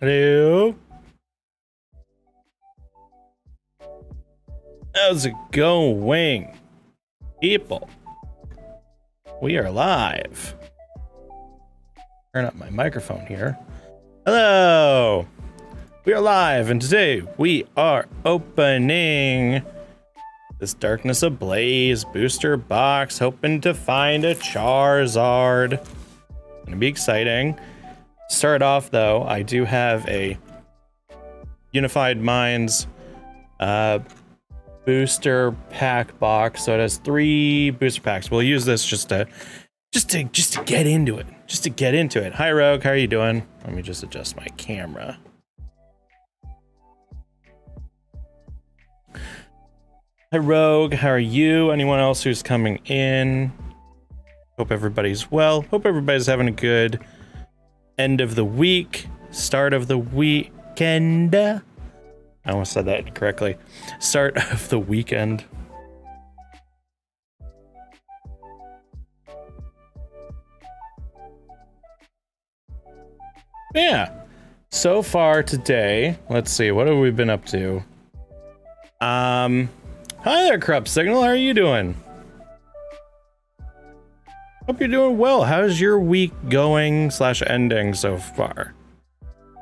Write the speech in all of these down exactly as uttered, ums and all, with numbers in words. Hello. How's it going, people? We are live. Turn up my microphone here. Hello. We are live, and today we are opening this Darkness Ablaze booster box, hoping to find a Charizard. Gonna be exciting. Start off though, I do have a Unified Minds uh, booster pack box, so it has three booster packs. We'll use this just to, just to, just to get into it, just to get into it. Hi Rogue, how are you doing? Let me just adjust my camera. Hi Rogue, how are you? Anyone else who's coming in? Hope everybody's well. Hope everybody's having a good end of the week, start of the weekend. I almost said that correctly. Start of the weekend. Yeah, so far today, let's see, what have we been up to? Um, hi there, Corrupt Signal, how are you doing? Hope you're doing well. How's your week going slash ending so far?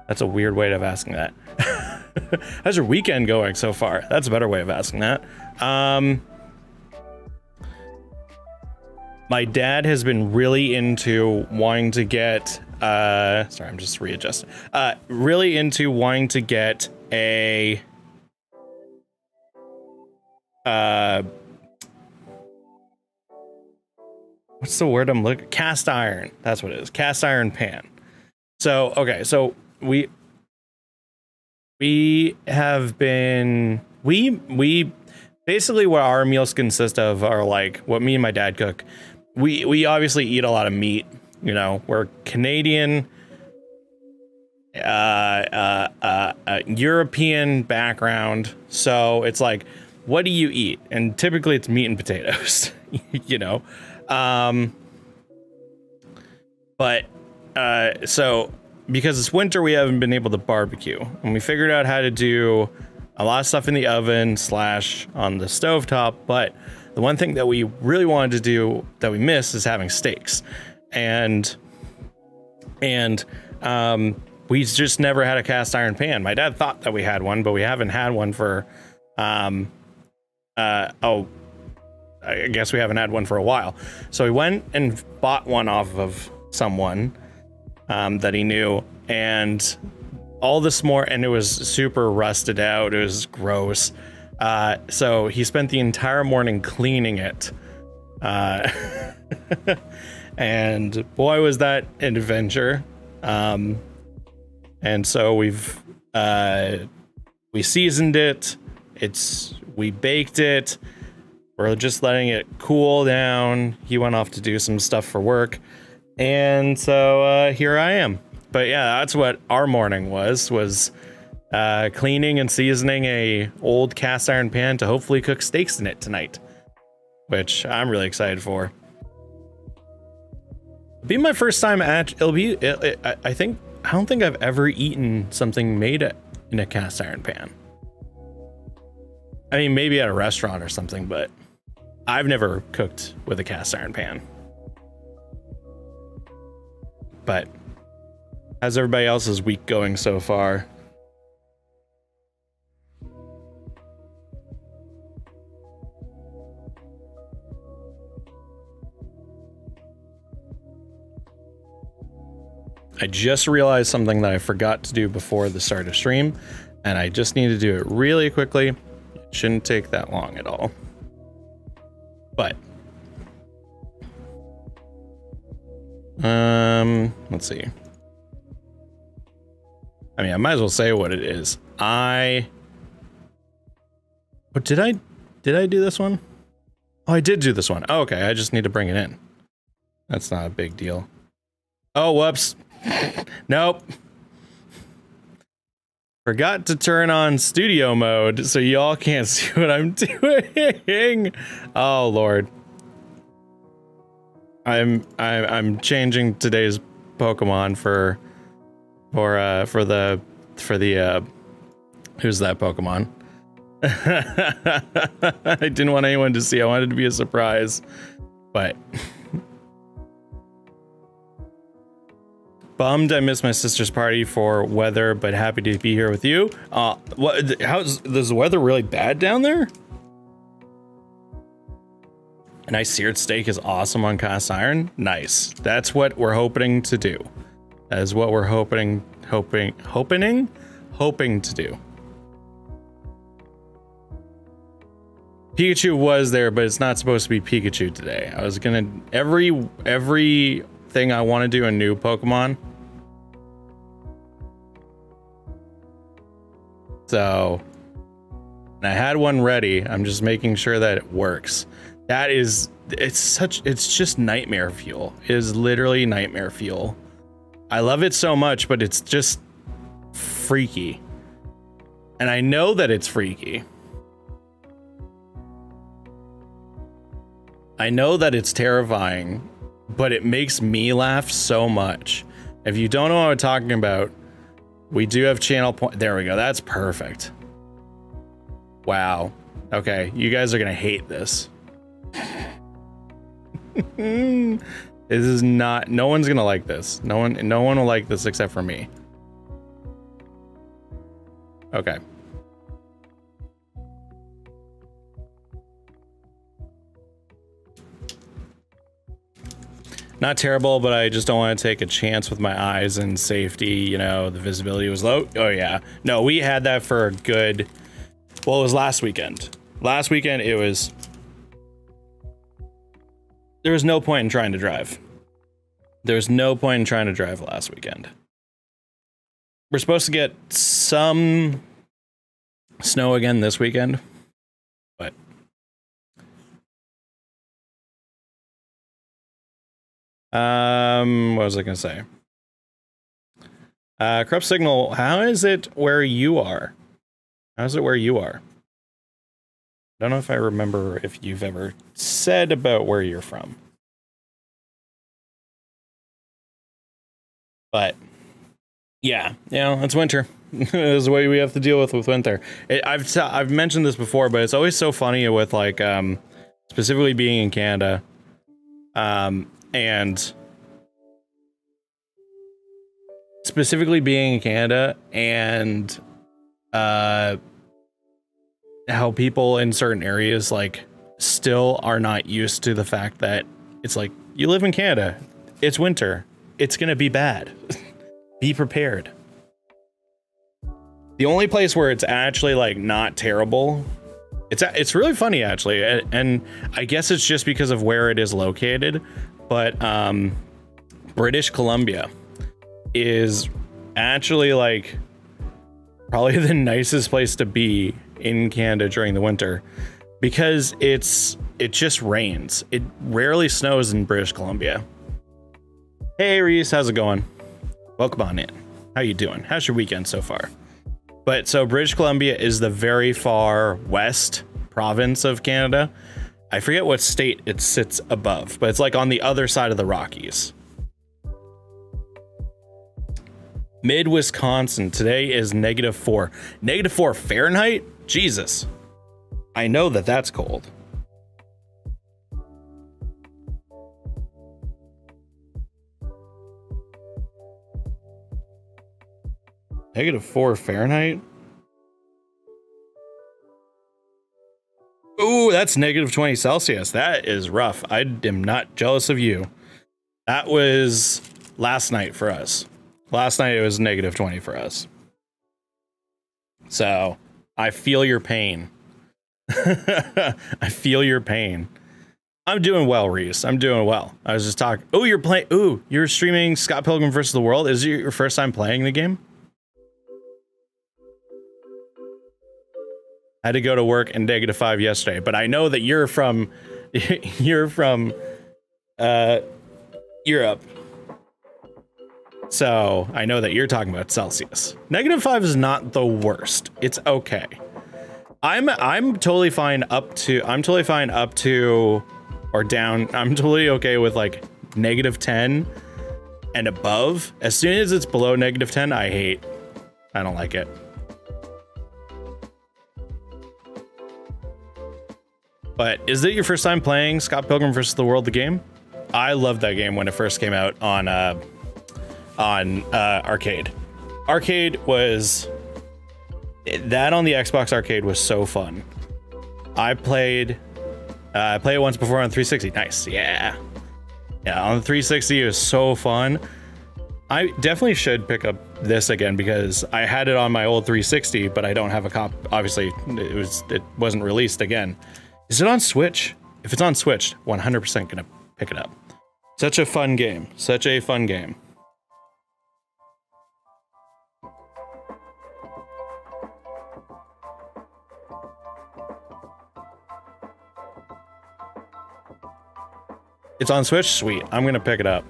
That's a weird way of asking that. How's your weekend going so far? That's a better way of asking that. Um, my dad has been really into wanting to get, uh, sorry, I'm just readjusting, uh, really into wanting to get a, uh, what's the word I'm looking? Cast iron. That's what it is. Cast iron pan. So, okay. So we, we have been, we, we basically what our meals consist of are like what me and my dad cook. We, we obviously eat a lot of meat, you know, we're Canadian, uh, uh, uh, uh European background. So it's like, what do you eat? And typically it's meat and potatoes, you know? Um, but, uh, so because it's winter, we haven't been able to barbecue, and we figured out how to do a lot of stuff in the oven slash on the stovetop. But the one thing that we really wanted to do that we missed is having steaks, and, and, um, we just never had a cast iron pan. My dad thought that we had one, but we haven't had one for, um, uh, oh, I guess we haven't had one for a while. So he went and bought one off of someone um, that he knew, and all this more, and it was super rusted out. It was gross. Uh, so he spent the entire morning cleaning it. Uh, and boy, was that an adventure. Um, and so we've, uh, we seasoned it. It's, we baked it. We're just letting it cool down. He went off to do some stuff for work. And so uh, here I am. But yeah, that's what our morning was, was uh, cleaning and seasoning a old cast iron pan to hopefully cook steaks in it tonight, which I'm really excited for. It'll be my first time at, it'll be, it, it, I, I think, I don't think I've ever eaten something made in a cast iron pan. I mean, maybe at a restaurant or something, but I've never cooked with a cast iron pan. But how's everybody else's week going so far? I just realized something that I forgot to do before the start of stream, and I just need to do it really quickly. It shouldn't take that long at all. But Um, let's see. I mean, I might as well say what it is. I, but did I, did I do this one? Oh, I did do this one. Oh, okay. I just need to bring it in. That's not a big deal. Oh, whoops. Nope. Forgot to turn on studio mode, so y'all can't see what I'm doing. Oh Lord. I'm I, I'm changing today's Pokemon for for uh for the for the uh who's that Pokemon? I didn't want anyone to see. I wanted it to be a surprise, but bummed I missed my sister's party for weather, but happy to be here with you. Uh, what? How's this weather really bad down there? A nice seared steak is awesome on cast iron. Nice. That's what we're hoping to do. That is what we're hoping, hoping, hoping, hoping to do. Pikachu was there, but it's not supposed to be Pikachu today. I was gonna every every thing I want to do a new Pokemon. So and I had one ready. I'm just making sure that it works. That is it's such it's just nightmare fuel. It is literally nightmare fuel. I love it so much, but it's just freaky. And I know that it's freaky. I know that it's terrifying, but it makes me laugh so much. If you don't know what I'm talking about, we do have channel point. There we go. That's perfect. Wow. Okay. You guys are going to hate this. This is not, no one's going to like this. No one, no one will like this except for me. Okay. Not terrible, but I just don't want to take a chance with my eyes and safety. You know, the visibility was low. Oh yeah. No, we had that for a good, well, it was last weekend. Last weekend, it was, there was no point in trying to drive. There was no point in trying to drive last weekend. We're supposed to get some snow again this weekend, but Um, what was I gonna say? Uh, Corrupt Signal, how is it where you are? How is it where you are? I don't know if I remember if you've ever said about where you're from. But, yeah, you know, it's winter. It's the way we have to deal with with winter. It, I've, I've mentioned this before, but it's always so funny with, like, um, specifically being in Canada. Um... And specifically being in Canada and uh, how people in certain areas like still are not used to the fact that it's like you live in Canada. It's winter. It's going to be bad. Be prepared. The only place where it's actually like not terrible. It's it's really funny, actually. And, and I guess it's just because of where it is located. But um, British Columbia is actually like probably the nicest place to be in Canada during the winter because it's it just rains. It rarely snows in British Columbia. Hey, Reese, how's it going? Welcome on in. How you doing? How's your weekend so far? But so British Columbia is the very far west province of Canada. I forget what state it sits above, but it's like on the other side of the Rockies. Mid Wisconsin today is negative four, negative four Fahrenheit. Jesus. I know that that's cold. Negative four Fahrenheit. Ooh, that's negative twenty Celsius. That is rough. I am not jealous of you. That was last night for us. Last night it was negative twenty for us. So I feel your pain. I feel your pain. I'm doing well, Reese. I'm doing well. I was just talking. Oh, you're playing. Ooh, you're streaming Scott Pilgrim versus the World. Is it your first time playing the game? I had to go to work in negative five yesterday, but I know that you're from you're from uh Europe. So I know that you're talking about Celsius. Negative five is not the worst. It's okay. I'm I'm totally fine up to I'm totally fine up to or down. I'm totally okay with like negative ten and above. As soon as it's below negative ten, I hate. I don't like it. But is it your first time playing Scott Pilgrim versus the World, the game? I loved that game when it first came out on uh, on uh, arcade. Arcade was that on the Xbox arcade was so fun. I played uh, I played it once before on three sixty. Nice, yeah, yeah. On the three sixty, it was so fun. I definitely should pick up this again because I had it on my old three sixty, but I don't have a cop. Obviously, it was it wasn't released again. Is it on Switch? If it's on Switch, one hundred percent gonna pick it up. Such a fun game. Such a fun game. It's on Switch? Sweet. I'm gonna pick it up.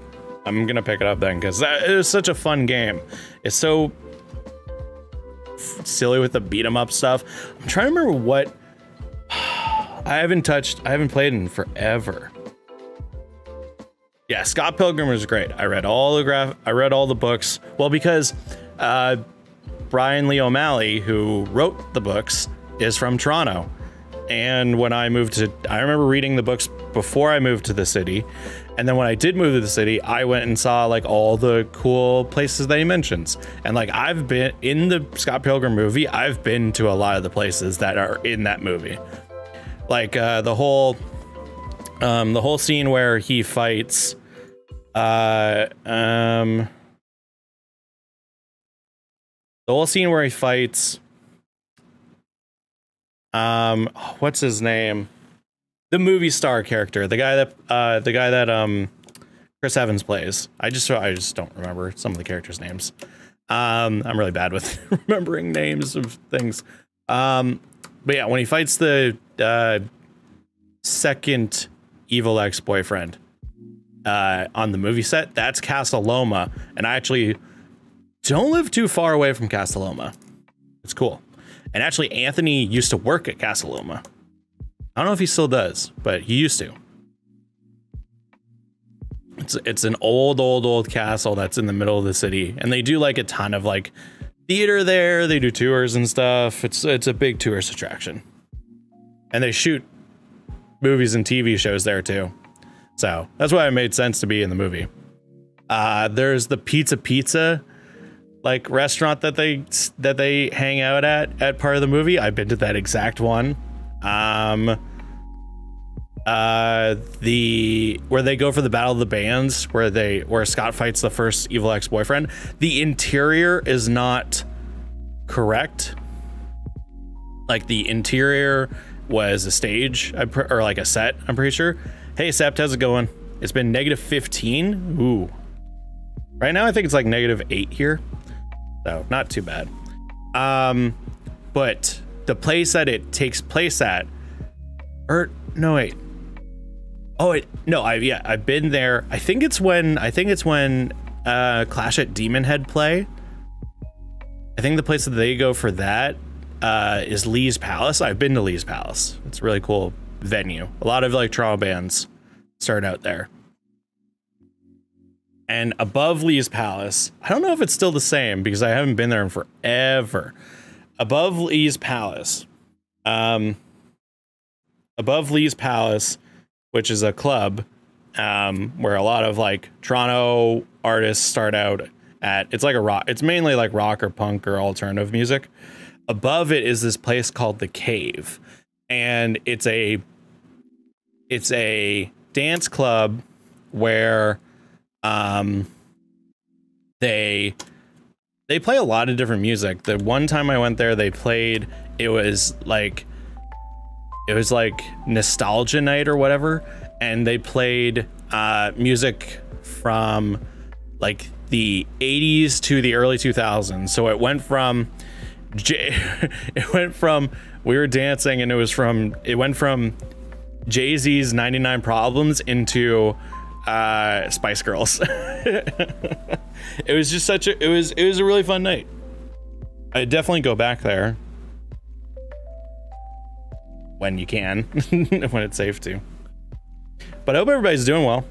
I'm gonna pick it up then, because it is such a fun game. It's so silly with the beat 'em up stuff. I'm trying to remember what I haven't touched, I haven't played in forever. Yeah, Scott Pilgrim was great. I read all the graph, I read all the books. Well, because uh, Brian Lee O'Malley, who wrote the books, is from Toronto. And when I moved to, I remember reading the books before I moved to the city. And then when I did move to the city, I went and saw like all the cool places that he mentions. And like, I've been in the Scott Pilgrim movie, I've been to a lot of the places that are in that movie. Like uh, the whole, um, the whole scene where he fights, uh, um, the whole scene where he fights, um, what's his name? The movie star character, the guy that, uh, the guy that, um, Chris Evans plays. I just, I just don't remember some of the characters' names. Um, I'm really bad with remembering names of things. Um, but yeah, when he fights the Uh, second evil ex-boyfriend uh, on the movie set, that's Castle Loma, and I actually don't live too far away from Castle Loma. It's cool. And actually Anthony used to work at Castle Loma. I don't know if he still does, but he used to. It's, it's an old old old castle that's in the middle of the city, and they do like a ton of like theater there. They do tours and stuff. It's, it's a big tourist attraction. And they shoot movies and T V shows there too. So that's why it made sense to be in the movie. Uh, there's the Pizza Pizza like restaurant that they that they hang out at at part of the movie. I've been to that exact one. Um, uh, the where they go for the Battle of the Bands, where they where Scott fights the first evil ex-boyfriend. The interior is not correct. Like the interior was a stage or like a set, I'm pretty sure. Hey, Sept, how's it going? It's been negative fifteen. Ooh. Right now, I think it's like negative eight here. So not too bad. Um, but the place that it takes place at, or no, wait. Oh, it, no, I, yeah, I've been there. I think it's when, I think it's when uh, Clash at Demon Head play. I think the place that they go for that Uh, is Lee's Palace. I've been to Lee's Palace. It's a really cool venue. A lot of like Toronto bands start out there. And above Lee's Palace, I don't know if it's still the same because I haven't been there in forever. Above Lee's Palace, um, above Lee's Palace, which is a club um, where a lot of like Toronto artists start out at. It's like a rock. It's mainly like rock or punk or alternative music. Above it is this place called the Cave, and it's a it's a dance club where um, they they play a lot of different music. The one time I went there, they played it was like it was like nostalgia night or whatever, and they played uh, music from like the eighties to the early two thousands. So it went from Jay, it went from we were dancing and it was from it went from Jay-Z's ninety-nine Problems into uh, Spice Girls. It was just such a, it was, it was a really fun night. I'd definitely go back there. When you can, when it's safe to. But I hope everybody's doing well.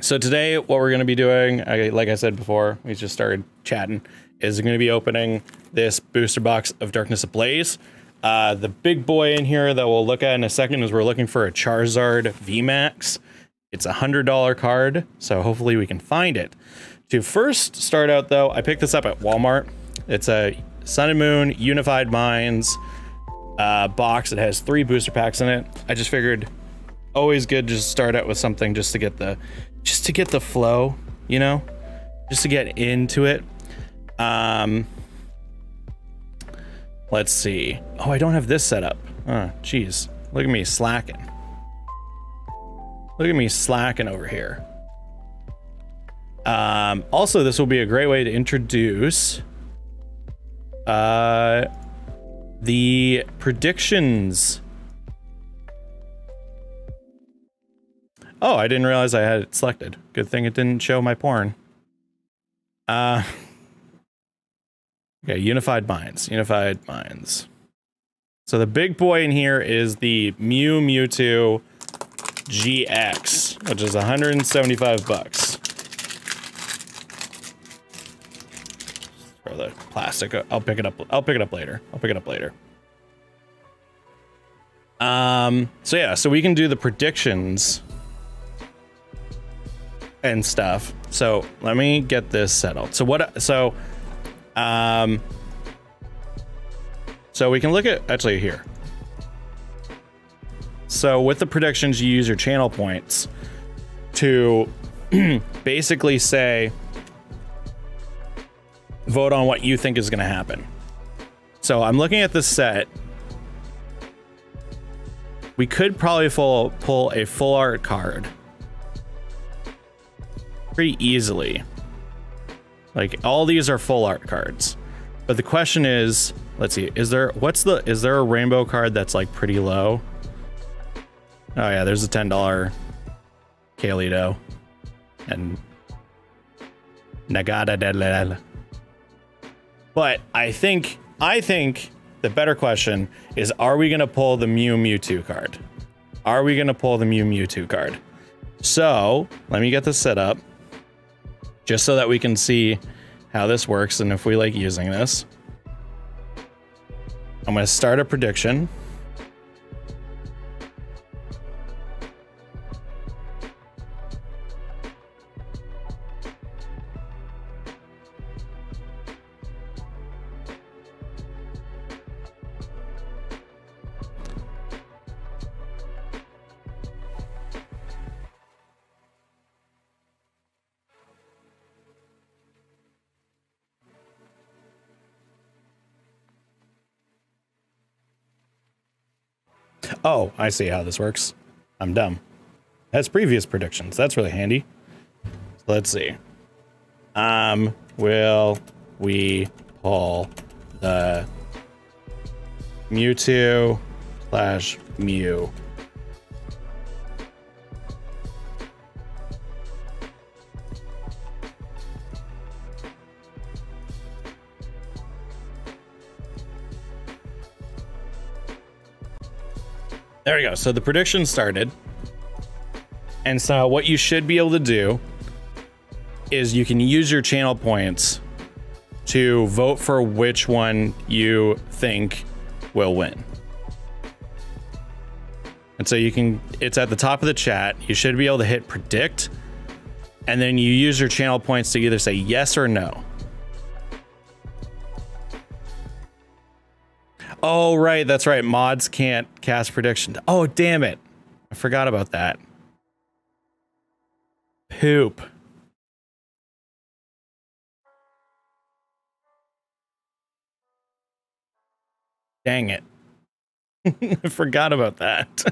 So today, what we're gonna be doing, I, like I said before, we just started chatting, is gonna be opening this booster box of Darkness Ablaze. Uh, the big boy in here that we'll look at in a second is we're looking for a Charizard V MAX. It's a one hundred dollar card, so hopefully we can find it. To first start out though, I picked this up at Walmart. It's a Sun and Moon Unified Minds uh, box. It has three booster packs in it. I just figured always good to just start out with something just to get the, just to get the flow, you know, just to get into it. Um, let's see. Oh, I don't have this set up. Oh, geez. Look at me slacking. Look at me slacking over here. Um, also, this will be a great way to introduce uh, the predictions. Oh, I didn't realize I had it selected. Good thing it didn't show my porn. Uh, okay, Unified Minds, Unified Minds. So the big boy in here is the Mew Mewtwo G X, which is one hundred seventy-five bucks. Throw the plastic. I'll pick it up. I'll pick it up later. I'll pick it up later. Um. So yeah. So we can do the predictions and stuff. So let me get this settled. So what? So, um. So we can look at actually here. So with the predictions, you use your channel points to basically say, vote on what you think is going to happen. So I'm looking at this set. We could probably full, pull a full art card pretty easily. Like all these are full art cards, but the question is, let's see, is there, what's the, is there a rainbow card that's like pretty low? Oh yeah, there's a ten dollar Kaleido and Nagada Delala. But I think, I think the better question is, are we gonna pull the Mew Mewtwo card? Are we gonna pull the Mew Mewtwo card? So let me get this set up just so that we can see how this works and if we like using this. I'm gonna start a prediction. Oh, I see how this works. I'm dumb. That's previous predictions. That's really handy. Let's see. Um, will we pull the Mewtwo slash Mew? There we go. So the prediction started. And so what you should be able to do is you can use your channel points to vote for which one you think will win. And so you can, it's at the top of the chat. You should be able to hit predict. And then you use your channel points to either say yes or no. Oh, right. That's right. Mods can't cast predictions. Oh, damn it. I forgot about that. Poop. Dang it. I forgot about that.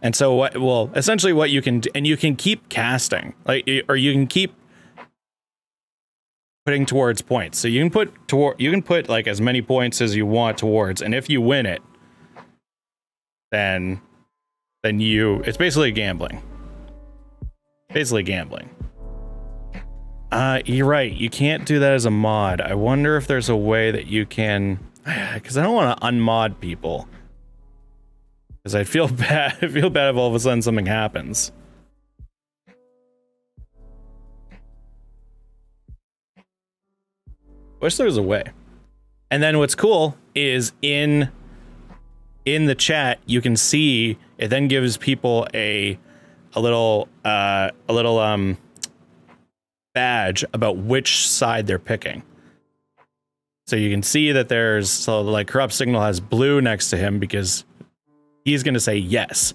And so what, well, essentially what you can do, and you can keep casting, like, or you can keep putting towards points. So you can put toward, you can put like as many points as you want towards, and if you win it, then then you it's basically gambling. Basically gambling. Uh, you're right. You can't do that as a mod. I wonder if there's a way that you can, because I don't want to unmod people. Because I feel bad. I feel bad if all of a sudden something happens. Wish there was a way. And then what's cool is in in the chat you can see it. Then gives people a a little uh, a little um. badge about which side they're picking, so you can see that there's so like Corrupt Signal has blue next to him because he's going to say yes.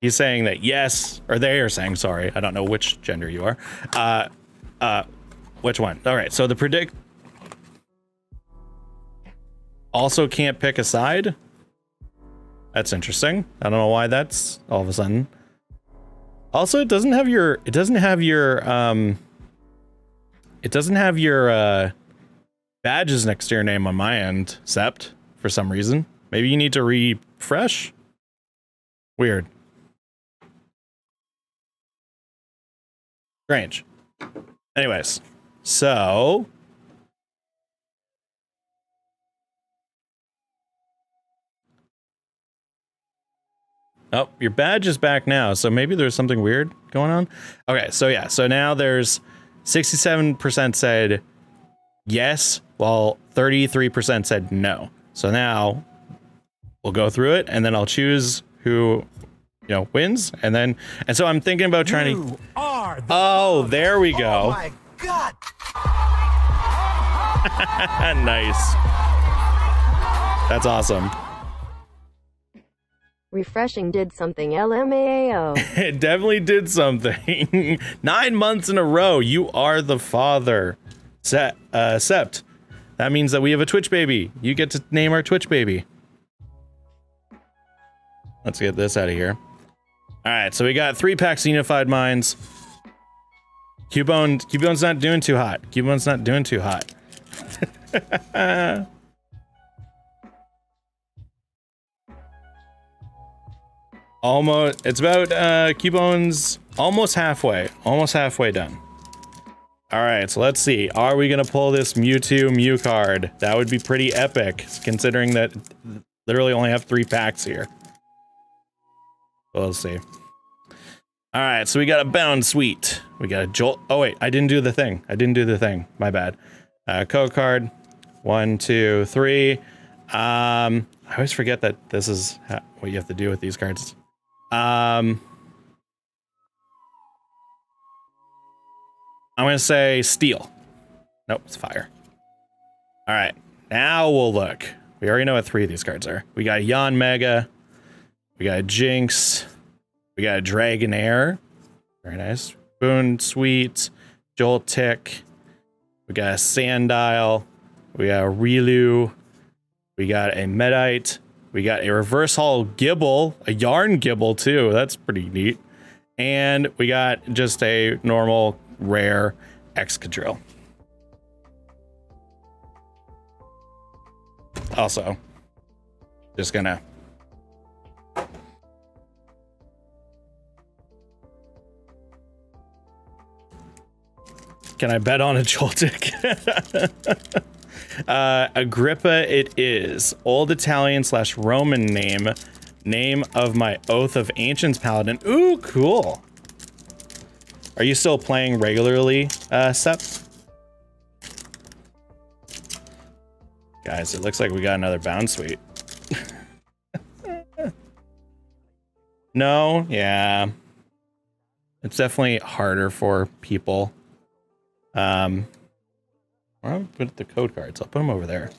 He's saying that yes, or they are saying sorry. I don't know which gender you are. Uh, uh, which one? All right. So the predict also can't pick a side. That's interesting. I don't know why that's all of a sudden. Also, it doesn't have your, it doesn't have your, um, it doesn't have your, uh, badges next to your name on my end, Sept, for some reason. Maybe you need to refresh? Weird. Strange. Anyways, so... Oh, your badge is back now, so maybe there's something weird going on. Okay, so yeah, so now there's sixty-seven percent said yes, while thirty-three percent said no. So now we'll go through it, and then I'll choose who, you know, wins, and then and so I'm thinking about trying you to. Are the oh, there we go. Oh my God! Nice. That's awesome. Refreshing did something, L M A O. It definitely did something. Nine months in a row, you are the father. Se uh, Sept. That means that we have a Twitch baby. You get to name our Twitch baby. Let's get this out of here. All right, so we got three packs of Unified Minds. Cubone, Cubone's not doing too hot. Cubone's not doing too hot. Almost, it's about, uh, Cubone's almost halfway, almost halfway done. All right, so let's see. Are we going to pull this Mewtwo Mew card? That would be pretty epic, considering that literally only have three packs here. We'll see. All right, so we got a Bound Sweet. We got a Jolt. Oh, wait, I didn't do the thing. I didn't do the thing. My bad. Uh, code card. One, two, three. Um, I always forget that this is how, what you have to do with these cards. Um, I'm going to say steel. Nope, it's fire. All right, now we'll look. We already know what three of these cards are. We got Yon Mega. We got Jinx. We got Dragonair. Very nice. Boon Sweet. Joltik. We got a Sandile. We got a Riolu. We got a Medite. We got a reverse haul Gibble, a yarn Gibble too. That's pretty neat. And we got just a normal rare Excadrill. Also, just gonna. Can I bet on a Joltik? Uh, Agrippa it is. Old Italian slash Roman name. Name of my Oath of Ancients Paladin. Ooh, cool. Are you still playing regularly, uh, Sept? Guys, it looks like we got another Bound Suite. No? Yeah. It's definitely harder for people. Um... Where do I put the code cards? I'll put them over there.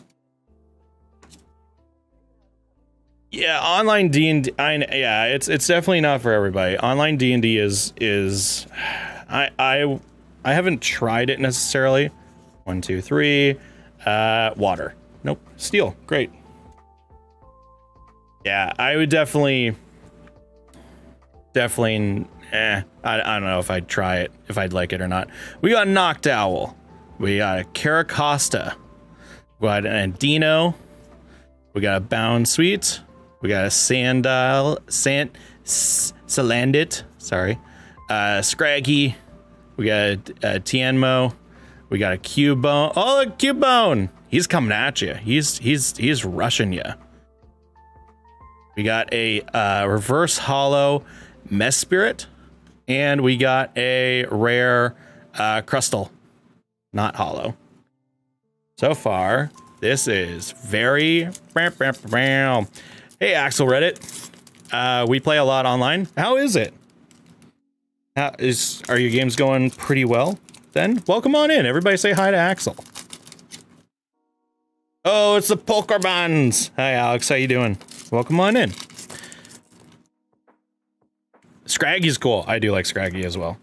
Yeah, online D and D. I, yeah, it's it's definitely not for everybody. Online D and D is is, I I I haven't tried it necessarily. One, two, three. Uh, water. Nope. Steel. Great. Yeah, I would definitely, definitely. Eh, I I don't know if I'd try it, if I'd like it or not. We got Knocked Owl. We got a Caracosta. We got an Andino. We got a Bound Sweet. We got a Sandile, Sand, Salandit, sorry. Uh, Scraggy. We got a, a Tianmo. We got a Cubone. Oh, look, Cubone! He's coming at you. He's he's he's rushing you. We got a uh, Reverse Hollow Mesprit, and we got a rare uh, Crustle, not hollow. So far, this is very. Hey, Axel Reddit. Uh, we play a lot online. How is it? How is are your games going pretty well? Then welcome on in. Everybody say hi to Axel. Oh, it's the Pokerbans. Hi, Alex. How you doing? Welcome on in. Scraggy's cool. I do like Scraggy as well.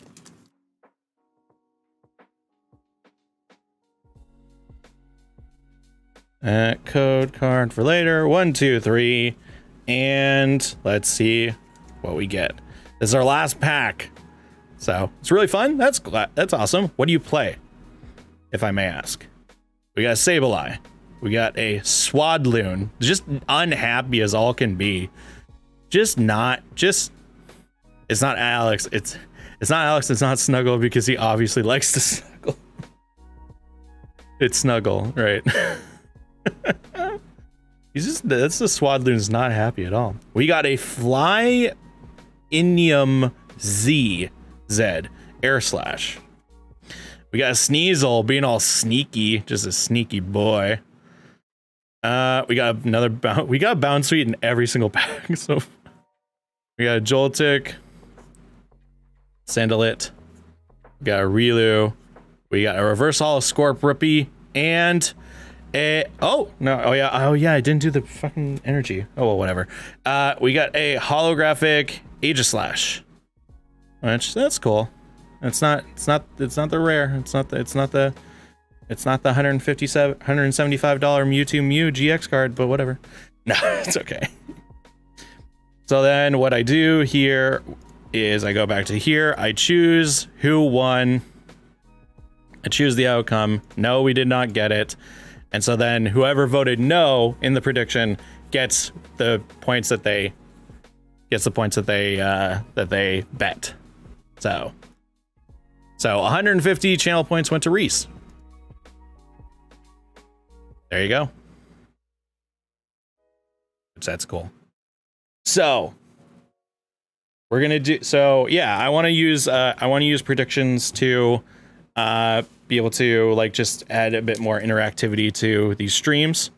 Uh, code card for later. One, two, three. And let's see what we get. This is our last pack. So it's really fun. That's that's awesome. What do you play, if I may ask? We got a Sableye. We got a Swadloon. Just unhappy as all can be. Just not. Just. It's not Alex. It's it's not Alex. It's not Snuggle because he obviously likes to snuggle. It's Snuggle, right? He's just. That's the Swadloon's not happy at all. We got a Flyinium Z. Zed, Air Slash. We got a Sneasel being all sneaky, just a sneaky boy. Uh, we got another bound. We got Bound Sweet in every single pack. So we got a Joltik, Sandalit, we got a Riolu, we got a Reverse Hollow Scorpion, and a oh no oh yeah oh yeah I didn't do the fucking energy. Oh well, whatever. Uh, we got a holographic Aegislash. Which that's cool. It's not. It's not. It's not the rare. It's not. The, it's not the. It's not the one hundred fifty-seven, one hundred seventy-five dollar Mewtwo Mew G X card. But whatever. No, it's okay. So then, what I do here is I go back to here. I choose who won. I choose the outcome. No, we did not get it. And so then, whoever voted no in the prediction gets the points that they gets the points that they uh, that they bet. So, so one hundred fifty channel points went to Reese. There you go. Which that's cool. So, we're gonna do. So yeah, I want to use. Uh, I want to use predictions to uh, be able to like just add a bit more interactivity to these streams.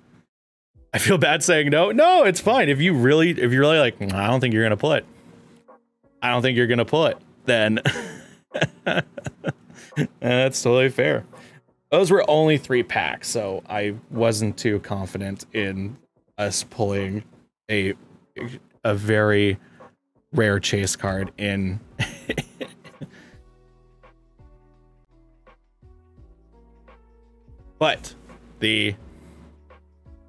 I feel bad saying no. No, it's fine. If you really, if you're really like, mm, I don't think you're gonna pull it. I don't think you're gonna pull it. Then that's totally fair. Those were only three packs, so I wasn't too confident in us pulling a a very rare chase card in. But the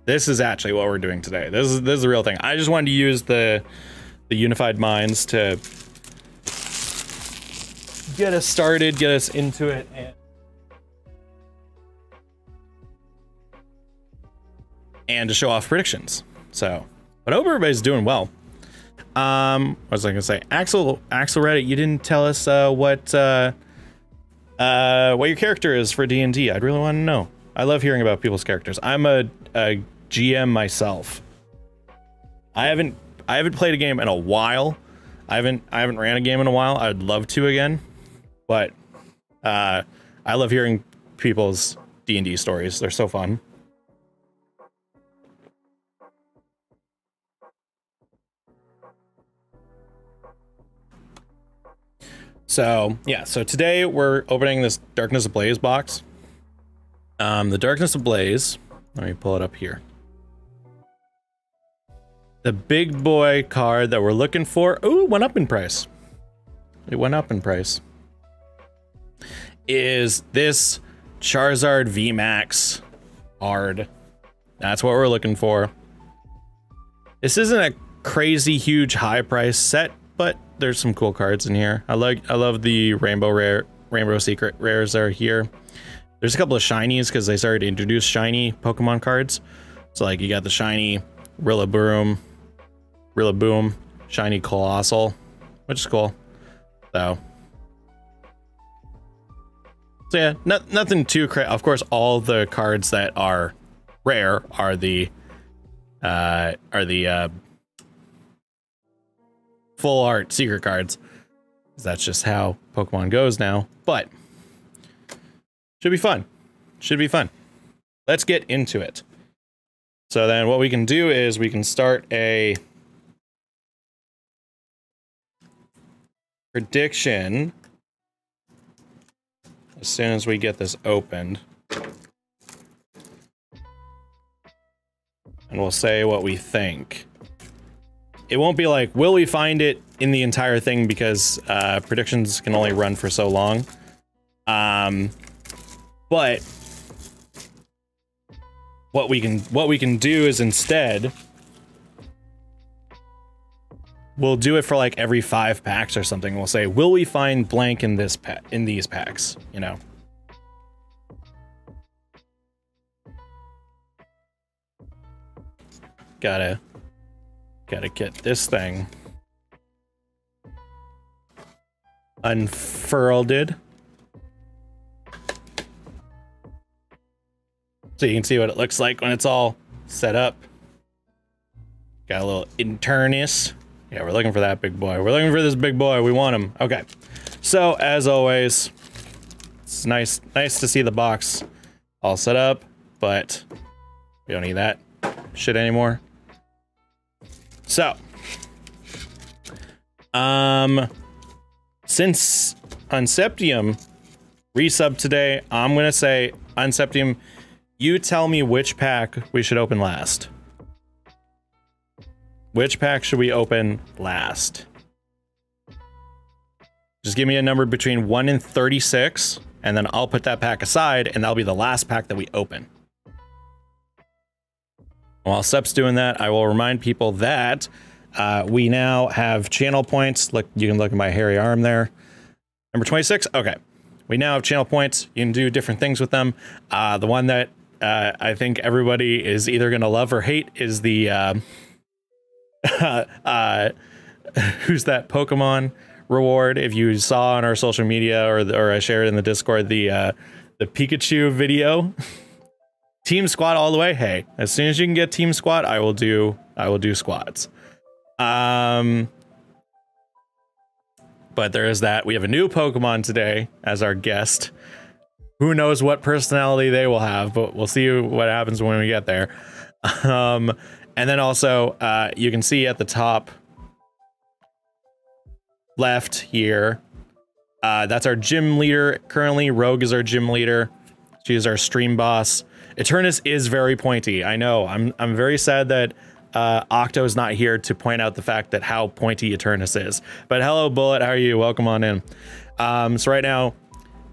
this is actually what we're doing today. This is this is the real thing. I just wanted to use the the Unified Minds to get us started, get us into it, and, and to show off predictions. So, but I hope everybody's doing well. Um, what was I gonna say? Axel, Axel Reddit, you didn't tell us uh, what uh, uh, what your character is for D and D. I'd really want to know. I love hearing about people's characters. I'm a, a G M myself. I haven't I haven't played a game in a while. I haven't I haven't ran a game in a while. I'd love to again. But uh, I love hearing people's D and D stories. They're so fun. So, yeah. So today we're opening this Darkness Ablaze box. Um, the Darkness Ablaze. Let me pull it up here. The big boy card that we're looking for. Ooh, went up in price. It went up in price. Is this Charizard V MAX card. That's what we're looking for. This isn't a crazy huge high price set, but there's some cool cards in here. I like I love the Rainbow Rare Rainbow Secret rares that are here. There's a couple of shinies because they started to introduce shiny Pokemon cards. So like you got the shiny Rillaboom, Rillaboom, shiny Colossal, which is cool. So, so yeah, not, nothing too crazy. Of course, all the cards that are rare are the uh, are the uh, full art secret cards. That's just how Pokemon goes now, but should be fun. Should be fun. Let's get into it. So then what we can do is we can start a prediction as soon as we get this opened. And we'll say what we think. It won't be like, will we find it in the entire thing, because uh, predictions can only run for so long. Um, but what we can what we can do is instead we'll do it for like every five packs or something. We'll say, will we find blank in this pack, in these packs, you know? Gotta gotta get this thing unfurled. So you can see what it looks like when it's all set up. Got a little Internus. Yeah, we're looking for that big boy. We're looking for this big boy. We want him. Okay. So as always, it's nice, nice to see the box all set up, but we don't need that shit anymore. So, um, since Unseptium resubbed today, I'm gonna say, Unseptium, you tell me which pack we should open last. Which pack should we open last? Just give me a number between one and thirty-six, and then I'll put that pack aside, and that'll be the last pack that we open. While Sep's doing that, I will remind people that uh, we now have channel points. Look, you can look at my hairy arm there. Number twenty-six? Okay. We now have channel points. You can do different things with them. Uh, the one that uh, I think everybody is either going to love or hate is the... Uh, uh, who's that Pokemon reward? If you saw on our social media, or, the, or I shared in the Discord, the, uh, the Pikachu video. Team squat all the way. Hey, as soon as you can get team squat, I will do, I will do squats. Um... But there is that. We have a new Pokemon today as our guest. Who knows what personality they will have, but we'll see what happens when we get there. Um, and then also, uh, you can see at the top left here, uh, that's our gym leader. Currently, Rogue is our gym leader. She is our stream boss. Eternus is very pointy. I know. I'm, I'm very sad that Uh, Octo is not here to point out the fact that how pointy Eternus is. But hello, Bullet. How are you? Welcome on in. Um, so right now,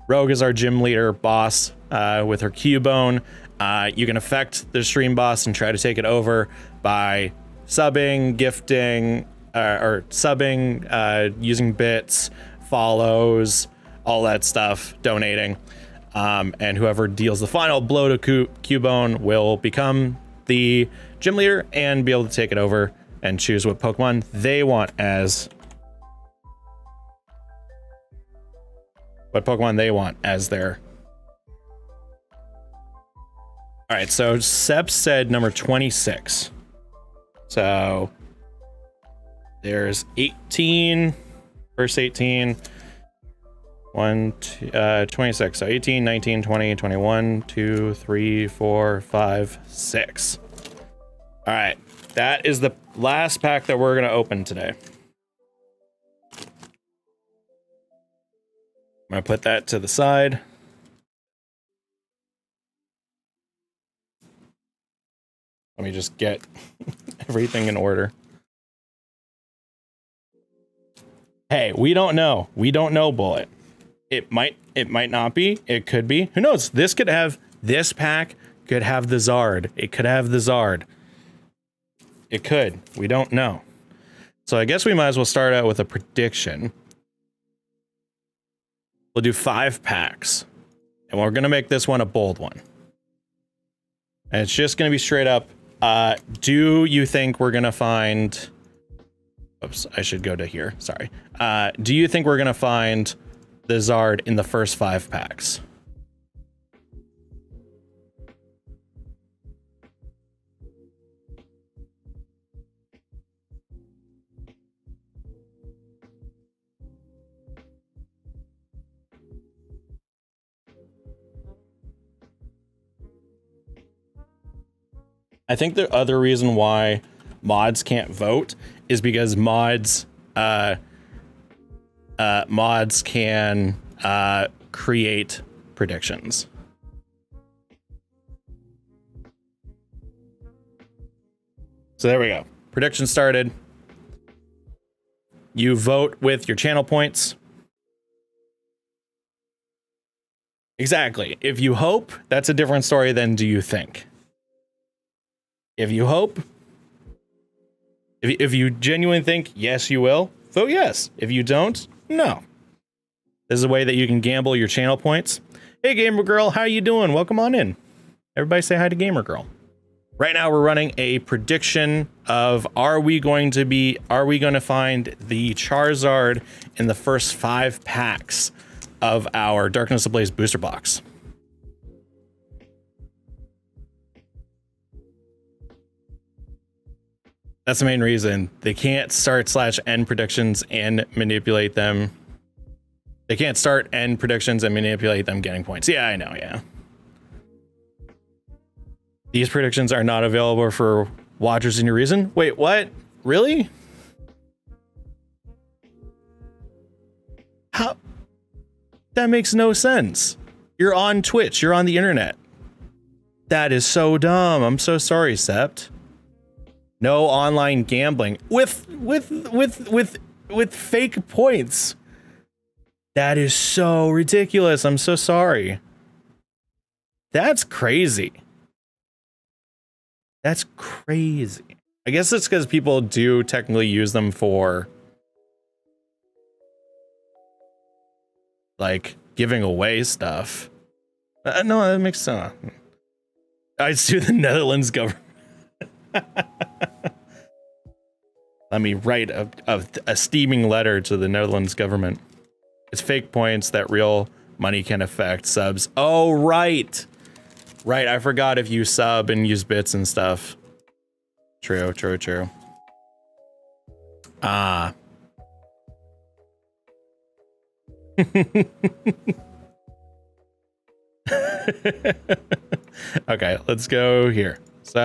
Rogue is our gym leader boss uh, with her Cubone. Uh, you can affect the stream boss and try to take it over by subbing, gifting, uh, or subbing, uh, using bits, follows, all that stuff, donating. Um, and whoever deals the final blow to Cubone will become the gym leader and be able to take it over and choose what Pokemon they want as what Pokemon they want as their. All right, so Sep said number twenty-six. So there's eighteen, first eighteen, one, two, uh, twenty-six. So eighteen, nineteen, twenty, twenty-one, two, three, four, five, six. All right, that is the last pack that we're gonna open today. I'm gonna put that to the side. Let me just get everything in order. Hey, we don't know. We don't know, Bullet. It might, it might not be. It could be. Who knows? This could have, this pack could have the Zard. It could have the Zard. It could. We don't know. So I guess we might as well start out with a prediction. We'll do five packs. And we're going to make this one a bold one. And it's just going to be straight up Uh, do you think we're gonna find... Oops, I should go to here, sorry. Uh, do you think we're gonna find the Zard in the first five packs? I think the other reason why mods can't vote is because mods uh, uh, mods can uh, create predictions. So there we go. Prediction started. You vote with your channel points. Exactly. If you hope, that's a different story than do you think. If you hope, if, if you genuinely think, yes, you will, vote yes. If you don't, no. This is a way that you can gamble your channel points. Hey, Gamer Girl, how you doing? Welcome on in. Everybody say hi to Gamer Girl. Right now we're running a prediction of, are we going to be, are we going to find the Charizard in the first five packs of our Darkness Ablaze booster box? That's the main reason. They can't start slash end predictions and manipulate them. They can't start end predictions and manipulate them getting points. Yeah, I know, yeah. These predictions are not available for watchers in your reason. Wait, what? Really? How? That makes no sense. You're on Twitch. You're on the internet. That is so dumb. I'm so sorry, Sept. No online gambling with with with with with fake points. That is so ridiculous. I'm so sorry. That's crazy. That's crazy. I guess it's because people do technically use them for like giving away stuff. Uh, no, that makes sense. I'd sue the Netherlands government. Let me write a, a, a steaming letter to the Netherlands government. It's fake points that real money can affect subs. Oh, right. Right. I forgot if you sub and use bits and stuff. True, true, true. Ah. Okay, let's go here. So,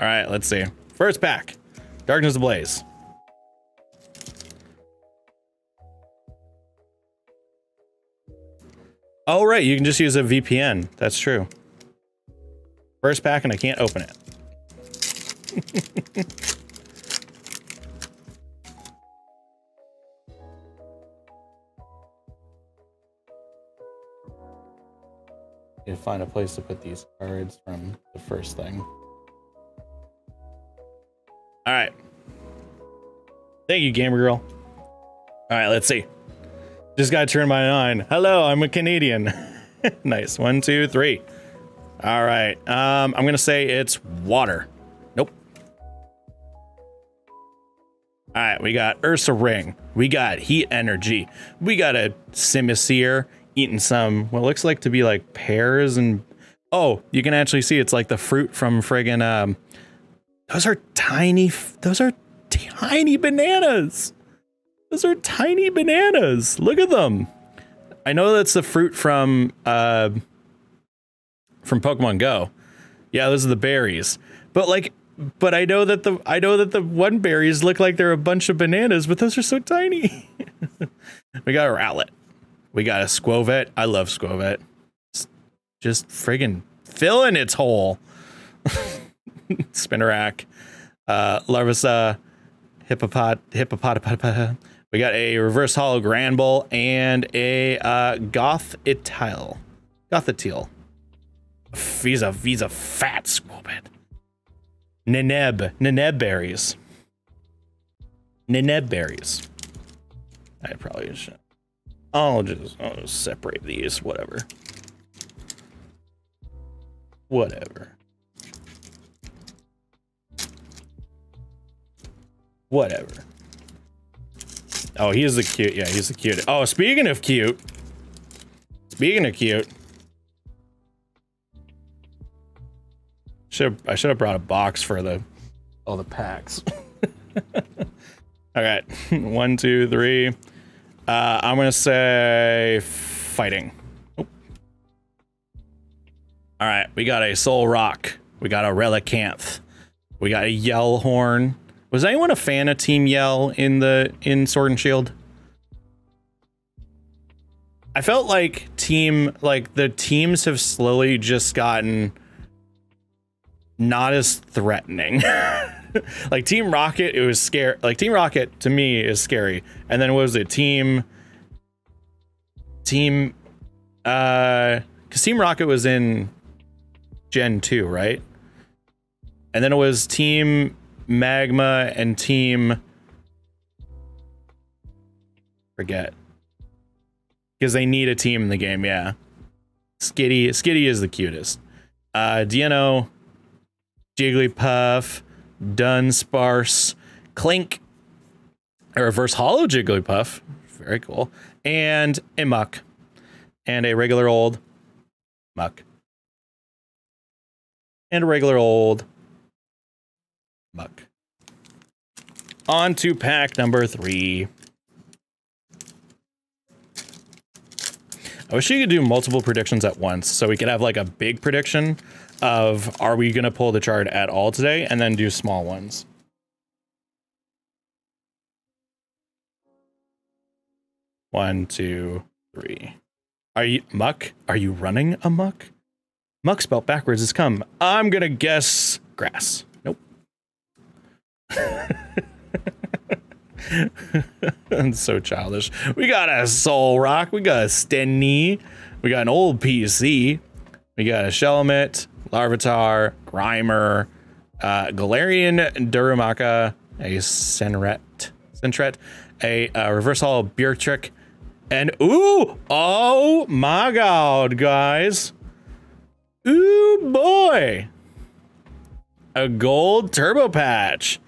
all right, let's see. First pack, Darkness Ablaze. Oh, right, you can just use a V P N. That's true. First pack, and I can't open it. You can find a place to put these cards from the first thing. All right. Thank you, Gamer Girl. All right, let's see. Just got to turn mine on. Hello, I'm a Canadian. Nice. One, two, three. All right. Um, I'm going to say it's water. Nope. All right. We got Ursa Ring. We got Heat Energy. We got a Simisear eating some what looks like to be like pears. And oh, you can actually see it's like the fruit from friggin' um, those are tiny, those are tiny bananas. Those are tiny bananas. Look at them. I know that's the fruit from, uh, from Pokemon Go. Yeah, those are the berries. But like, but I know that the, I know that the one berries look like they're a bunch of bananas, but those are so tiny. We got a Rowlet. We got a Squovet. I love Squovet. It's just friggin' filling its hole. Spinarak, uh, Larvisa, Hippopot, Hippopotapotapot. We got a Reverse Hollow Granbull and a uh, Gothitile. Gothitile. He's a, he's a fat Squobit. Neneb. Neneb berries. Neneb berries. I probably should. I'll just, I'll just separate these. Whatever. Whatever. Whatever. Oh, he's the cute. Yeah, he's the cute. Oh, speaking of cute. Speaking of cute. Should I should have brought a box for the all the packs. All right, one, two, three. Uh, I'm gonna say fighting. Oh. All right, we got a Solrock. We got a Relicanth. We got a Yellhorn. Was anyone a fan of Team Yell in the in Sword and Shield? I felt like team like the teams have slowly just gotten not as threatening. Like Team Rocket, it was scary. Like Team Rocket to me is scary. And then what was it? Team Team uh because Team Rocket was in Gen two, right? And then it was Team Magma and Team forget because they need a team in the game. Yeah, Skitty Skitty is the cutest. uh Deino, Jigglypuff, Dunsparce, Clink, a reverse hollow Jigglypuff, very cool, and a Muck, and a regular old Muck, and a regular old Muck. On to pack number three. I wish you could do multiple predictions at once, so we could have like a big prediction of are we gonna pull the chart at all today, and then do small ones. One, two, three. Are you Muck? Are you running a Muck? Muck spelled backwards is come. I'm gonna guess grass. Nope. I'm so childish. We got a Solrock. We got a Stenny. We got an old P C. We got a Shelmet, Larvitar, Grimer, uh, Galarian Durumaka, a Sentret, Sentret, a uh, Reverse Hollow Beertrick, and ooh, oh my god, guys. Ooh boy. A gold Turbo Patch.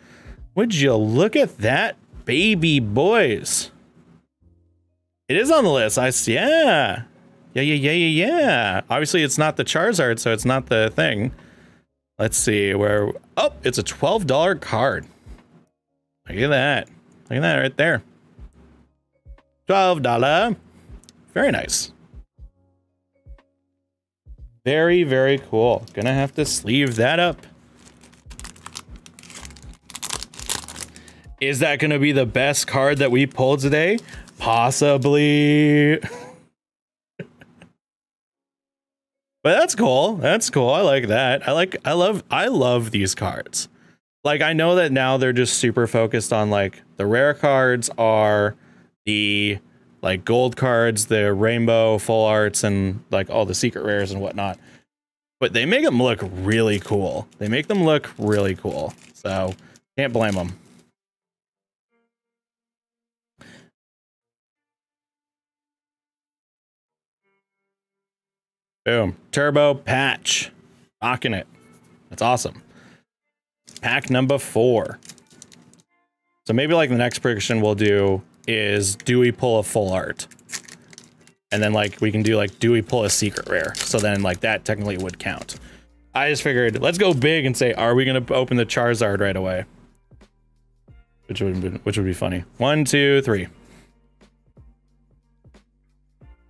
Would you look at that, baby boys? It is on the list. I see. Yeah. Yeah, yeah, yeah, yeah, yeah. Obviously, it's not the Charizard, so it's not the thing. Let's see where. Oh, it's a twelve dollar card. Look at that. Look at that right there. twelve dollars. Very nice. Very, very cool. Gonna have to sleeve that up. Is that gonna be the best card that we pulled today? Possibly. But that's cool. That's cool. I like that. I like, I love, I love these cards. Like, I know that now they're just super focused on like the rare cards are the like gold cards, the rainbow full arts, and like all the secret rares and whatnot. But they make them look really cool. They make them look really cool. So can't blame them. Boom. Turbo Patch. Rocking it. That's awesome. Pack number four. So maybe like the next prediction we'll do is, do we pull a full art? And then like we can do like, do we pull a secret rare? So then like that technically would count. I just figured, let's go big and say, are we going to open the Charizard right away? Which would be, which would be funny. One, two, three.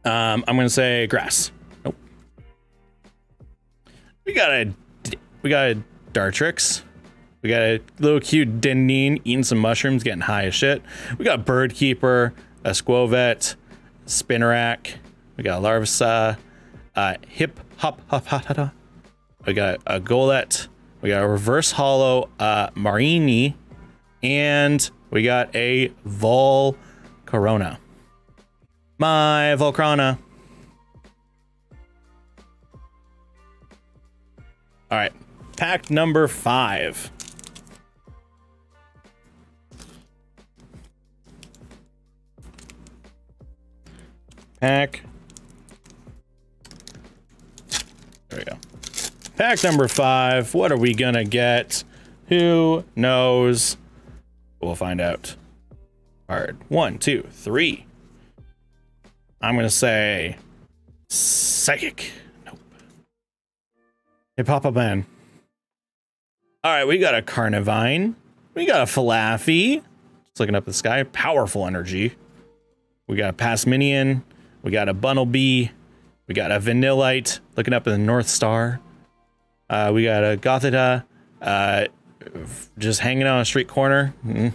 Um, I'm going to say grass. We got a, we got a Dartrix. We got a little cute Deneen eating some mushrooms, getting high as shit. We got Bird Keeper, a Squovet, Spinarak. We got a Larvasa, uh, Hip Hop Hop Hop Hop. We got a Golett. We got a Reverse Hollow uh, Marini, and we got a Volcarona. My Volcarona. All right, pack number five. Pack. There we go. Pack number five. What are we gonna get? Who knows? But we'll find out. Card one, two, three. I'm gonna say Psychic. Nope. Hey, Papa Ben. All right, we got a Carnivine. We got a Falafi. Just looking up at the sky. Powerful energy. We got a Passminion. We got a Bunnelby. We got a Vanillite. Looking up at the North Star. Uh, we got a Gothita. Uh, just hanging on a street corner. Mm-hmm.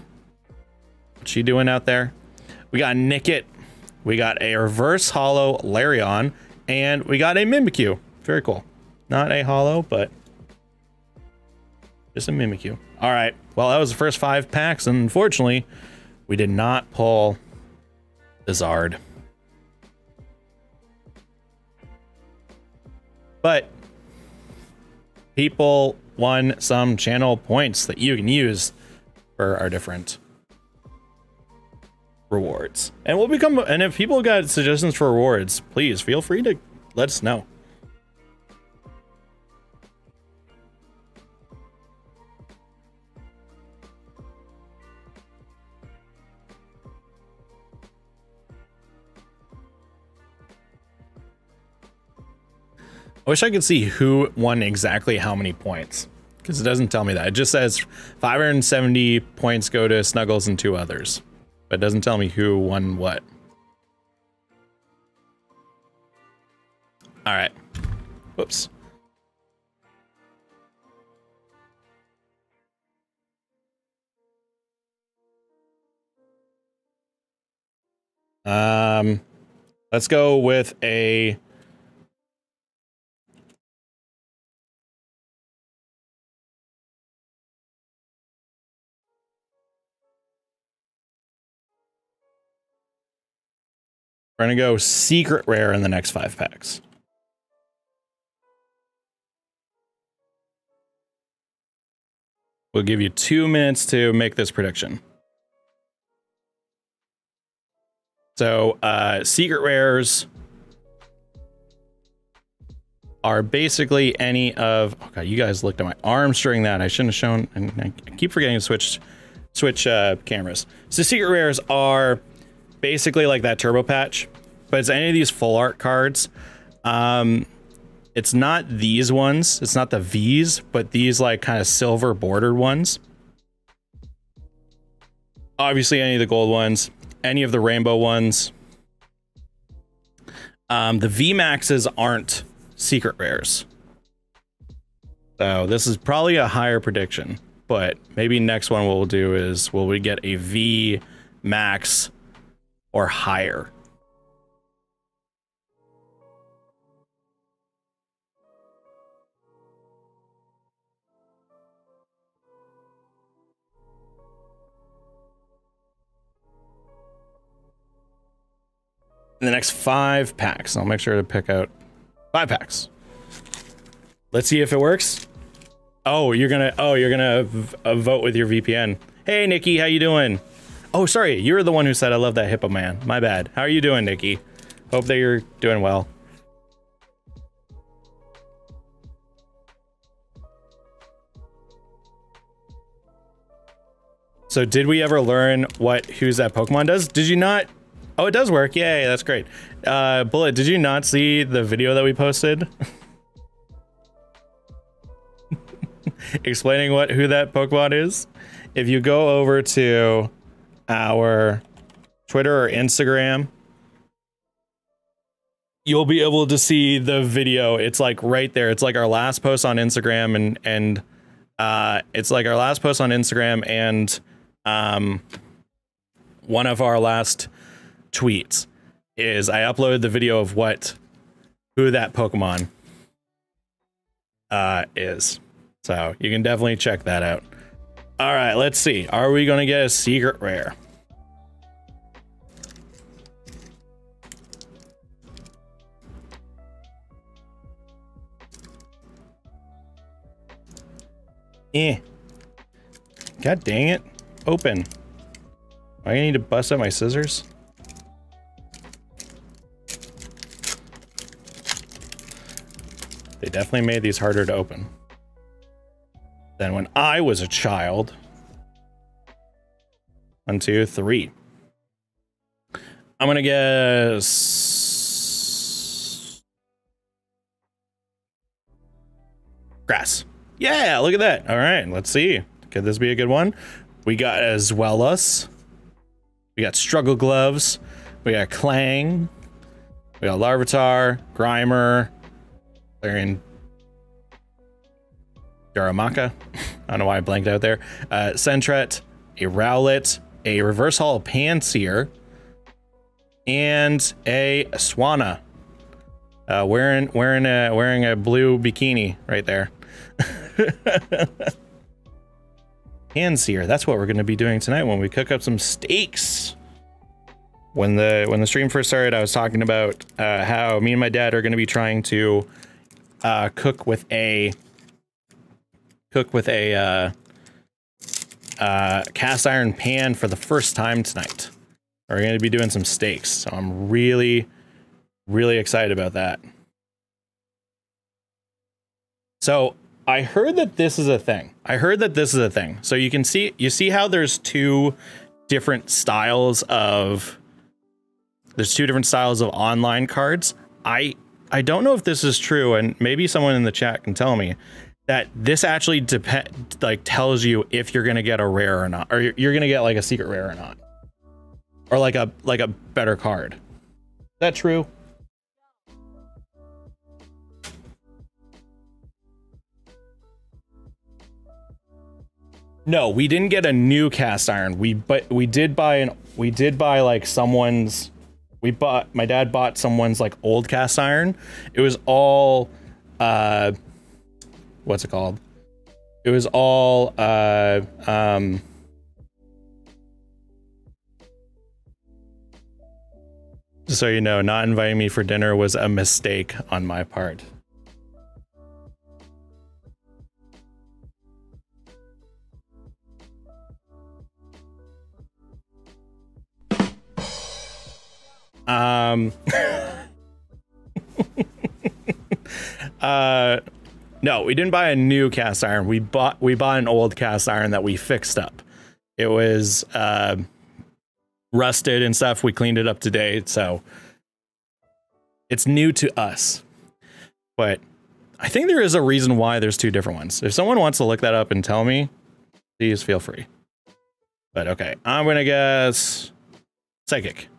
What's she doing out there? We got a Nickit. We got a reverse holo Larion. And we got a Mimikyu. Very cool. Not a holo, but just a Mimikyu. All right. Well, that was the first five packs. And unfortunately, we did not pull the Zard. But people won some channel points that you can use for our different rewards. And we'll become, and if people got suggestions for rewards, please feel free to let us know. I wish I could see who won exactly how many points, because it doesn't tell me that. It just says five hundred seventy points go to Snuggles and two others, but it doesn't tell me who won what. All right. Whoops. Um, let's go with a We're going to go secret rare in the next five packs. We'll give you two minutes to make this prediction. So, uh, secret rares are basically any of... Oh, God, you guys looked at my arms during that. I shouldn't have shown... And I keep forgetting to switch, switch uh, cameras. So, secret rares are... basically like that Turbo Patch, but it's any of these full art cards. Um, it's not these ones. It's not the V's, but these like kind of silver bordered ones. Obviously any of the gold ones, any of the rainbow ones. Um, the V maxes aren't secret rares. So this is probably a higher prediction, but maybe next one we'll do is, will we get a V max or higher? In the next five packs, I'll make sure to pick out five packs. Let's see if it works. Oh, you're gonna, oh, you're gonna v uh, vote with your V P N. Hey, Nikki, how you doing? Oh, sorry, you're the one who said I love that Hippo Man. My bad. How are you doing, Nikki? Hope that you're doing well. So did we ever learn what Who's That Pokemon does? Did you not? Oh, it does work. Yay, that's great. Uh, Bullet, did you not see the video that we posted? Explaining what Who That Pokemon is? If you go over to our Twitter or Instagram, you'll be able to see the video. It's like right there. It's like our last post on Instagram and and uh it's like our last post on Instagram and um one of our last tweets is I uploaded the video of what Who That Pokemon uh is. So you can definitely check that out. All right, let's see. Are we going to get a secret rare? Eh. God dang it. Open. I need to bust out my scissors. They definitely made these harder to open than when I was a child. One, two, three. I'm gonna guess grass. Yeah, look at that. All right, let's see. Could this be a good one? We got as well us. We got Struggle Gloves. We got Clang. We got Larvitar, Grimer, Galarian Darumaka. I don't know why I blanked out there. Uh, Sentret, a Rowlet, a Reverse Hall Panseer, and a Swanna. Uh, wearing wearing a wearing a blue bikini right there. Panseer. That's what we're gonna be doing tonight when we cook up some steaks. When the when the stream first started, I was talking about uh, how me and my dad are gonna be trying to uh, cook with a cook with a uh, uh, cast iron pan for the first time tonight. We're gonna be doing some steaks, so I'm really, really excited about that. So I heard that this is a thing. I heard that this is a thing. So you can see you see how there's two different styles of. There's two different styles of online cards. I I don't know if this is true, and maybe someone in the chat can tell me that this actually depend like tells you if you're gonna get a rare or not, or you're gonna get like a secret rare or not, or like a like a better card. Is that true? No, we didn't get a new cast iron. We but we did buy an we did buy like someone's. We bought, my dad bought someone's like old cast iron. It was all, uh, what's it called? It was all, uh, um, just so you know, not inviting me for dinner was a mistake on my part. Um, uh, no, we didn't buy a new cast iron. We bought, we bought an old cast iron that we fixed up. It was, uh, rusted and stuff. We cleaned it up today. So it's new to us, but I think there is a reason why there's two different ones. If someone wants to look that up and tell me, please feel free. But okay, I'm going to guess psychic.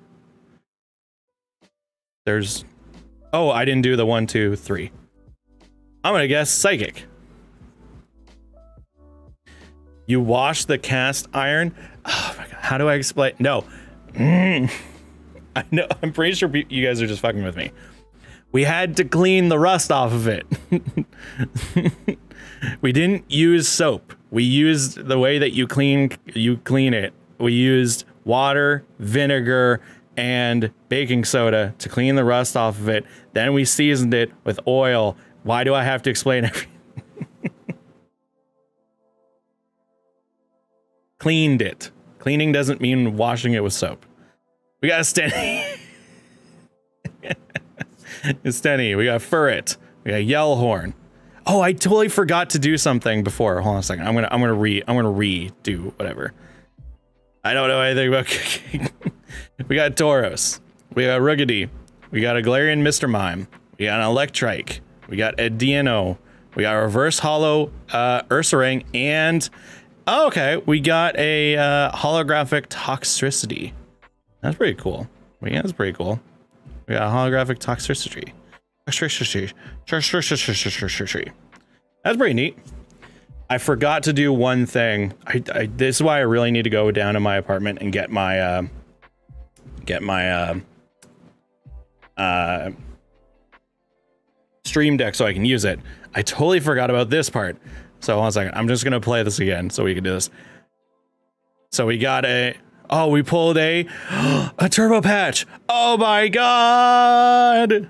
There's, oh, I didn't do the one, two, three. I'm gonna guess psychic. You wash the cast iron. Oh my God, how do I explain? No, mm. I know. I'm pretty sure you guys are just fucking with me. We had to clean the rust off of it. We didn't use soap. We used the way that you clean, you clean it. We used water, vinegar, and baking soda to clean the rust off of it. Then we seasoned it with oil. Why do I have to explain everything? Cleaned it. Cleaning doesn't mean washing it with soap. We got a Stenny. It's Stenny. We got Furret. We got Yellhorn. Oh, I totally forgot to do something before. Hold on a second. I'm gonna I'm gonna re I'm gonna redo whatever. I don't know anything about cooking. We got Tauros. We got Ruggedy. We got a Galarian Mister Mime. We got an Electrike. We got a Deino. We got a Reverse Hollow uh, Ursaring, and oh, okay, we got a uh, holographic Toxtricity. That's pretty cool. We yeah, that's pretty cool. We got a holographic Toxtricity. That's pretty neat. I forgot to do one thing. I, I this is why I really need to go down to my apartment and get my. Uh, Get my uh, uh, stream deck so I can use it. I totally forgot about this part. So one second, I'm just gonna play this again so we can do this. So we got a oh, we pulled a a Turbo Patch. Oh my God!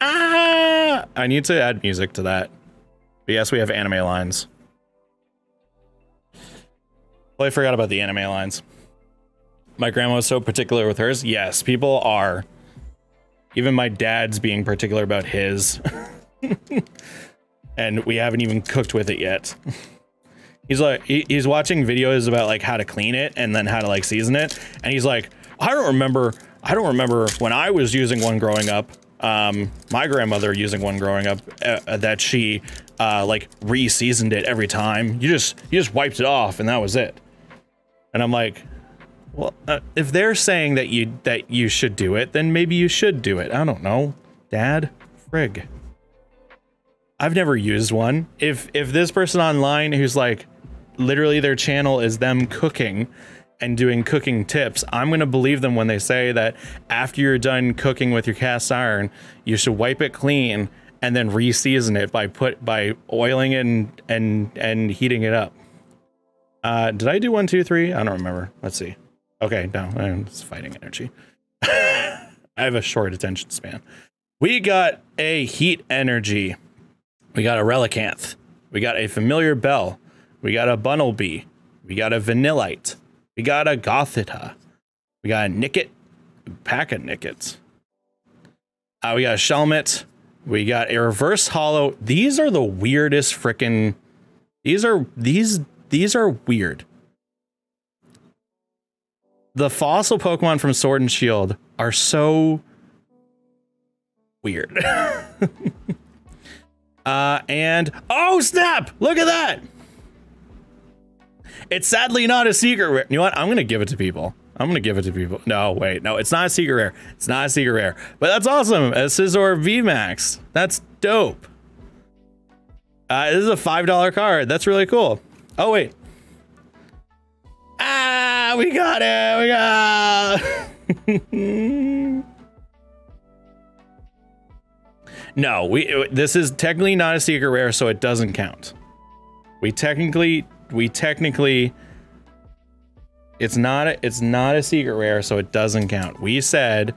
Ah! I need to add music to that. But yes, we have anime lines. Well, I forgot about the anime lines. My grandma was so particular with hers. Yes, people are. Even my dad's being particular about his. And we haven't even cooked with it yet. He's like, he, he's watching videos about like how to clean it and then how to like season it. And he's like, I don't remember, I don't remember when I was using one growing up, um, my grandmother using one growing up, uh, that she uh, like re-seasoned it every time. You just, you just wiped it off and that was it. And I'm like, well, uh, if they're saying that you, that you should do it, then maybe you should do it. I don't know, Dad. Frig. I've never used one. If, if this person online who's like, literally their channel is them cooking and doing cooking tips, I'm gonna believe them when they say that after you're done cooking with your cast iron, you should wipe it clean and then re-season it by put by oiling and and and heating it up. Uh, did I do one, two, three? I don't remember. Let's see. Okay, no, it's fighting energy. I have a short attention span. We got a heat energy. We got a Relicanth. We got a familiar bell. We got a Bunnelby. We got a Vanillite. We got a Gothita. We got a Nickit. A pack of Nickits. Uh, we got a Shelmet. We got a reverse hollow. These are the weirdest frickin'. These are these these are weird. The fossil Pokemon from Sword and Shield are so weird. uh, and oh snap! Look at that! It's sadly not a secret rare. You know what? I'm gonna give it to people. I'm gonna give it to people. No, wait, no, it's not a secret rare. It's not a secret rare. But that's awesome. A Scizor V MAX. That's dope. Uh, this is a five dollar card. That's really cool. Oh wait. Ah, we got it. We got. No, we. This is technically not a secret rare, so it doesn't count. We technically. We technically, it's not a, it's not a secret rare, so it doesn't count. We said,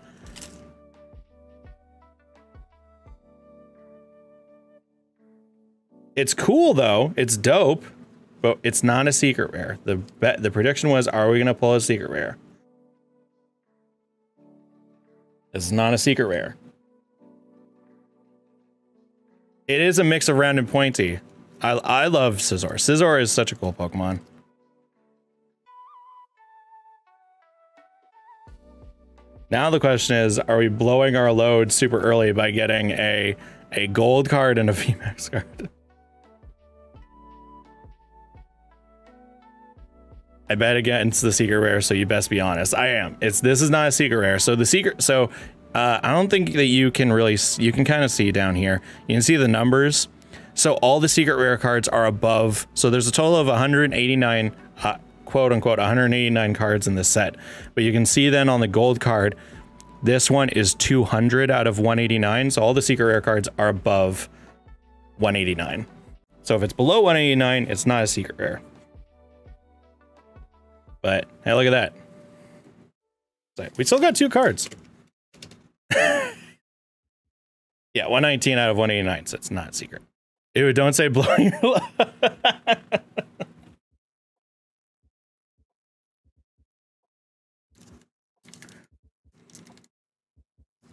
it's cool though, it's dope, but it's not a secret rare. The bet, the prediction was, are we gonna pull a secret rare? It's not a secret rare. It is a mix of round and pointy. I, I love Scizor. Scizor is such a cool Pokemon. Now the question is, are we blowing our load super early by getting a a gold card and a V MAX card? I bet against the secret rare, so you best be honest. I am. It's this is not a secret rare. So the secret. So uh, I don't think that you can really. You can kind of see down here. You can see the numbers. So all the secret rare cards are above. So there's a total of one hundred eighty-nine, uh, quote unquote, one hundred eighty-nine cards in this set. But you can see then on the gold card, this one is two hundred out of one eighty-nine. So all the secret rare cards are above one eighty-nine. So if it's below one eighty-nine, it's not a secret rare. But hey, look at that. Like, we still got two cards. Yeah, one nineteen out of one eighty-nine. So it's not secret. Ew, don't say blowing your load.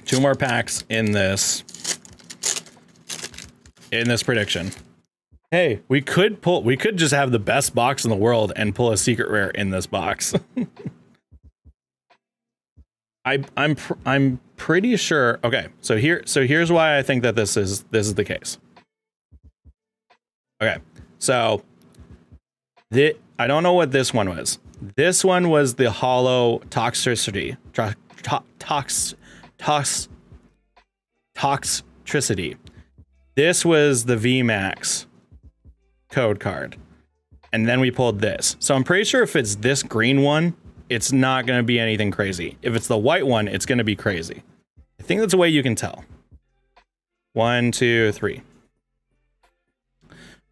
Two more packs in this in this prediction. Hey, we could pull we could just have the best box in the world and pull a secret rare in this box. I I'm pr I'm pretty sure. Okay, so here so here's why I think that this is this is the case. Okay, so the, I don't know what this one was. This one was the hollow Toxtricity. To, to, tox, tox, toxtricity. This was the V MAX code card. And then we pulled this. So I'm pretty sure if it's this green one, it's not going to be anything crazy. If it's the white one, it's going to be crazy. I think that's a way you can tell. One, two, three.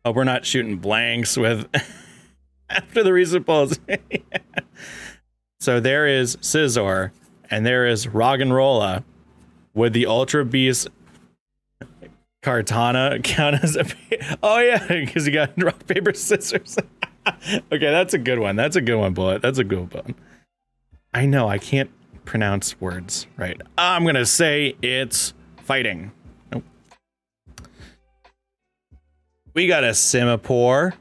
Oh, we're not shooting blanks with after the recent polls. Yeah. So there is Scizor and there is Roggenrola. Would the Ultra Beast Kartana count as a pa oh yeah, because you got rock, paper, scissors. Okay, that's a good one. That's a good one, Bullet. That's a good one. I know, I can't pronounce words right. I'm gonna say it's fighting. We got a Simipour.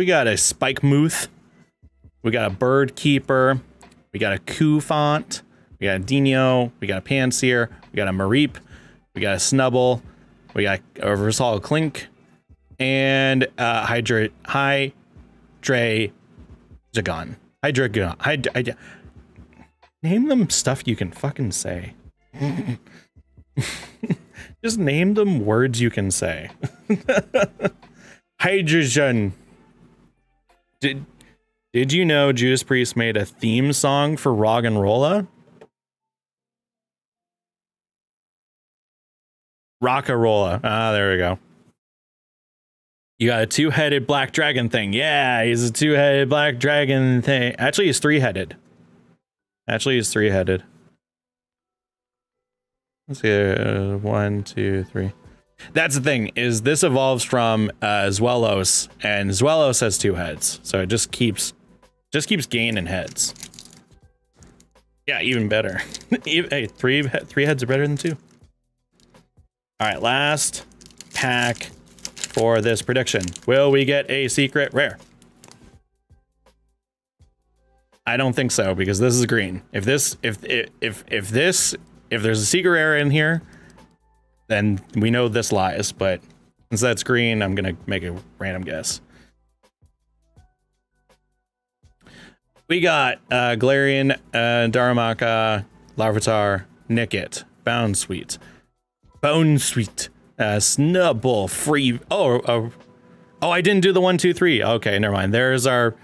We got a Spikemuth. We got a Bird Keeper. We got a Cufant. We got a Dino. We got a Panseer. We got a Mareep. We got a Snubble. We got a Versal Clink. And uh Hydra Hydragon. Hydragon. Hydra Name them stuff you can fucking say. Just name them words you can say. Hydrogen. Did Did you know Judas Priest made a theme song for Rock'n'Rolla? Rock'n'Rolla. Ah, there we go. You got a two-headed black dragon thing. Yeah, he's a two-headed black dragon thing. Actually, he's three-headed. Actually, he's three-headed. Let's see, uh, one, two, three. That's the thing, is this evolves from uh, Zweilous, and Zweilous has two heads, so it just keeps, just keeps gaining heads. Yeah, even better. Hey, three, three heads are better than two. All right, last pack for this prediction. Will we get a secret rare? I don't think so, because this is green. If this, if if if, if this, if there's a secret rare in here, then we know this lies, but since that's green, I'm gonna make a random guess. We got uh, Galarian, uh, Darumaka, Larvitar, Nickit, Bounsweet, Bounsweet, uh, Snubbull, Free. Oh, oh, oh! I didn't do the one, two, three. Okay, never mind. There's our.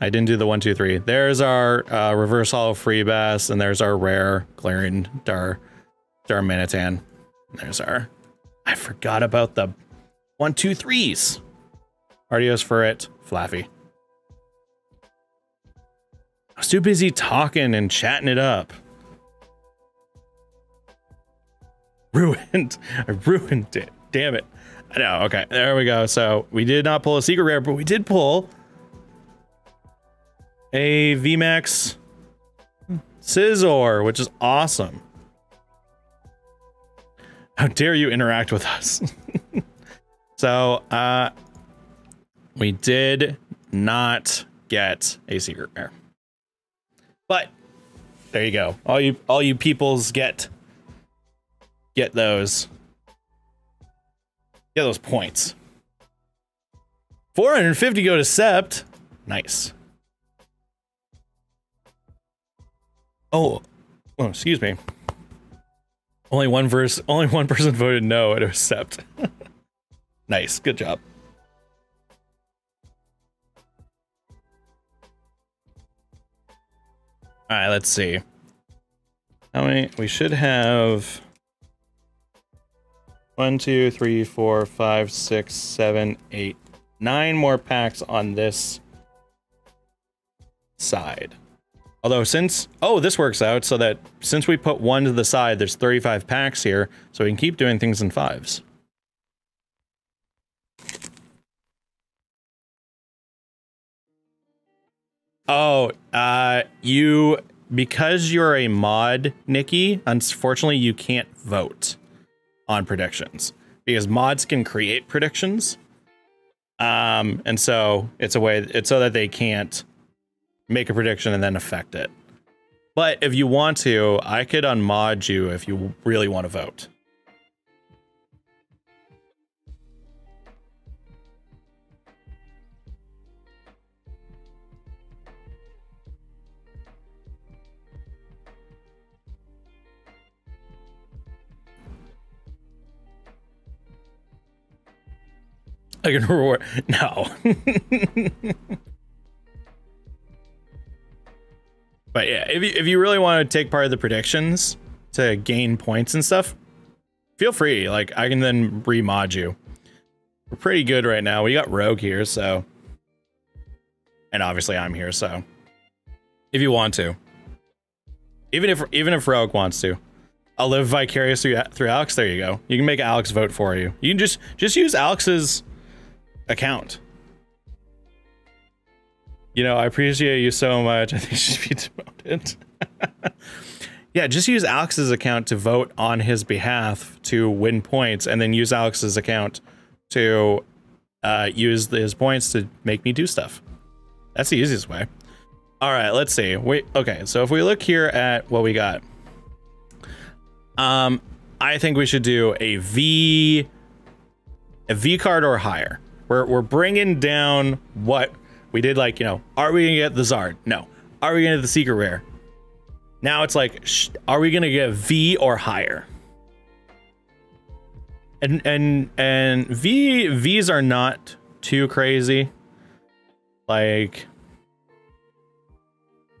I didn't do the one, two, three. There's our uh, Reverse Hollow Freebass, and there's our rare Galarian Dar, Darmanitan. There's our, I forgot about the one, two, threes. Ardeo's Ferret, Flaffy. I was too busy talking and chatting it up. Ruined. I ruined it. Damn it. I know. Okay, there we go. So we did not pull a secret rare, but we did pull a V MAX Scizor, which is awesome. How dare you interact with us? So, uh, we did not get a secret rare, but there you go. All you, all you peoples get, get those, get those points. four hundred fifty go to Sept. Nice. Oh, oh, excuse me. Only one verse, only one person voted no to accept. Nice, good job. All right, let's see. How many? We should have one, two, three, four, five, six, seven, eight, nine more packs on this side. Although since, oh, this works out so that since we put one to the side, there's thirty-five packs here, so we can keep doing things in fives. Oh, uh, you, because you're a mod, Nikki, unfortunately you can't vote on predictions because mods can create predictions. Um, and so it's a way, it's so that they can't make a prediction and then affect it. But if you want to, I could unmod you if you really want to vote. I can reward. No. But yeah, if you, if you really want to take part of the predictions to gain points and stuff, feel free. Like, I can then remod you. We're pretty good right now. We got Rogue here, so. And obviously I'm here, so. If you want to. Even if even if Rogue wants to. I'll live vicarious through, through Alex. There you go. You can make Alex vote for you. You can just, just use Alex's account. You know, I appreciate you so much. I think you should be demoted. Yeah, just use Alex's account to vote on his behalf to win points, and then use Alex's account to uh, use his points to make me do stuff. That's the easiest way. All right, let's see. Wait, okay, so if we look here at what we got, um, I think we should do a V, a V card or higher. We're, we're bringing down what we did, like, you know, are we gonna get the Zard? No. Are we gonna get the Secret Rare? Now it's like, sh are we gonna get V or higher? And, and, and V, V's are not too crazy. Like,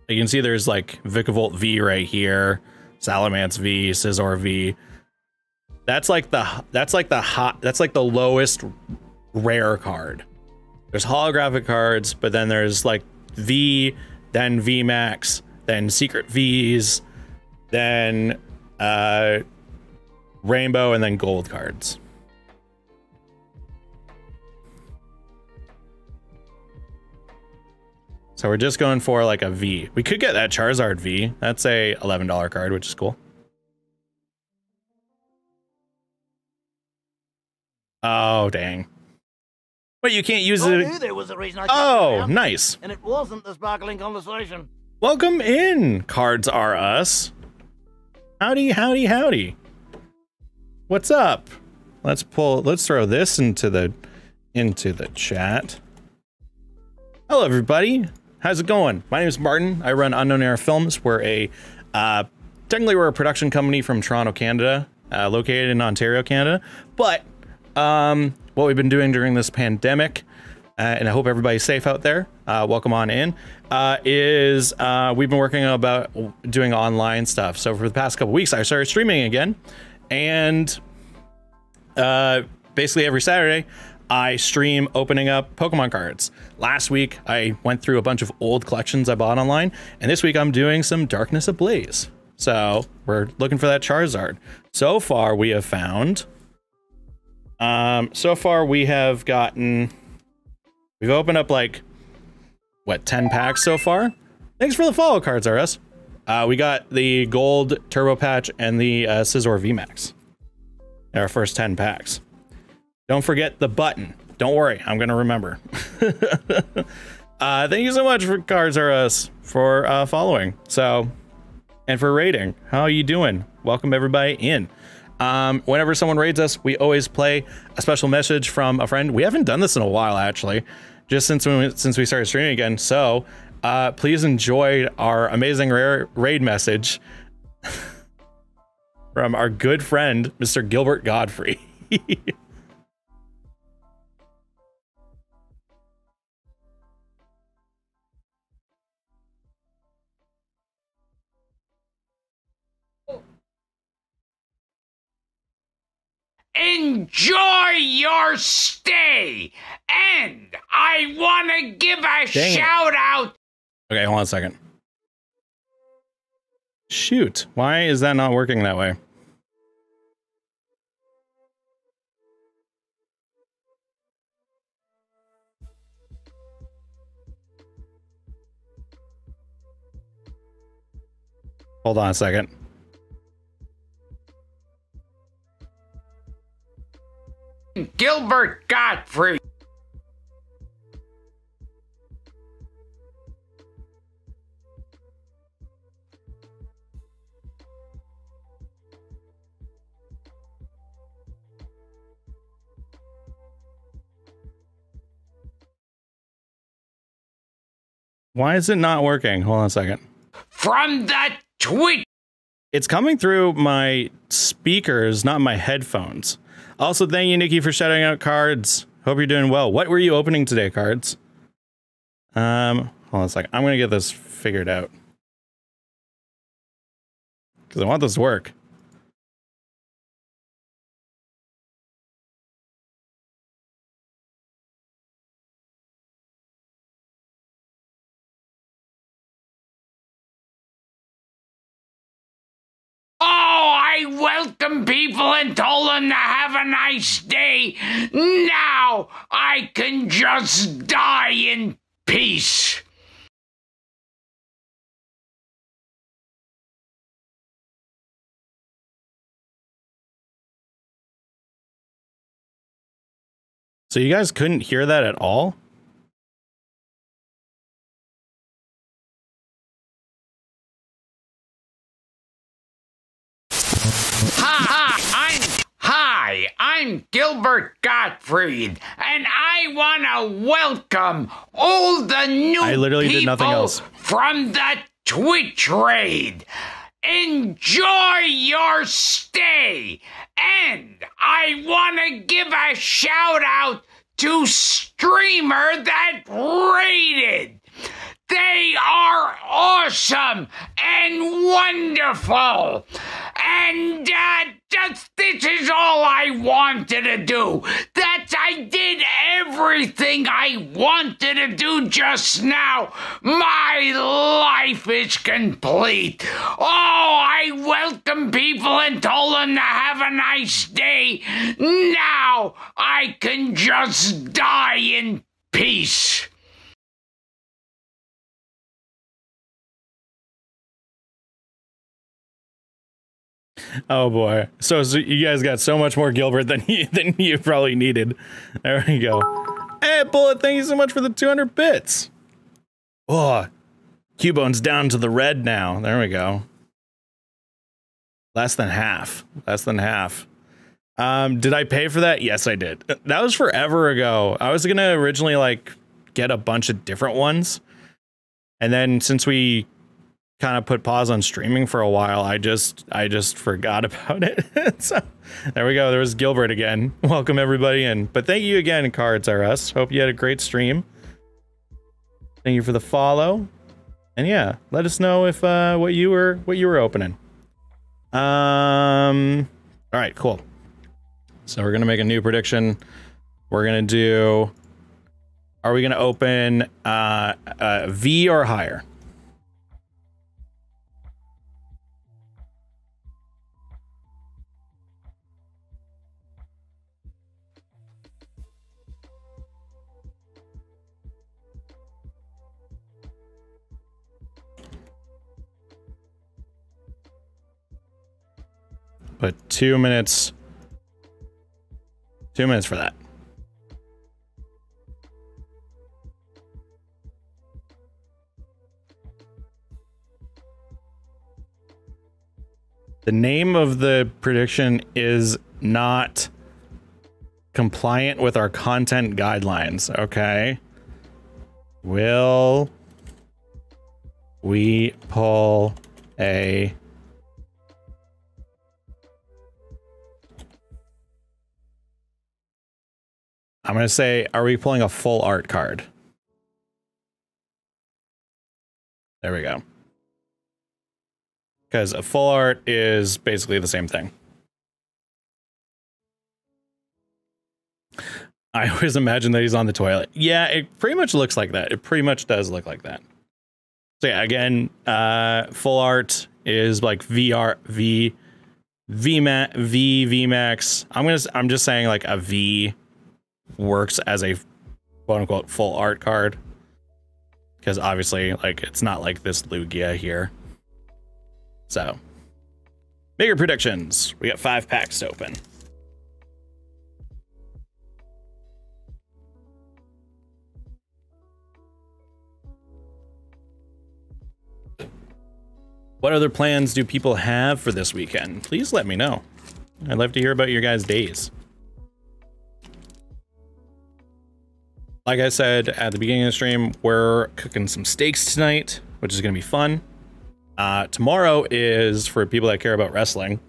you can see there's like Vicavolt V right here, Salamence V, Scizor V. That's like the, that's like the hot, that's like the lowest rare card. There's holographic cards, but then there's like V, then V MAX, then Secret V's, then uh, Rainbow, and then Gold cards. So we're just going for like a V. We could get that Charizard V. That's a eleven dollar card, which is cool. Oh, dang. But you can't use it. I knew there was a reason I oh, nice. And it wasn't the sparkling conversation. Welcome in, Cards Are Us. Howdy, howdy, howdy. What's up? Let's pull, let's throw this into the, into the chat. Hello, everybody. How's it going? My name is Martin. I run Unknown Error Films. We're a, uh, technically we're a production company from Toronto, Canada, uh, located in Ontario, Canada. But, um, what we've been doing during this pandemic, uh, and I hope everybody's safe out there, uh, welcome on in, uh, is, uh, we've been working about doing online stuff. So for the past couple weeks, I started streaming again, and, uh, basically every Saturday, I stream opening up Pokemon cards. Last week, I went through a bunch of old collections I bought online, and this week I'm doing some Darkness Ablaze. So we're looking for that Charizard. So far we have found, um, so far we have gotten, we've opened up like, what, ten packs so far? Thanks for the follow, Cards R Us. Uh, we got the Gold Turbo Patch and the uh, Scizor V MAX. Our first ten packs. Don't forget the button. Don't worry, I'm gonna remember. uh, thank you so much for Cards R Us for uh, following. So, and for raiding. How are you doing? Welcome everybody in. Um, whenever someone raids us, we always play a special message from a friend. We haven't done this in a while, actually, just since we since we started streaming again. So, uh, please enjoy our amazing rare raid message from our good friend, Mister Gilbert Godfrey. Enjoy your stay, and I want to give a Dang shout it. out. Okay, hold on a second. Shoot, why is that not working that way? Hold on a second. Gilbert Godfrey. Why is it not working? Hold on a second. From the Twitch. It's coming through my speakers, not my headphones. Also, thank you, Nikki, for shouting out Cards. Hope you're doing well. What were you opening today, Cards? Um, hold on a second. I'm going to get this figured out. Because I want this to work. Welcome people and told them to have a nice day. Now I can just die in peace. So you guys couldn't hear that at all? Hi, I'm Gilbert Gottfried, and I want to welcome all the new I literally people did nothing else. From the Twitch raid. Enjoy your stay, and I want to give a shout out to streamer that raided. They are awesome and wonderful, and uh, that's, this is all I wanted to do. That's, I did everything I wanted to do just now. My life is complete. Oh, I welcome people and told them to have a nice day. Now I can just die in peace. Oh boy! So, so you guys got so much more Gilbert than you than you probably needed. There we go. Hey, Bullet! Thank you so much for the two hundred bits. Oh, Cubone's down to the red now. There we go. Less than half. Less than half. Um, did I pay for that? Yes, I did. That was forever ago. I was gonna originally like get a bunch of different ones, and then since we kind of put pause on streaming for a while, I just I just forgot about it. So there we go. There was Gilbert again. Welcome everybody in. But thank you again, Cards R Us. Hope you had a great stream. Thank you for the follow. And yeah, let us know if uh what you were what you were opening. Um all right, cool. So we're gonna make a new prediction. We're gonna do are we gonna open uh, uh V or higher? But two minutes, two minutes for that. The name of the prediction is not compliant with our content guidelines. Okay. Will we pull a I'm going to say, are we pulling a full art card? There we go. Because a full art is basically the same thing. I always imagine that he's on the toilet. Yeah, it pretty much looks like that. It pretty much does look like that. So yeah, again, uh, full art is like V R, V, V, V, V max. I'm going to, I'm just saying like a V works as a quote unquote full art card because obviously like it's not like this Lugia here. So bigger predictions. We got five packs to open. What other plans do people have for this weekend? Please let me know. I'd love to hear about your guys' days. Like I said at the beginning of the stream, we're cooking some steaks tonight, which is going to be fun. Uh, tomorrow is for people that care about wrestling,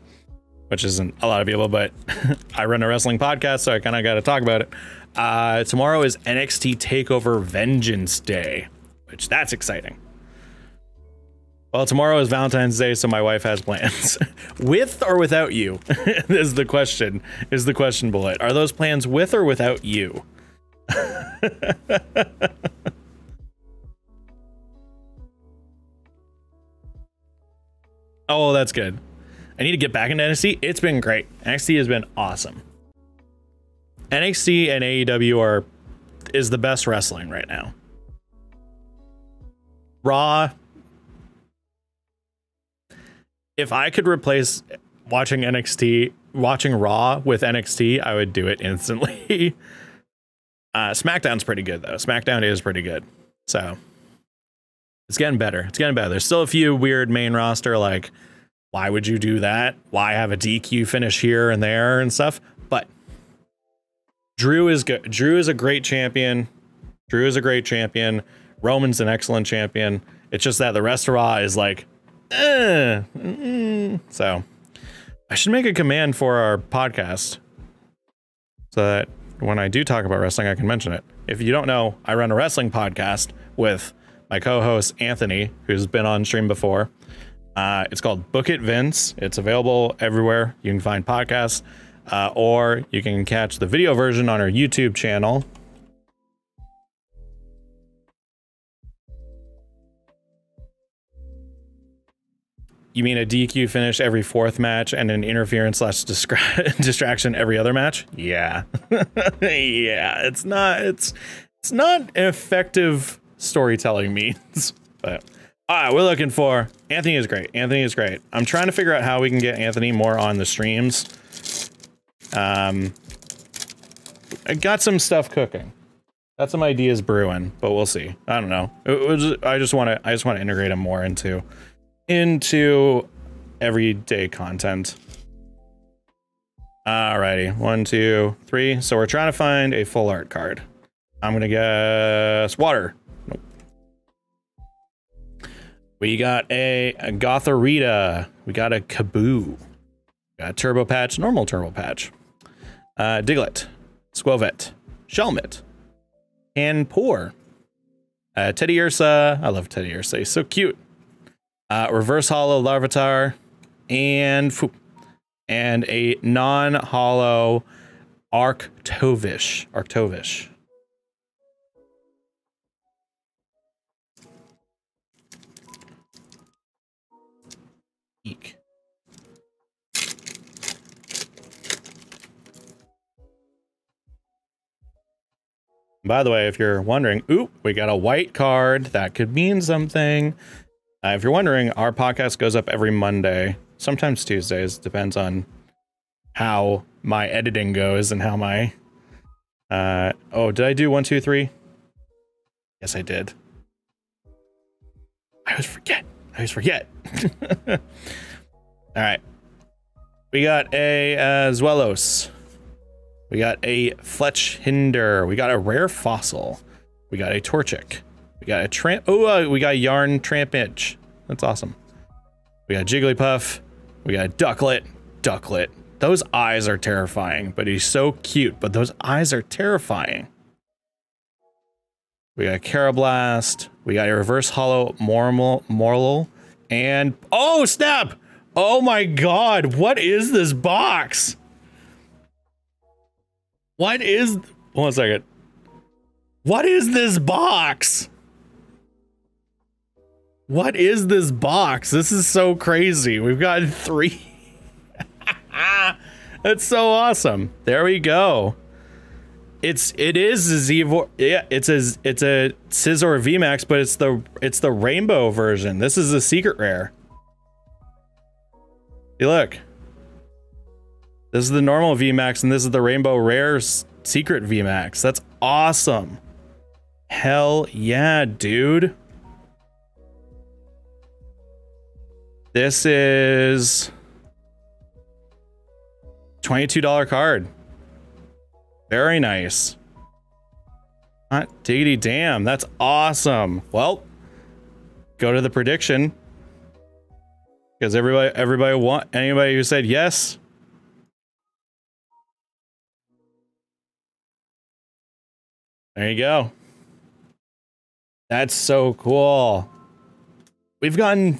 which isn't a lot of people, but I run a wrestling podcast, so I kind of got to talk about it. Uh, tomorrow is N X T TakeOver Vengeance Day, which that's exciting. Well, tomorrow is Valentine's Day, so my wife has plans. With or without you is the question, is the question Bullet. Are those plans with or without you? Oh, that's good. I need to get back into N X T. It's been great. N X T has been awesome. N X T and A E W are is the best wrestling right now. Raw. If I could replace watching N X T, watching Raw with N X T, I would do it instantly. Uh, SmackDown's pretty good, though. SmackDown is pretty good. So it's getting better. It's getting better. There's still a few weird main roster, like, why would you do that? Why have a D Q finish here and there and stuff? But Drew is good. Drew is a great champion. Drew is a great champion. Roman's an excellent champion. It's just that the rest of Raw is like, eh. Mm-mm. So I should make a command for our podcast so that when I do talk about wrestling, I can mention it. If you don't know, I run a wrestling podcast with my co-host, Anthony, who's been on stream before. Uh, it's called Book It Vince. It's available everywhere you can find podcasts, uh, or you can catch the video version on our YouTube channel. You mean a D Q finish every fourth match and an interference slash distraction every other match? Yeah. Yeah, it's not, it's, it's not effective storytelling means, but all right, we're looking for, Anthony is great. Anthony is great. I'm trying to figure out how we can get Anthony more on the streams. Um, I got some stuff cooking. Got some ideas brewing, but we'll see. I don't know. It was, I just want to, I just want to integrate him more into into everyday content. Alrighty, one, two, three. So we're trying to find a full art card. I'm gonna guess water. Nope. We got a, a Gotharita. We got a Kaboo. Got a Turbo Patch, normal Turbo Patch. Uh, Diglett, Squovet, Shelmet, and Poor. Uh, Teddy Ursa. I love Teddy Ursa. He's so cute. Uh, reverse hollow Larvitar and and a non-hollow Arctovish. Arctovish. Eek. By the way, if you're wondering, ooh, we got a white card. That could mean something. Uh, if you're wondering, our podcast goes up every Monday, sometimes Tuesdays, depends on how my editing goes and how my, uh, oh, did I do one, two, three? Yes, I did. I always forget. I always forget. All right. We got a, uh, Zweilous. We got a Fletchhinder. We got a rare fossil. We got a Torchic. We got a tramp. Oh, uh, we got Yarn Trampinch. That's awesome. We got Jigglypuff. We got Ducklet. Ducklet. Those eyes are terrifying, but he's so cute. But those eyes are terrifying. We got Carablast. We got a reverse hollow Mormal Morlul. And oh snap! Oh my god! What is this box? What is? One second. What is this box? What is this box? This is so crazy. We've got three. That's so awesome. There we go. It's it is a Zivor. Yeah, it's a it's a Scizor V MAX, but it's the it's the rainbow version. This is a secret rare. Hey, look. This is the normal V MAX, and this is the rainbow rare secret V MAX. That's awesome. Hell yeah, dude. This is twenty-two dollar card. Very nice. Not diggity damn. That's awesome. Well, go to the prediction. Because everybody, everybody want anybody who said yes. There you go. That's so cool. We've gotten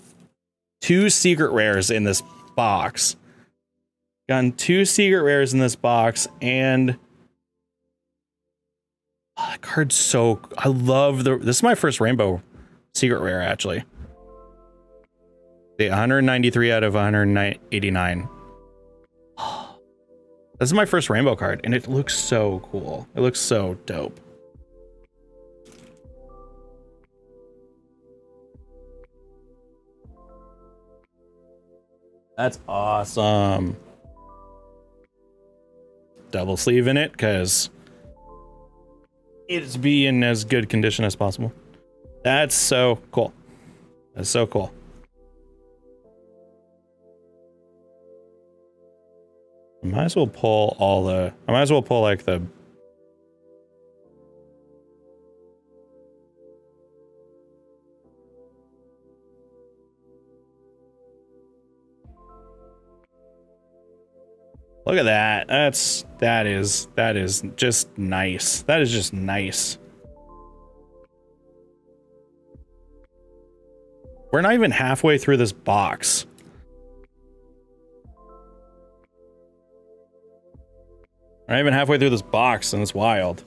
two secret rares in this box. Gotten two secret rares in this box, and oh, that card's so. I love the. This is my first rainbow secret rare, actually. The one hundred ninety-three out of one hundred eighty-nine. Oh, this is my first rainbow card, and it looks so cool. It looks so dope. That's awesome. Double sleeve in it, because it's be in as good condition as possible. That's so cool. That's so cool. I might as well pull all the, I might as well pull like the Look at that. That's, that is, that is just nice. That is just nice. We're not even halfway through this box. We're not even halfway through this box, and it's wild.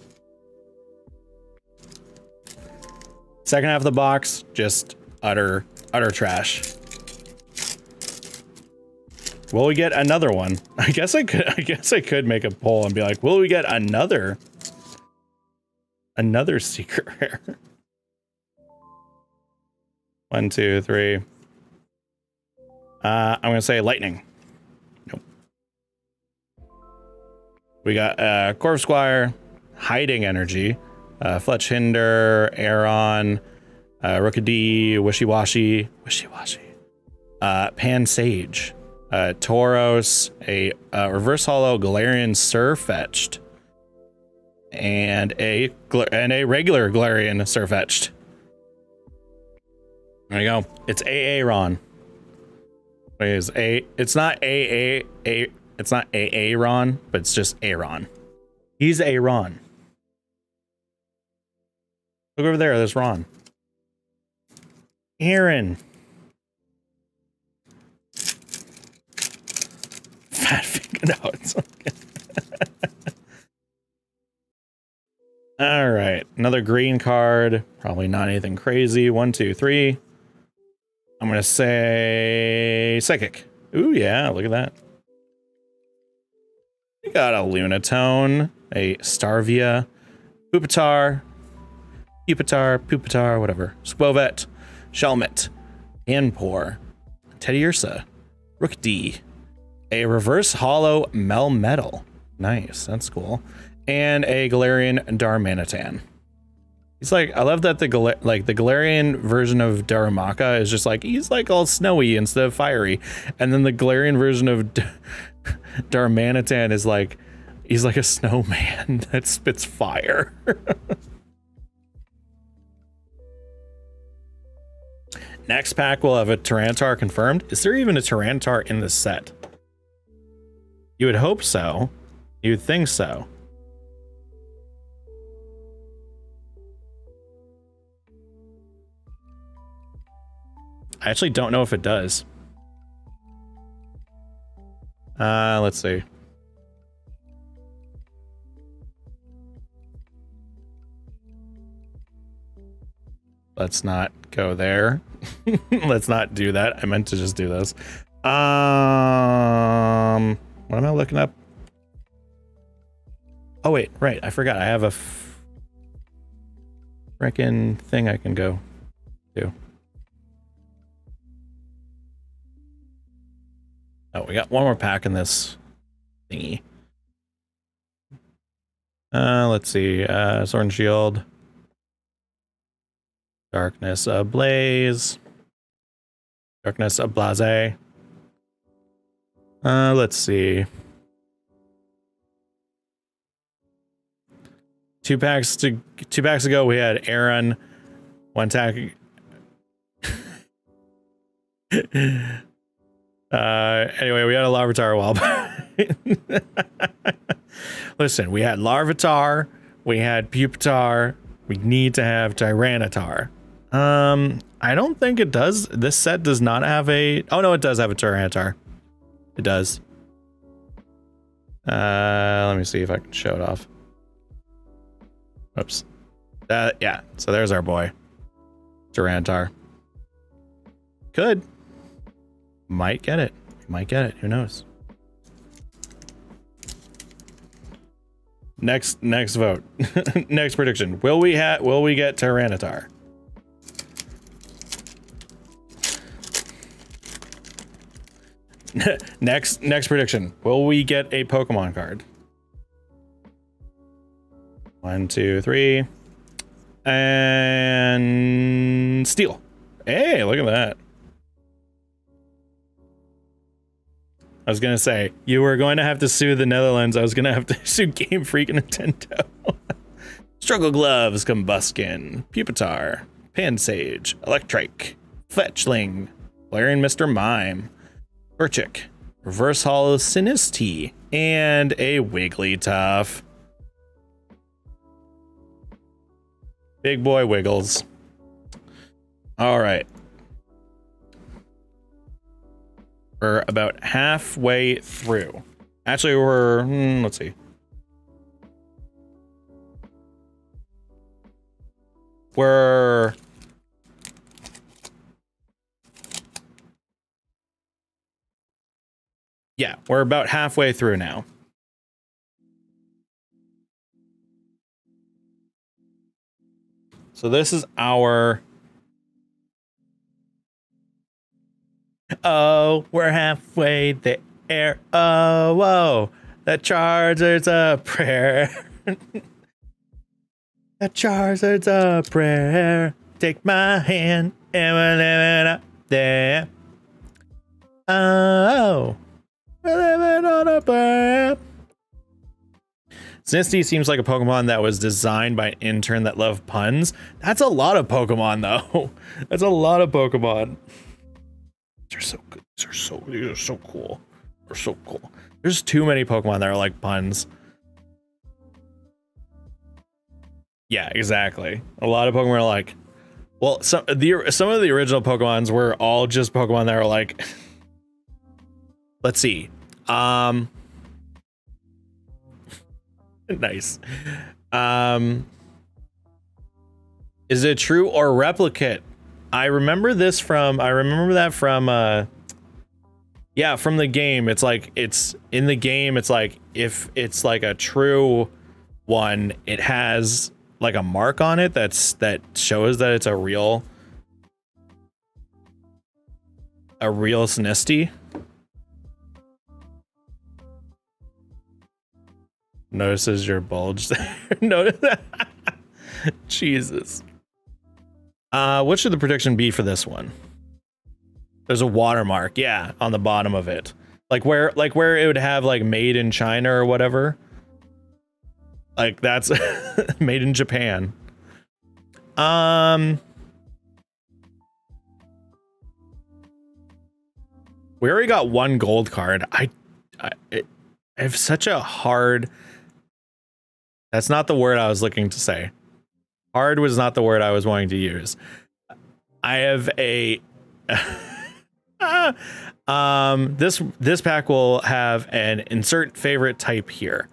Second half of the box, just utter, utter trash. Will we get another one? I guess I could, I guess I could make a poll and be like, will we get another, another secret rare? One, two, three. Uh, I'm going to say lightning. Nope. We got uh, Corv Squire, Hiding Energy, uh, Fletch Hinder, Aeron, uh, Rookidee, Wishy Washy, Wishy Washy, uh, Pan Sage. Uh, Tauros, a uh, reverse holo Galarian Surfetched, and a and a regular Galarian Surfetched. There you go. It's Aeron. It is a. It's not a a a. It's not Aeron, but it's just Aeron. He's Aeron. Look over there. There's Ron. Aaron. Fat finger. No, it's okay. All right, another green card. Probably not anything crazy. One, two, three. I'm gonna say psychic. Ooh, yeah. Look at that. We got a Lunatone, a Starvia, Pupitar, Pupitar, Pupitar, whatever. Squovet, Shelmet, Anpour, Teddy Ursa, Rookidee. A reverse hollow Melmetal. Nice, that's cool. And a Galarian Darmanitan. He's like, I love that the Gal like the Galarian version of Darumaka is just like, he's like all snowy instead of fiery. And then the Galarian version of D Darmanitan is like, he's like a snowman that spits fire. Next pack will have a Tyranitar confirmed. Is there even a Tyranitar in this set? You would hope so. You would think so. I actually don't know if it does. Uh, let's see. Let's not go there. Let's not do that. I meant to just do this. Um... What am I looking up? Oh wait, right, I forgot. I have a frickin' thing I can go to. Oh, we got one more pack in this thingy. Uh, let's see. Uh, Sword and Shield. Darkness Ablaze. Darkness Ablaze. Uh, let's see. Two packs to two packs ago, we had Aeron. One pack. uh, anyway, we had a Larvitar a while back. Listen, we had Larvitar, we had Pupitar. We need to have Tyranitar. Um, I don't think it does. This set does not have a. Oh no, it does have a Tyranitar. It does. Uh, let me see if I can show it off. Oops. Uh, yeah, so there's our boy. Tyranitar. Could. Might get it. Might get it. Who knows? Next, next vote. Next prediction. Will we ha- will we get Tyranitar? next next prediction. Will we get a Pokemon card? One, two, three. And steal. Hey, look at that. I was gonna say, you were going to have to sue the Netherlands. I was gonna have to sue Game Freak and Nintendo. Struggle Gloves, Combuskin, Pupitar, Pansage, Electrike, Fetchling, Flareon Mister Mime, Urchic, Reverse Hollow Sinistee, and a Wigglytuff. Big boy Wiggles. All right. We're about halfway through. Actually, we're, hmm, let's see. We're Yeah, we're about halfway through now. So this is our Oh, we're halfway there. Oh, whoa. That Charizard's a prayer. That Charizard's a prayer. Take my hand and we'll live it up there. Oh, we're living on a prayer. Sinistee seems like a Pokemon that was designed by an intern that loved puns. That's a lot of Pokemon, though. That's a lot of Pokemon. These are so good. These are so, these are so cool. They're so cool. There's too many Pokemon that are like puns. Yeah, exactly. A lot of Pokemon are like, well, some the some of the original Pokemons were all just Pokemon that are like, let's see. Um, nice. Um, is it true or replicate? I remember this from, I remember that from, uh, yeah, from the game. It's like, it's in the game. It's like, if it's like a true one, it has like a mark on it. That's, that shows that it's a real, a real Sinistee. Notices your bulge there. Notice that. Jesus. Uh, what should the prediction be for this one? There's a watermark, yeah, on the bottom of it. Like where, like where it would have like made in China or whatever. Like that's made in Japan. Um, we already got one gold card. I, I, it, I have such a hard. That's not the word I was looking to say. Hard was not the word I was wanting to use. I have a um this this pack will have an insert favorite type here.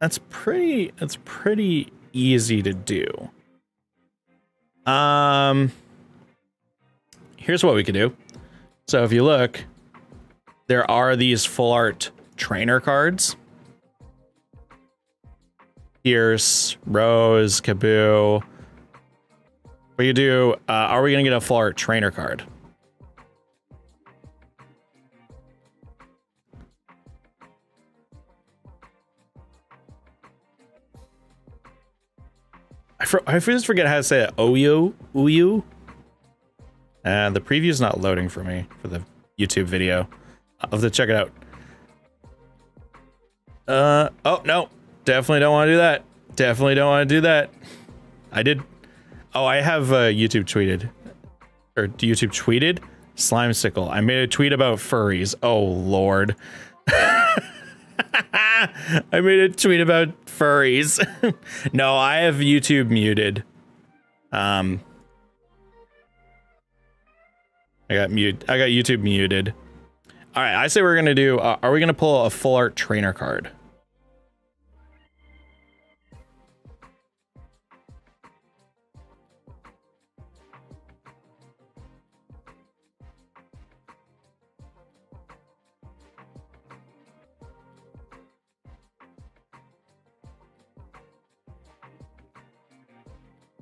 That's pretty that's pretty easy to do. Um here's what we could do. So if you look, there are these full art trainer cards. Pierce, Rose, Kaboo. What you do? Uh, are we gonna get a full art trainer card? I, for, I just forget how to say it. Oyu, Uyu. Uh, the preview's not loading for me for the YouTube video. I'll have to check it out. Uh oh no. Definitely don't want to do that. Definitely don't want to do that. I did. Oh, I have uh, YouTube tweeted. Or YouTube tweeted? Slimesicle. I made a tweet about furries. Oh, Lord. I made a tweet about furries. No, I have YouTube muted. Um, I got mute. I got YouTube muted. All right. I say we're going to do. Uh, are we going to pull a full art trainer card?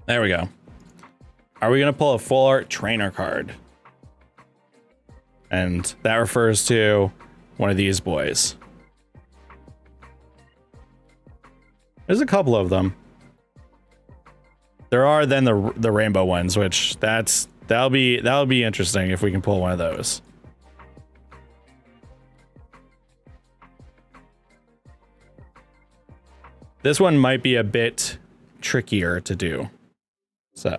There we go. Are we gonna pull a full art trainer card? And that refers to one of these boys. There's a couple of them. There are then the the rainbow ones, which that's that'll be that'll be interesting if we can pull one of those. This one might be a bit trickier to do. So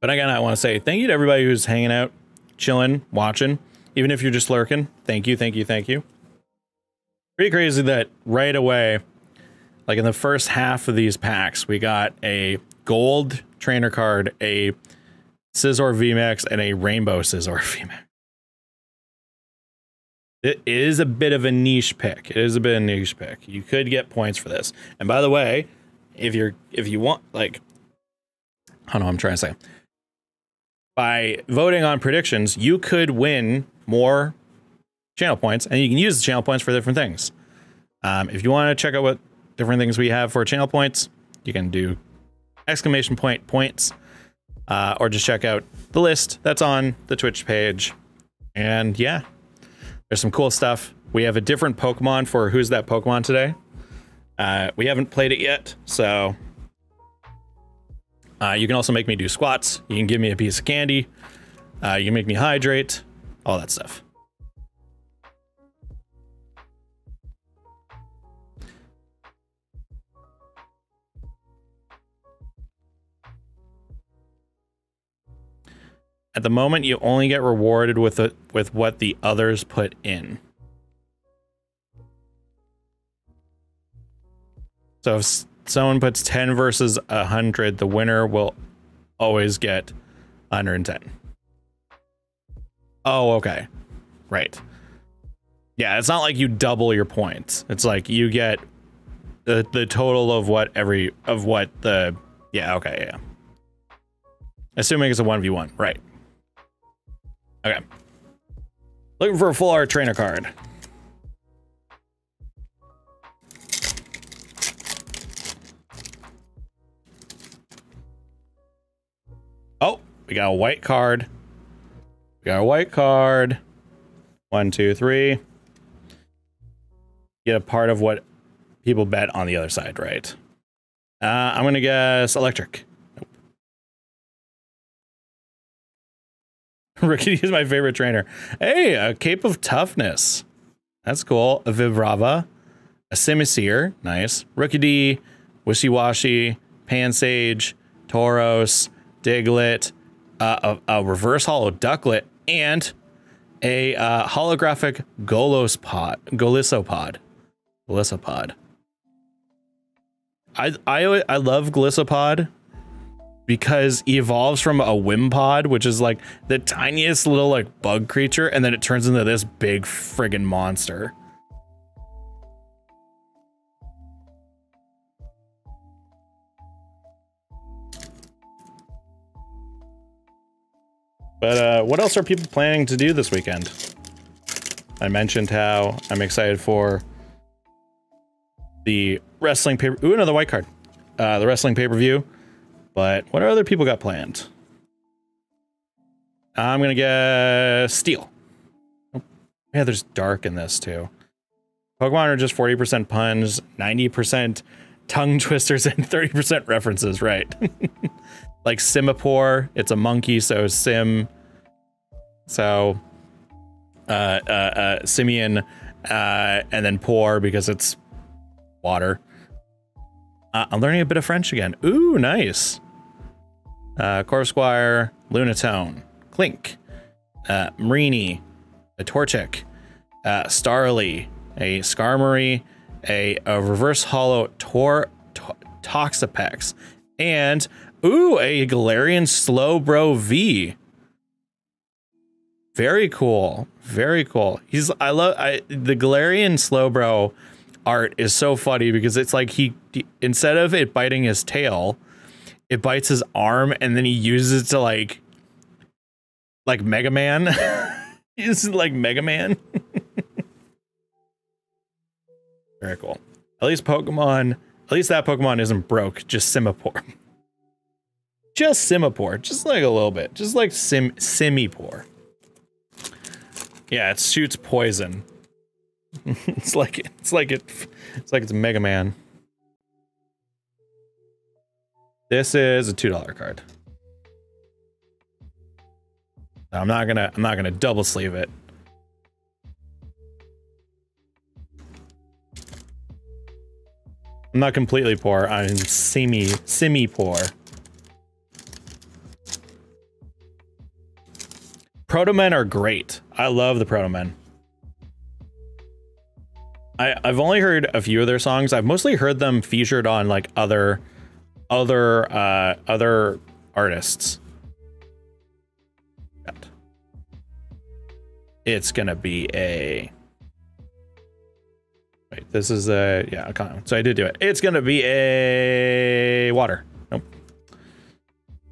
but again, I want to say thank you to everybody who's hanging out, chilling, watching, even if you're just lurking. Thank you, thank you, thank you. Pretty crazy that right away, like in the first half of these packs, we got a gold trainer card, a Scizor V MAX, and a rainbow Scizor V MAX. It is a bit of a niche pick. It is a bit of a niche pick. You could get points for this. And by the way, if you're if you want, like, I don't know what I'm trying to say. By voting on predictions, you could win more channel points, and you can use the channel points for different things. Um, if you want to check out what different things we have for channel points, you can do exclamation point points, uh, or just check out the list that's on the Twitch page. And yeah, there's some cool stuff. We have a different Pokemon for Who's That Pokemon today. Uh, we haven't played it yet, so... Uh, you can also make me do squats. You can give me a piece of candy. Uh, you can make me hydrate. All that stuff. At the moment, you only get rewarded with the, with what the others put in. So if someone puts ten versus one hundred, the winner will always get one hundred ten. Oh, okay. Right. Yeah, it's not like you double your points. It's like you get the the total of what every of what the yeah, okay, yeah. Assuming it's a one v one, right. Okay. Looking for a full art trainer card. Oh, we got a white card. We got a white card. One, two, three. Get a part of what people bet on the other side, right? Uh, I'm going to guess electric. Nope. Rickety is my favorite trainer. Hey, a Cape of Toughness. That's cool. A Vibrava. A Simisear. Nice. Rickety. Wishy Washy. Pansage. Tauros. Diglett, uh, a, a reverse hollow Ducklet, and a uh, holographic Golosopod. Golosopod. Golosopod. I I I love Golosopod because he evolves from a Wimpod, which is like the tiniest little like bug creature, and then it turns into this big friggin' monster. But uh, what else are people planning to do this weekend? I mentioned how I'm excited for the wrestling pay- ooh, another white card. Uh, the wrestling pay-per-view. But what other people got planned? I'm gonna guess Steel. Oh, yeah, there's Dark in this too. Pokemon are just forty percent puns, ninety percent tongue twisters, and thirty percent references, right? Like Simipour, it's a monkey, so Sim. So, uh, uh, uh, Simeon, uh, and then Pour because it's water. Uh, I'm learning a bit of French again. Ooh, nice. Uh, Corvsquire, Lunatone, Clink, uh, Marini, a Torchic, uh, Starly, a Skarmory, a, a Reverse Hollow Tor, to Toxapex, and ooh, a Galarian Slowbro V. Very cool. Very cool. He's I love I the Galarian Slowbro art is so funny because it's like he instead of it biting his tail, it bites his arm and then he uses it to like like Mega Man. He's like Mega Man. Very cool. At least Pokemon, at least that Pokemon isn't broke, just Simipour. Just Simipour, just like a little bit, just like Sim Simipour. Yeah, it shoots poison. it's like it's like it it's like it's Mega Man. This is a two dollar card. I'm not gonna I'm not gonna double sleeve it. I'm not completely poor. I'm semi semi poor. Protomen are great. I love the Protomen. I I've only heard a few of their songs. I've mostly heard them featured on like other other uh other artists. It's gonna be a Wait, this is a yeah, I can't, so I did do it. It's gonna be a water. Nope.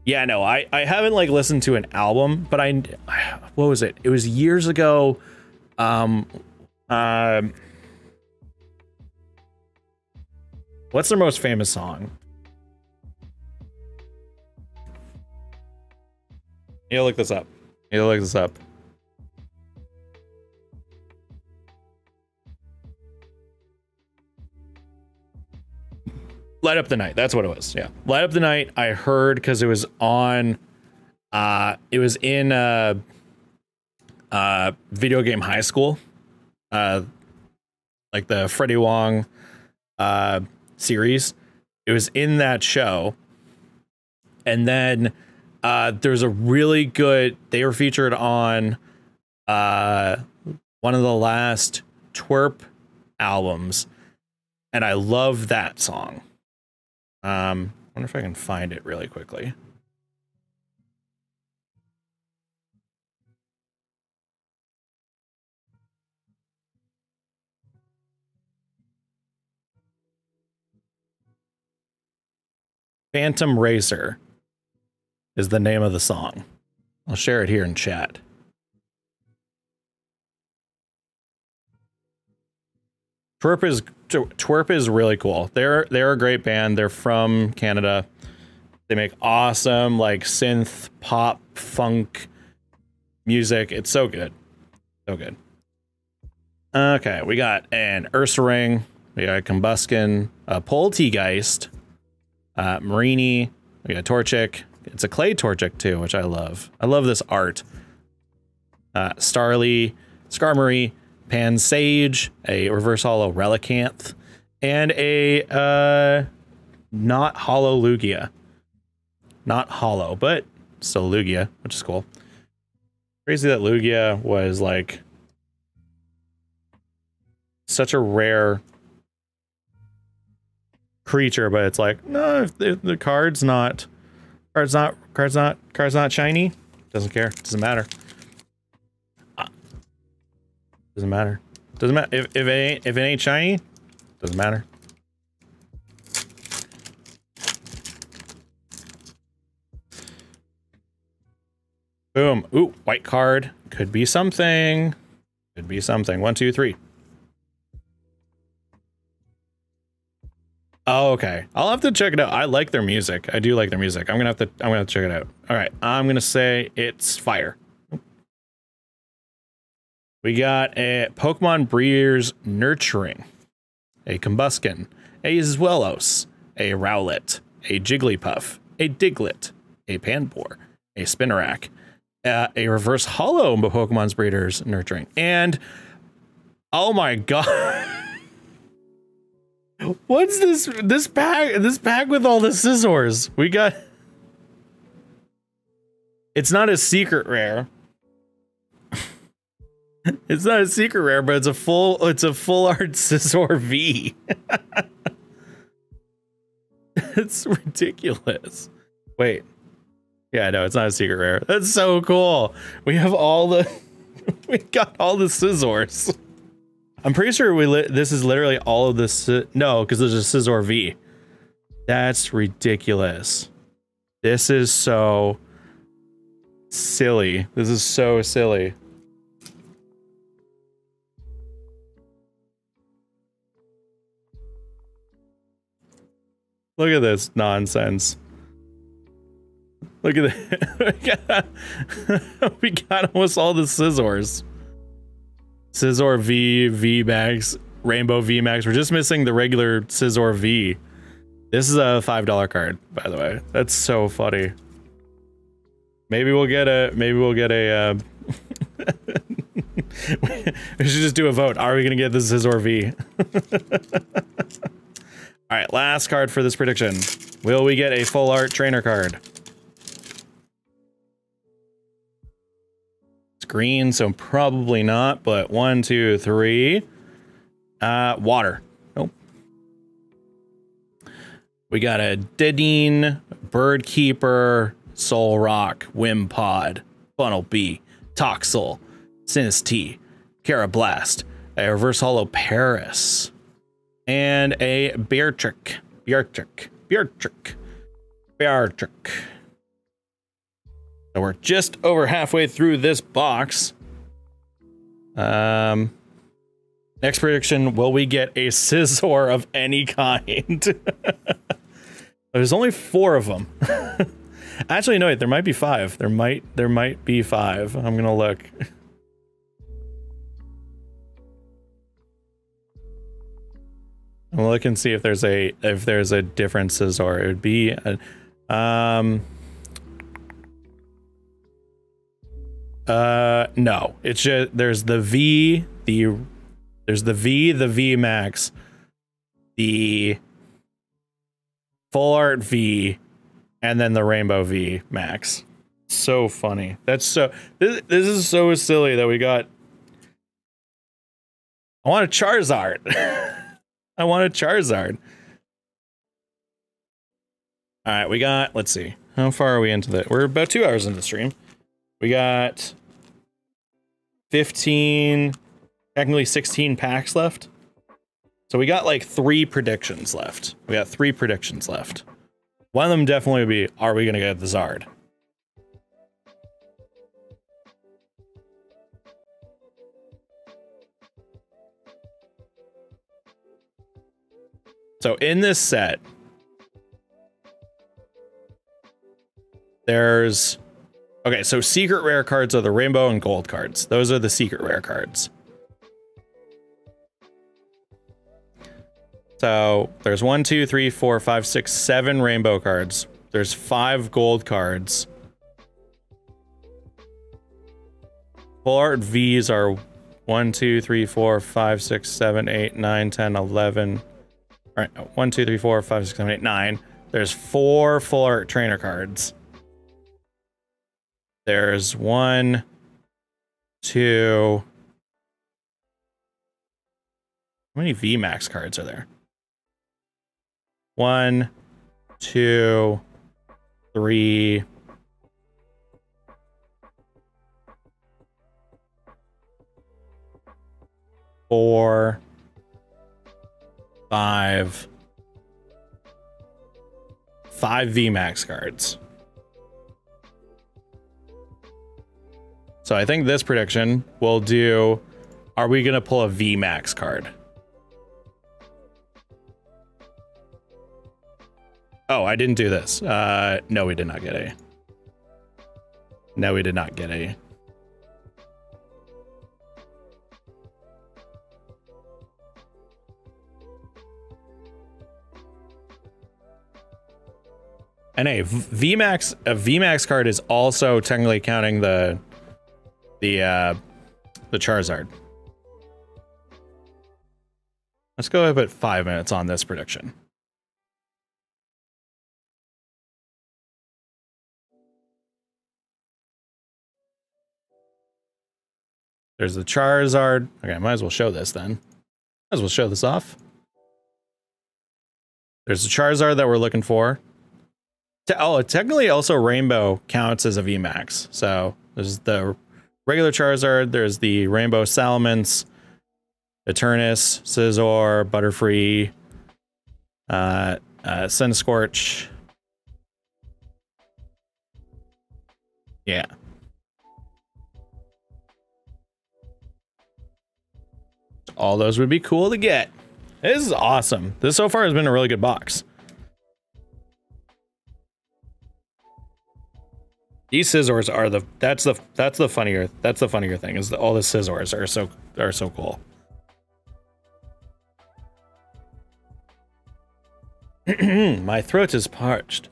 Yeah, no, I I haven't like listened to an album, but I what was it? It was years ago. Um, um, what's their most famous song? You gotta look this up. You gotta look this up. Light Up the Night, that's what it was. Yeah, Light Up the Night. I heard because it was on uh it was in uh uh Video Game High School, uh like the Freddie Wong uh series. It was in that show, and then uh there's a really good, they were featured on uh one of the last Twerp albums, and I love that song. Um, I wonder if I can find it really quickly. Phantom Racer is the name of the song. I'll share it here in chat. Twerp is Twerp is really cool. They're they're a great band. They're from Canada. They make awesome like synth pop funk music. It's so good, so good. Okay, we got an Ursaring, we got a Combuskin, a Poltegeist, uh, Marini, we got Torchic. It's a clay Torchic too, which I love. I love this art. Uh, Starly, Skarmory, Pansage, a reverse holo Relicanth, and a uh, not hollow Lugia. Not hollow, but still Lugia, which is cool. Crazy that Lugia was like such a rare creature, but it's like no, if the, the card's not, card's not, card's not, card's not shiny. Doesn't care. Doesn't matter. Doesn't matter. Doesn't matter if, if it ain't if it ain't shiny. Doesn't matter. Boom. Ooh, white card. Could be something. Could be something. One, two, three. Oh, okay. I'll have to check it out. I like their music. I do like their music. I'm gonna have to. I'm gonna have to check it out. All right. I'm gonna say it's fire. We got a Pokemon Breeders Nurturing, a Combuskin, a Zweilous, a Rowlet, a Jigglypuff, a Diglett, a Panpour, a Spinarak, uh, a Reverse Hollow Pokemon's Breeders Nurturing, and oh my god, what's this? This pack, this pack with all the Scizors. We got. It's not a secret rare. It's not a secret rare, but it's a full it's a full art Scizor V. It's ridiculous. Wait. Yeah, no, it's not a secret rare. That's so cool. We have all the we got all the Scizors. I'm pretty sure we li this is literally all of the no, because there's a Scizor V. That's ridiculous. This is so silly. This is so silly. Look at this nonsense. Look at that. we, got, we got almost all the Scizors. Scizor V, V MAX, Rainbow V MAX. We're just missing the regular Scizor V. This is a five dollar card, by the way. That's so funny. Maybe we'll get a, maybe we'll get a, uh, we should just do a vote. Are we going to get the Scizor V? All right, last card for this prediction. Will we get a full art trainer card? It's green, so probably not, but one, two, three. Uh, water. Nope. We got a Dedenne, Birdkeeper, Solrock, Wimpod, Bunnelby, Toxel, Sinistee, Carablast, a Reverse Holo Paris, and a Beartrick. Beartrick. Beartrick. Beartrick. So we're just over halfway through this box. Um, next prediction, will we get a Scizor of any kind? There's only four of them. Actually, no, wait, there might be five. There might, there might be five. I'm gonna look. I'll look and see if there's a, if there's a different Scizor. It would be, a, um, uh, no, it's just, there's the V, the, there's the V, the V MAX, the full art V, and then the Rainbow V MAX. So funny. That's so, this, this is so silly that we got, I want a Charizard. I want a Charizard. All right, we got, let's see. How far are we into that? We're about two hours into the stream. We got fifteen, technically sixteen packs left. So we got like three predictions left. We got three predictions left. One of them definitely would be, are we going to get the Zard? So in this set, there's, okay, so secret rare cards are the rainbow and gold cards. Those are the secret rare cards. So there's one, two, three, four, five, six, seven rainbow cards. There's five gold cards. Full art V's are one, two, three, four, five, six, seven, eight, nine, ten, eleven. All right, one, two, three, four, five, six, seven, eight, nine. There's four full art trainer cards. There's one, two. How many V MAX cards are there? One, two, three. Four. Five, five V MAX cards. So I think this prediction will do, are we going to pull a V MAX card? Oh, I didn't do this. Uh, no, we did not get a. No, we did not get a. And a V MAX, a V MAX card is also technically counting the, the, uh, the Charizard. Let's go up at five minutes on this prediction. There's the Charizard. Okay, I might as well show this then. Might as well show this off. There's the Charizard that we're looking for. Oh, technically also Rainbow counts as a V MAX. So there's the regular Charizard, there's the Rainbow Salamence, Eternus, Scizor, Butterfree, uh, uh, Scorch. Yeah. All those would be cool to get. This is awesome. This so far has been a really good box. These scissors are the that's the that's the funnier that's the funnier thing is that all the scissors are so are so cool. My throat is parched.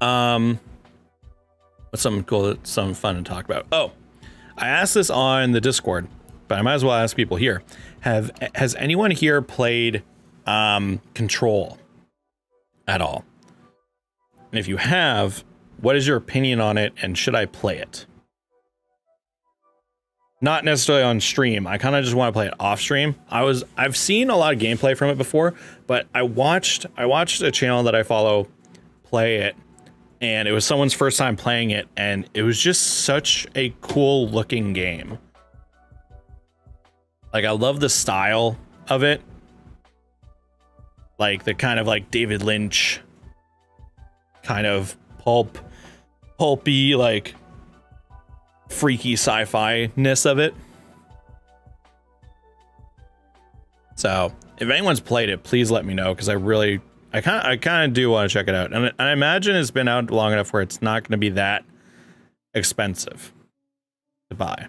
Um, what's something cool that's something fun to talk about? Oh, I asked this on the Discord, but I might as well ask people here. Have has anyone here played um Control at all? And if you have, what is your opinion on it, and should I play it? Not necessarily on stream. I kind of just want to play it off stream. I was I've seen a lot of gameplay from it before, but I watched I watched a channel that I follow play it, and it was someone's first time playing it, and it was just such a cool looking game. Like, I love the style of it. Like the kind of like David Lynch kind of pulp, pulpy, like freaky sci-fi-ness of it. So if anyone's played it, please let me know, because I really, I kind of, I kind of do want to check it out. And I imagine it's been out long enough where it's not going to be that expensive to buy.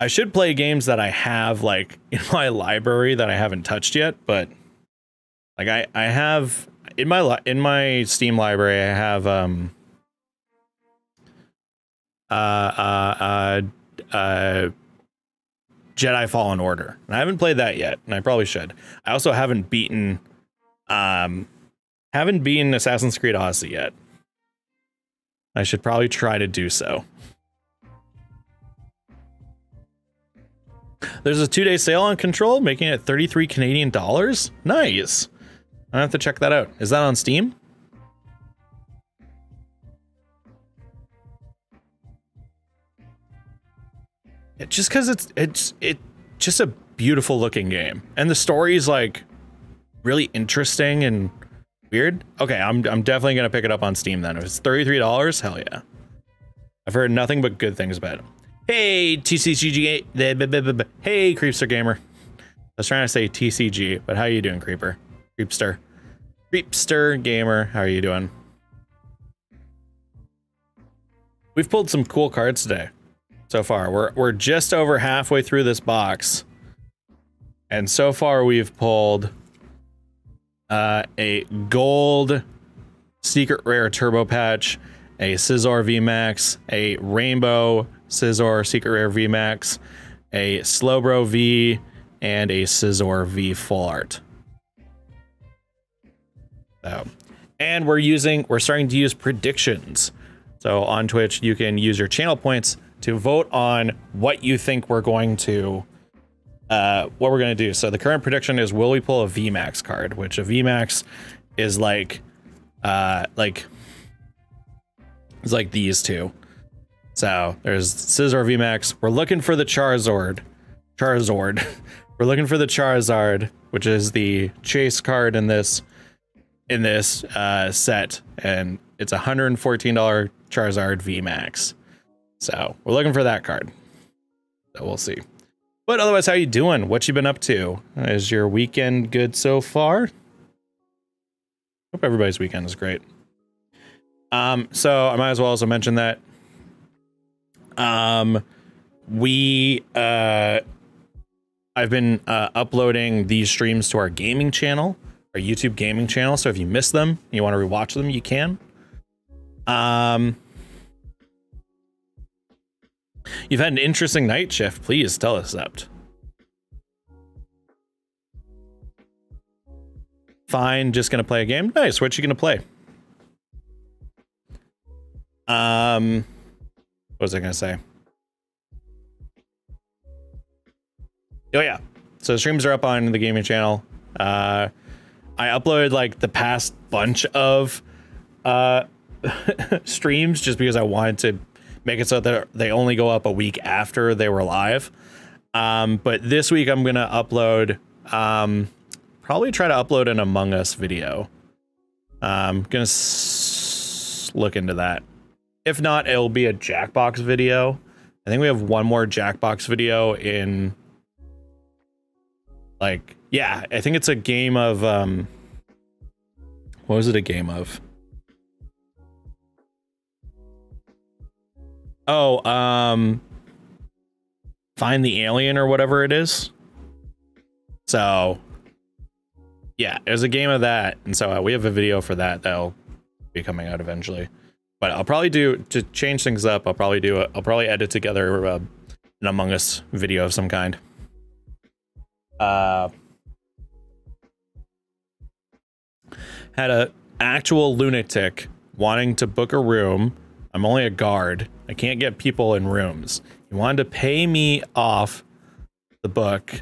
I should play games that I have like in my library that I haven't touched yet, but like I, I have in my li in my Steam library, I have um uh uh uh, uh Jedi Fallen Order, and I haven't played that yet, and I probably should. I also haven't beaten um haven't beaten Assassin's Creed Odyssey yet. I should probably try to do so. There's a two-day sale on Control, making it thirty-three Canadian dollars. Nice. I have to check that out. Is that on Steam? It, just because it's it's it just a beautiful looking game, and the story is like really interesting and weird. Okay, I'm I'm definitely gonna pick it up on Steam then. If it's thirty-three dollars, hell yeah. I've heard nothing but good things about it. Hey T C G, hey Creepster Gamer. I was trying to say T C G, but how you doing, Creeper? Creepster. Creepster Gamer, how are you doing? We've pulled some cool cards today so far. We're we're just over halfway through this box. And so far we've pulled uh, a gold secret rare Turbo Patch, a Scizor V MAX, a Rainbow Scizor Secret Rare V MAX, a Slowbro V, and a Scizor V Full Art. So, and we're using, we're starting to use predictions. So on Twitch, you can use your channel points to vote on what you think we're going to, uh, what we're going to do. So the current prediction is, will we pull a V MAX card? Which a V MAX is like, uh, like, it's like these two. So there's Scizor V MAX. We're looking for the Charizard. Charizard. We're looking for the Charizard, which is the chase card in this in this uh, set, and it's a one hundred fourteen dollar Charizard V MAX. So we're looking for that card. So we'll see. But otherwise, how you doing? What you been up to? Is your weekend good so far? Hope everybody's weekend is great. Um, so I might as well also mention that. Um, we, uh, I've been, uh, uploading these streams to our gaming channel, our YouTube gaming channel. So if you miss them, you want to rewatch them, you can. Um, you've had an interesting night shift. Please tell us that. Fine. Just going to play a game. Nice. What you going to play? Um... What was I gonna say? Oh yeah, so streams are up on the gaming channel. Uh, I uploaded like the past bunch of uh, streams just because I wanted to make it so that they only go up a week after they were live. Um, but this week I'm gonna upload, um, probably try to upload an Among Us video. I'm gonna s look into that. If not, it'll be a Jackbox video. I think we have one more Jackbox video in, like, yeah, I think it's a game of, um, What was it a game of? Oh, um, Find the Alien or whatever it is. So yeah, it was a game of that. And so uh, we have a video for that that'll be coming out eventually. But I'll probably do, to change things up, I'll probably do, a, I'll probably edit together uh, an Among Us video of some kind. Uh, had a actual lunatic wanting to book a room. I'm only a guard. I can't get people in rooms. He wanted to pay me off the book.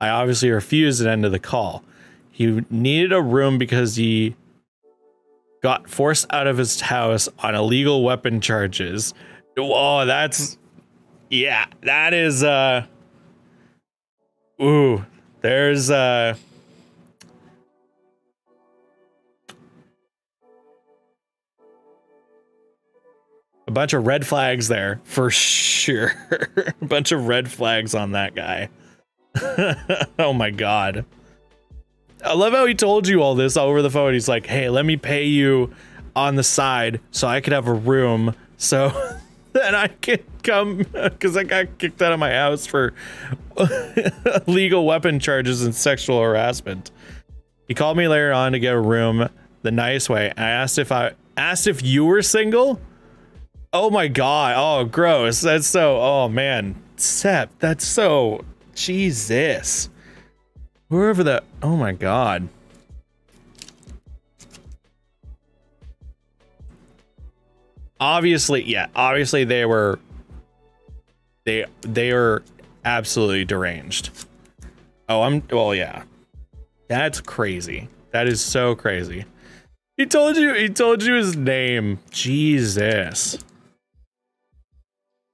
I obviously refused at the end of the call. He needed a room because he got forced out of his house on illegal weapon charges. Oh, that's, yeah, that is, uh, ooh, there's, uh, a bunch of red flags there for sure. A bunch of red flags on that guy. Oh my God. I love how he told you all this over the phone. He's like, hey, let me pay you on the side so I could have a room so that I could come, because I got kicked out of my house for illegal weapon charges and sexual harassment. He called me later on to get a room the nice way. I asked if I asked if you were single. Oh my God. Oh, gross. That's so, oh man, Sep, that's so, Jesus. Wherever the, oh my God. Obviously, yeah, obviously they were, they, they are absolutely deranged. Oh, I'm, well, yeah. That's crazy. That is so crazy. He told you, he told you his name. Jesus.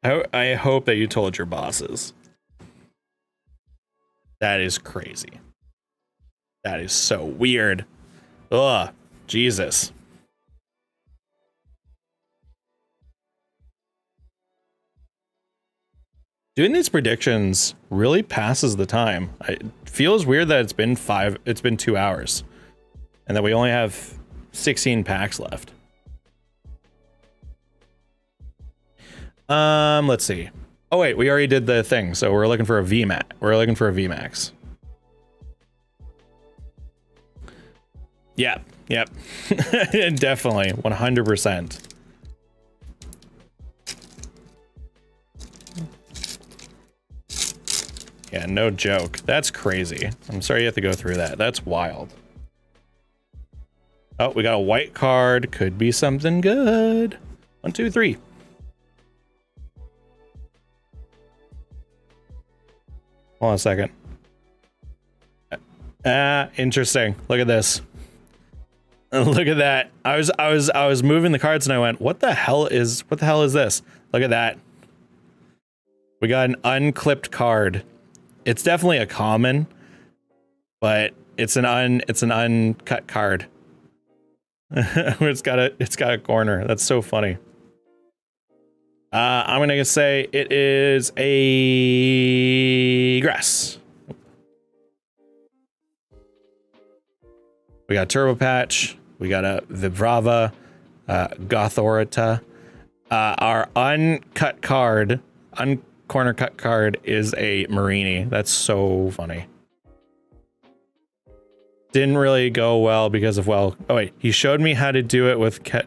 I, I hope that you told your bosses. That is crazy. That is so weird. Ugh, Jesus. Doing these predictions really passes the time. It feels weird that it's been five, it's been two hours, and that we only have sixteen packs left. Um, let's see. Oh wait, we already did the thing, so we're looking for a V MAX. We're looking for a V MAX. Yeah, yep, yep. Definitely, one hundred percent. Yeah, no joke. That's crazy. I'm sorry you have to go through that. That's wild. Oh, we got a white card. Could be something good. One, two, three. Hold on a second. Ah, interesting. Look at this. Look at that. I was, I was, I was moving the cards and I went, what the hell is, what the hell is this? Look at that. We got an unclipped card. It's definitely a common, but it's an un, it's an uncut card. It's got a, it's got a corner. That's so funny. Uh, I'm going to say it is a grass. We got Turbo Patch. We got a Vibrava, uh, Gothorita. Uh, our uncut card, un corner cut card is a Marini. That's so funny. Didn't really go well because of, well, oh wait, he showed me how to do it with Ket.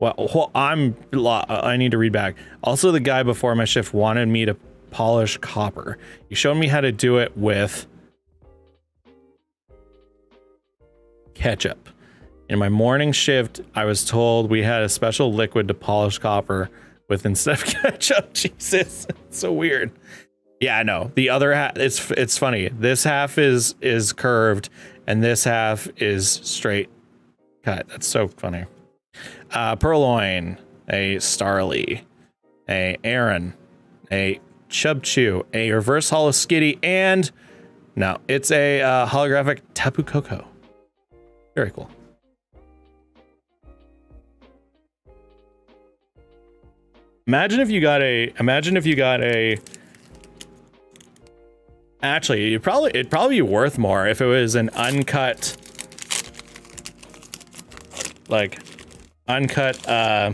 Well, I'm, I need to read back. Also, the guy before my shift wanted me to polish copper. He showed me how to do it with ketchup. In my morning shift, I was told we had a special liquid to polish copper with instead of ketchup. Jesus, it's so weird. Yeah, I know. The other half, it's it's funny. This half is is curved, and this half is straight cut. That's so funny. Uh, Purloin, a Starly, a Aaron, a Chubchoo, a Reverse Holo Skitty, and no, it's a uh, holographic Tapu Koko. Very cool. Imagine if you got a. Imagine if you got a. Actually, you probably it'd probably be worth more if it was an uncut. like uncut uh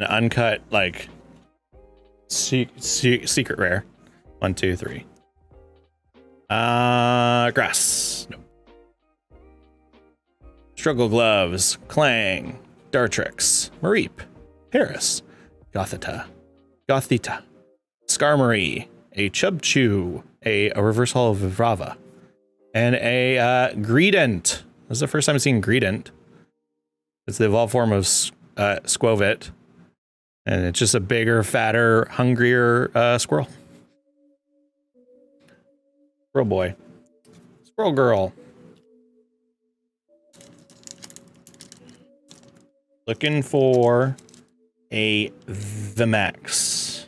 an uncut like se se secret rare. One, two, three. Uh grass. Nope. Struggle Gloves, Clang, Dartrix, Mareep, Paris, Gothita, Gothita, Skarmory, a Chubchoo, a, a Reversal of Vivrava, and a uh, Greedent. This is the first time I've seen Greedent. It's the evolved form of uh, Squovit, and it's just a bigger, fatter, hungrier uh, squirrel. Squirrel boy. Squirrel girl. Looking for a V MAX.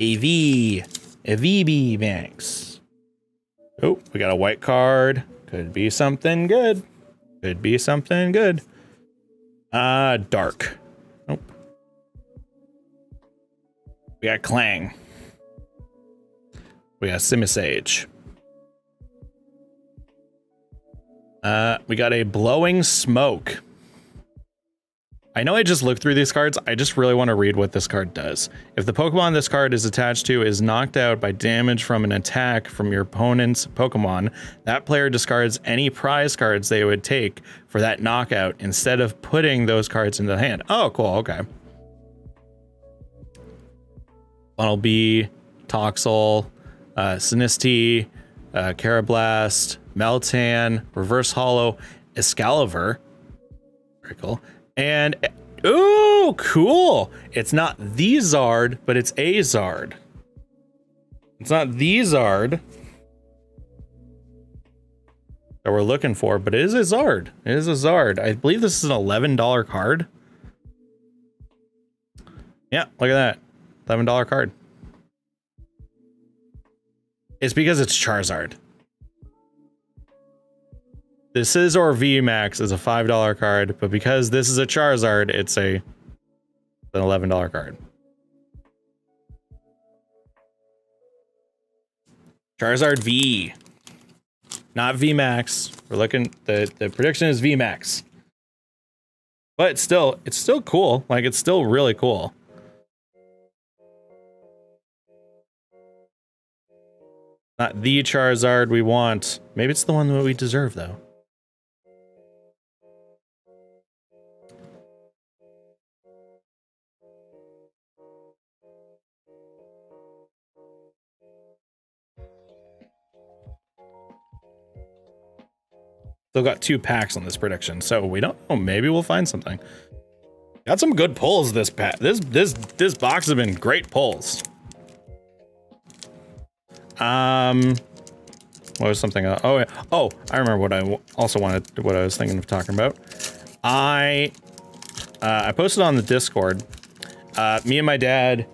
A V. A V B Max. Oh, we got a white card. Could be something good. Could be something good. Ah, uh, dark. Nope. We got Clang. We got Simisage. Uh, we got a Blowing Smoke. I know I just looked through these cards, I just really want to read what this card does. If the Pokemon this card is attached to is knocked out by damage from an attack from your opponent's Pokemon, that player discards any prize cards they would take for that knockout instead of putting those cards into the hand. Oh, cool, okay. Funnel B, Toxel, uh, Sinistee, uh, Carablast, Meltan, Reverse Hollow, Excalibur, very cool, and ooh, cool! It's not the Zard, but it's a Zard. It's not the Zard that we're looking for, but it is a Zard. It is a Zard. I believe this is an eleven dollar card. Yeah, look at that, eleven dollar card. It's because it's Charizard. The Scizor V MAX is a five dollar card, but because this is a Charizard, it's a an eleven dollar card. Charizard V. Not V MAX. We're looking, the, the prediction is V MAX. But still, it's still cool. Like, it's still really cool. Not the Charizard we want. Maybe it's the one that we deserve, though. Still got two packs on this prediction, so we don't know. Maybe we'll find something. Got some good pulls this pack. This this this box has been great pulls. Um, what was something? Uh, oh, yeah. Oh, I remember what I w also wanted. What I was thinking of talking about. I uh, I posted on the Discord. Uh, me and my dad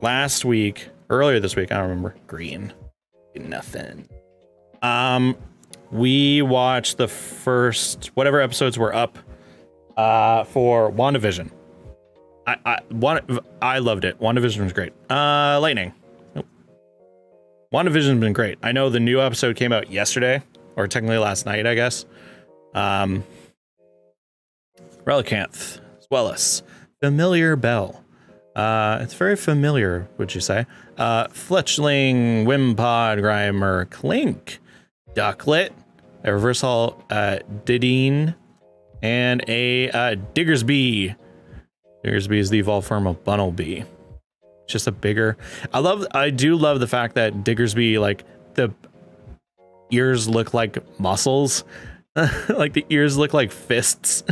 last week, earlier this week. I don't remember. Green, nothing. Um. We watched the first, whatever episodes were up uh, for WandaVision. I I, Wanda, I loved it. WandaVision was great. Uh, Lightning. Nope. WandaVision's been great. I know the new episode came out yesterday, or technically last night, I guess. Um, Relicanth, Swellus, Familiar Bell. Uh, it's very familiar, would you say? Uh, Fletchling, Wimpod, Grimer, Clink. Ducklet, a Reversal uh, Didine, and a uh, Diggersby. Diggersby is the evolved form of Bunnelby. Just a bigger. I love. I do love the fact that Diggersby, like the ears look like muscles, like the ears look like fists.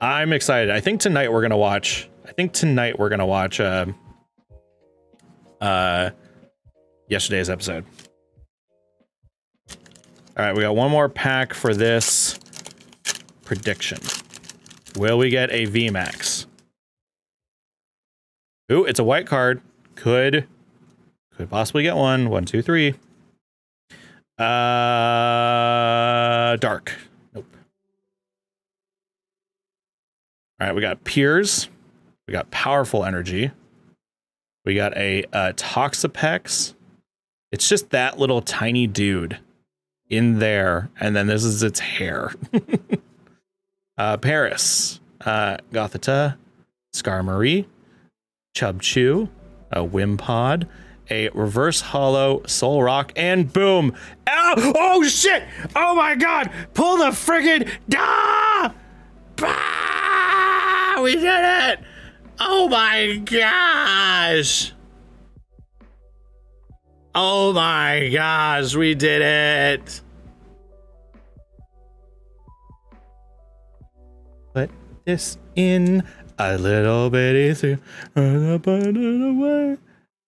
I'm excited. I think tonight we're gonna watch. I think tonight we're gonna watch. Uh, uh, yesterday's episode. All right, we got one more pack for this prediction. Will we get a V MAX? Ooh, it's a white card. Could, could possibly get one. One, two, three. Uh, dark. Nope. All right, we got Piers. We got Powerful Energy. We got a uh, Toxapex. It's just that little tiny dude in there, and then this is its hair. uh, Paris, uh, Gothita, Skarmory, Chubchoo, a Wimpod, a Reverse Hollow, Solrock, and boom! Ow! Oh shit! Oh my god! Pull the friggin' da! Ah! We did it! Oh my gosh! Oh my gosh, we did it! Put this in a little bitty through, and I put it away,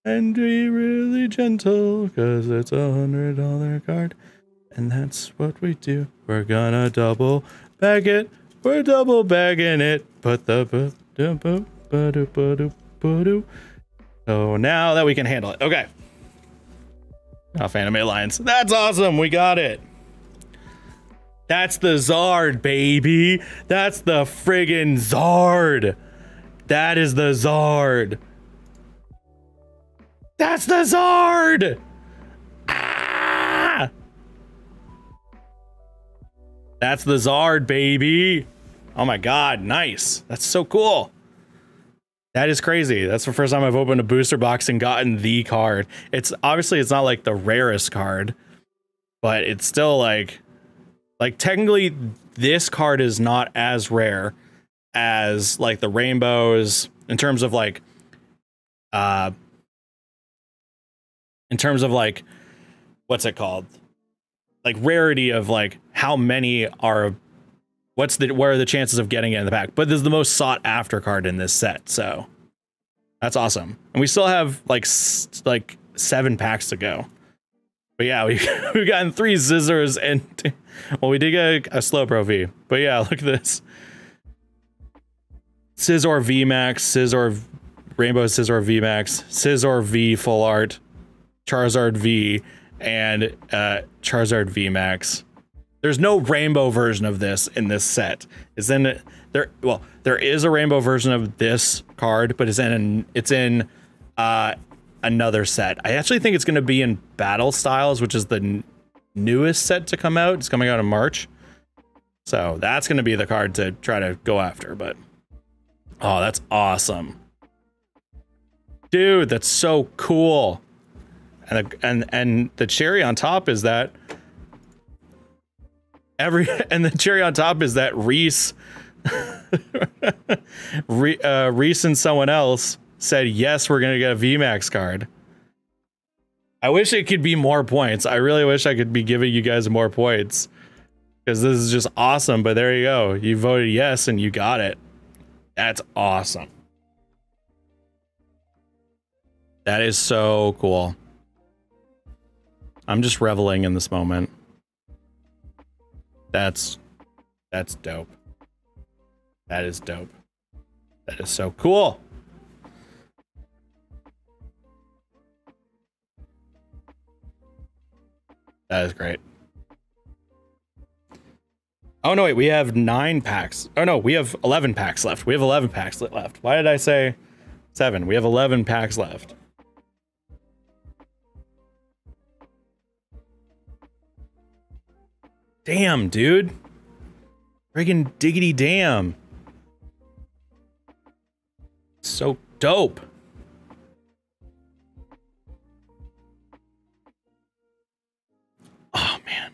and be really gentle, cause it's a hundred dollar card, and that's what we do. We're gonna double bag it, we're double bagging it, put the boop, da boop, ba doo ba doo ba doo. So now that we can handle it, okay. Off Anime Alliance. That's awesome. We got it. That's the Zard, baby. That's the friggin' Zard. That is the Zard. That's the Zard. Ah! That's the Zard, baby. Oh my god, nice. That's so cool. That is crazy. That's the first time I've opened a booster box and gotten the card. It's obviously it's not like the rarest card, but it's still like, like technically this card is not as rare as like the rainbows in terms of like, uh, in terms of like, what's it called? Like rarity of like how many are. What's the, where are the chances of getting it in the pack? But this is the most sought after card in this set, so that's awesome. And we still have like s like seven packs to go. But yeah, we've, we've gotten three Scizors and two, well, we did get a, a Slowbro V. But yeah, look at this. Scizor V MAX, Scizor Rainbow Scizor V MAX, Scizor V Full Art, Charizard V, and uh, Charizard V MAX. There's no rainbow version of this in this set. It's in there. Well, there is a rainbow version of this card, but it's in it's in uh, another set. I actually think it's going to be in Battle Styles, which is the n newest set to come out. It's coming out in March, so that's going to be the card to try to go after. But oh, that's awesome, dude! That's so cool. And the, and and the cherry on top is that. Every, and the cherry on top is that Reese, Re, uh, Reese and someone else said, yes, we're going to get a V MAX card. I wish it could be more points. I really wish I could be giving you guys more points because this is just awesome. But there you go. You voted yes and you got it. That's awesome. That is so cool. I'm just reveling in this moment. That's, that's dope. That is dope. That is so cool. That is great. Oh no, wait, we have nine packs. Oh no, we have eleven packs left. We have eleven packs left. Why did I say seven? We have eleven packs left. Damn, dude. Friggin' diggity damn. So dope. Oh, man.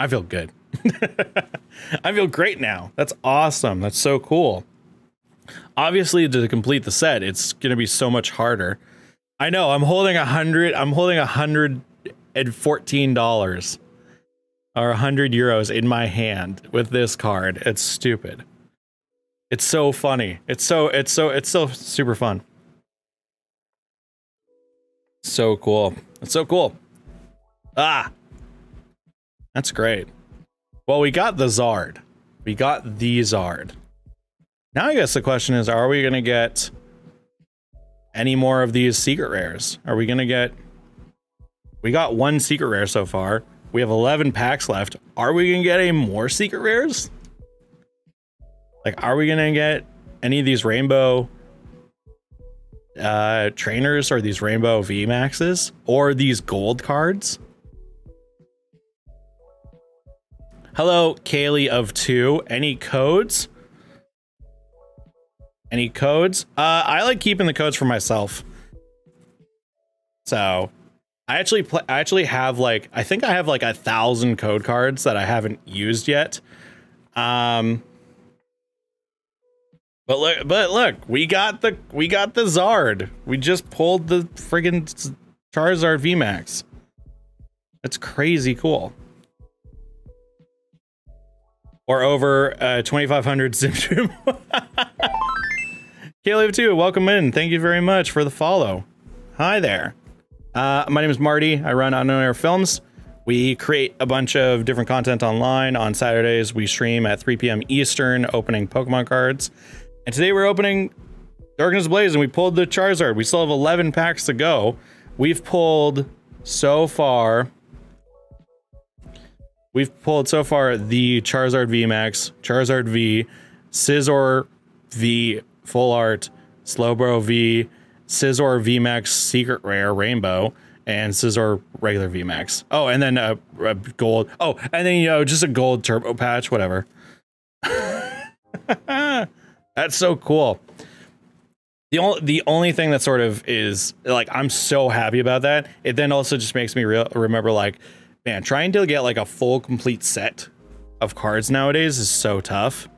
I feel good. I feel great now. That's awesome. That's so cool. Obviously, to complete the set, it's going to be so much harder. I know. I'm holding a hundred. I'm holding a hundred and fourteen dollars. Are one hundred euros in my hand with this card. It's stupid. It's so funny. It's so, it's so, it's so super fun. So cool. It's so cool. Ah! That's great. Well, we got the Zard. We got the Zard. Now I guess the question is, are we gonna get any more of these secret rares? Are we gonna get... We got one secret rare so far. We have eleven packs left. Are we gonna get any more secret rares? Like, are we gonna get any of these rainbow uh, trainers are these Rainbow V maxes or these gold cards. Hello, Kaylee of two. Any codes? Any codes? Uh, I like keeping the codes for myself. So I actually play, I actually have like, I think I have like a thousand code cards that I haven't used yet. Um, but look, but look, we got the, we got the Zard. We just pulled the friggin' Charizard V max. That's crazy cool. Or over uh, twenty-five hundred Zimtrum. Caleb two, welcome in. Thank you very much for the follow. Hi there. Uh, my name is Marty. I run Unknown Error Films. We create a bunch of different content online. On Saturdays, we stream at three p m Eastern, opening Pokemon cards. And today we're opening Darkness Ablaze, and we pulled the Charizard. We still have eleven packs to go. We've pulled so far... We've pulled so far the Charizard V max, Charizard V, Scizor V, Full Art, Slowbro V, Scizor V max, Secret Rare, Rainbow, and Scizor regular V max. Oh, and then a, a gold. Oh, and then, you know, just a gold Turbo Patch, whatever. That's so cool. The only, the only thing that sort of is, like, I'm so happy about that. It then also just makes me re- remember, like, man, trying to get like a full complete set of cards nowadays is so tough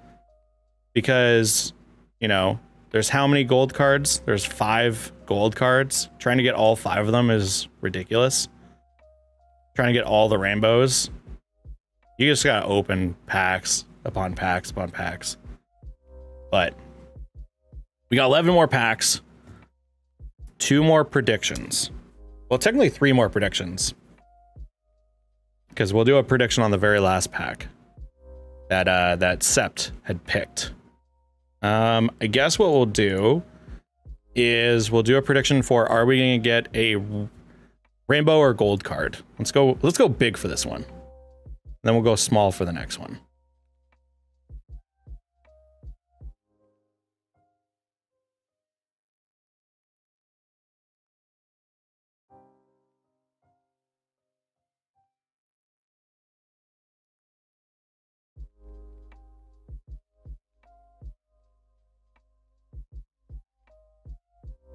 because, you know, there's how many gold cards? There's five gold cards. Trying to get all five of them is ridiculous. Trying to get all the rainbows. You just gotta open packs upon packs upon packs. But we got eleven more packs, two more predictions. Well, technically three more predictions. Because we'll do a prediction on the very last pack that uh, that Sept had picked. Um, I guess what we'll do is we'll do a prediction for are we gonna get a rainbow or gold card? Let's go. Let's go big for this one. And then we'll go small for the next one.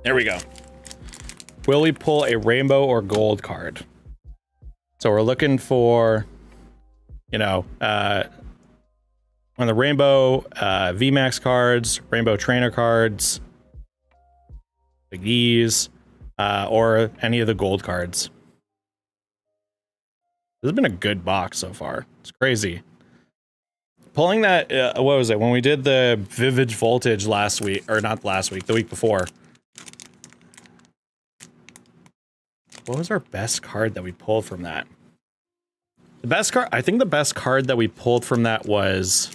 There we go. Will we pull a rainbow or gold card? So we're looking for, you know, uh, on the rainbow uh, V max cards, rainbow trainer cards, like these, uh, or any of the gold cards. This has been a good box so far. It's crazy. Pulling that, uh, what was it? When we did the Vivid Voltage last week, or not last week, the week before. What was our best card that we pulled from that? The best card, I think the best card that we pulled from that was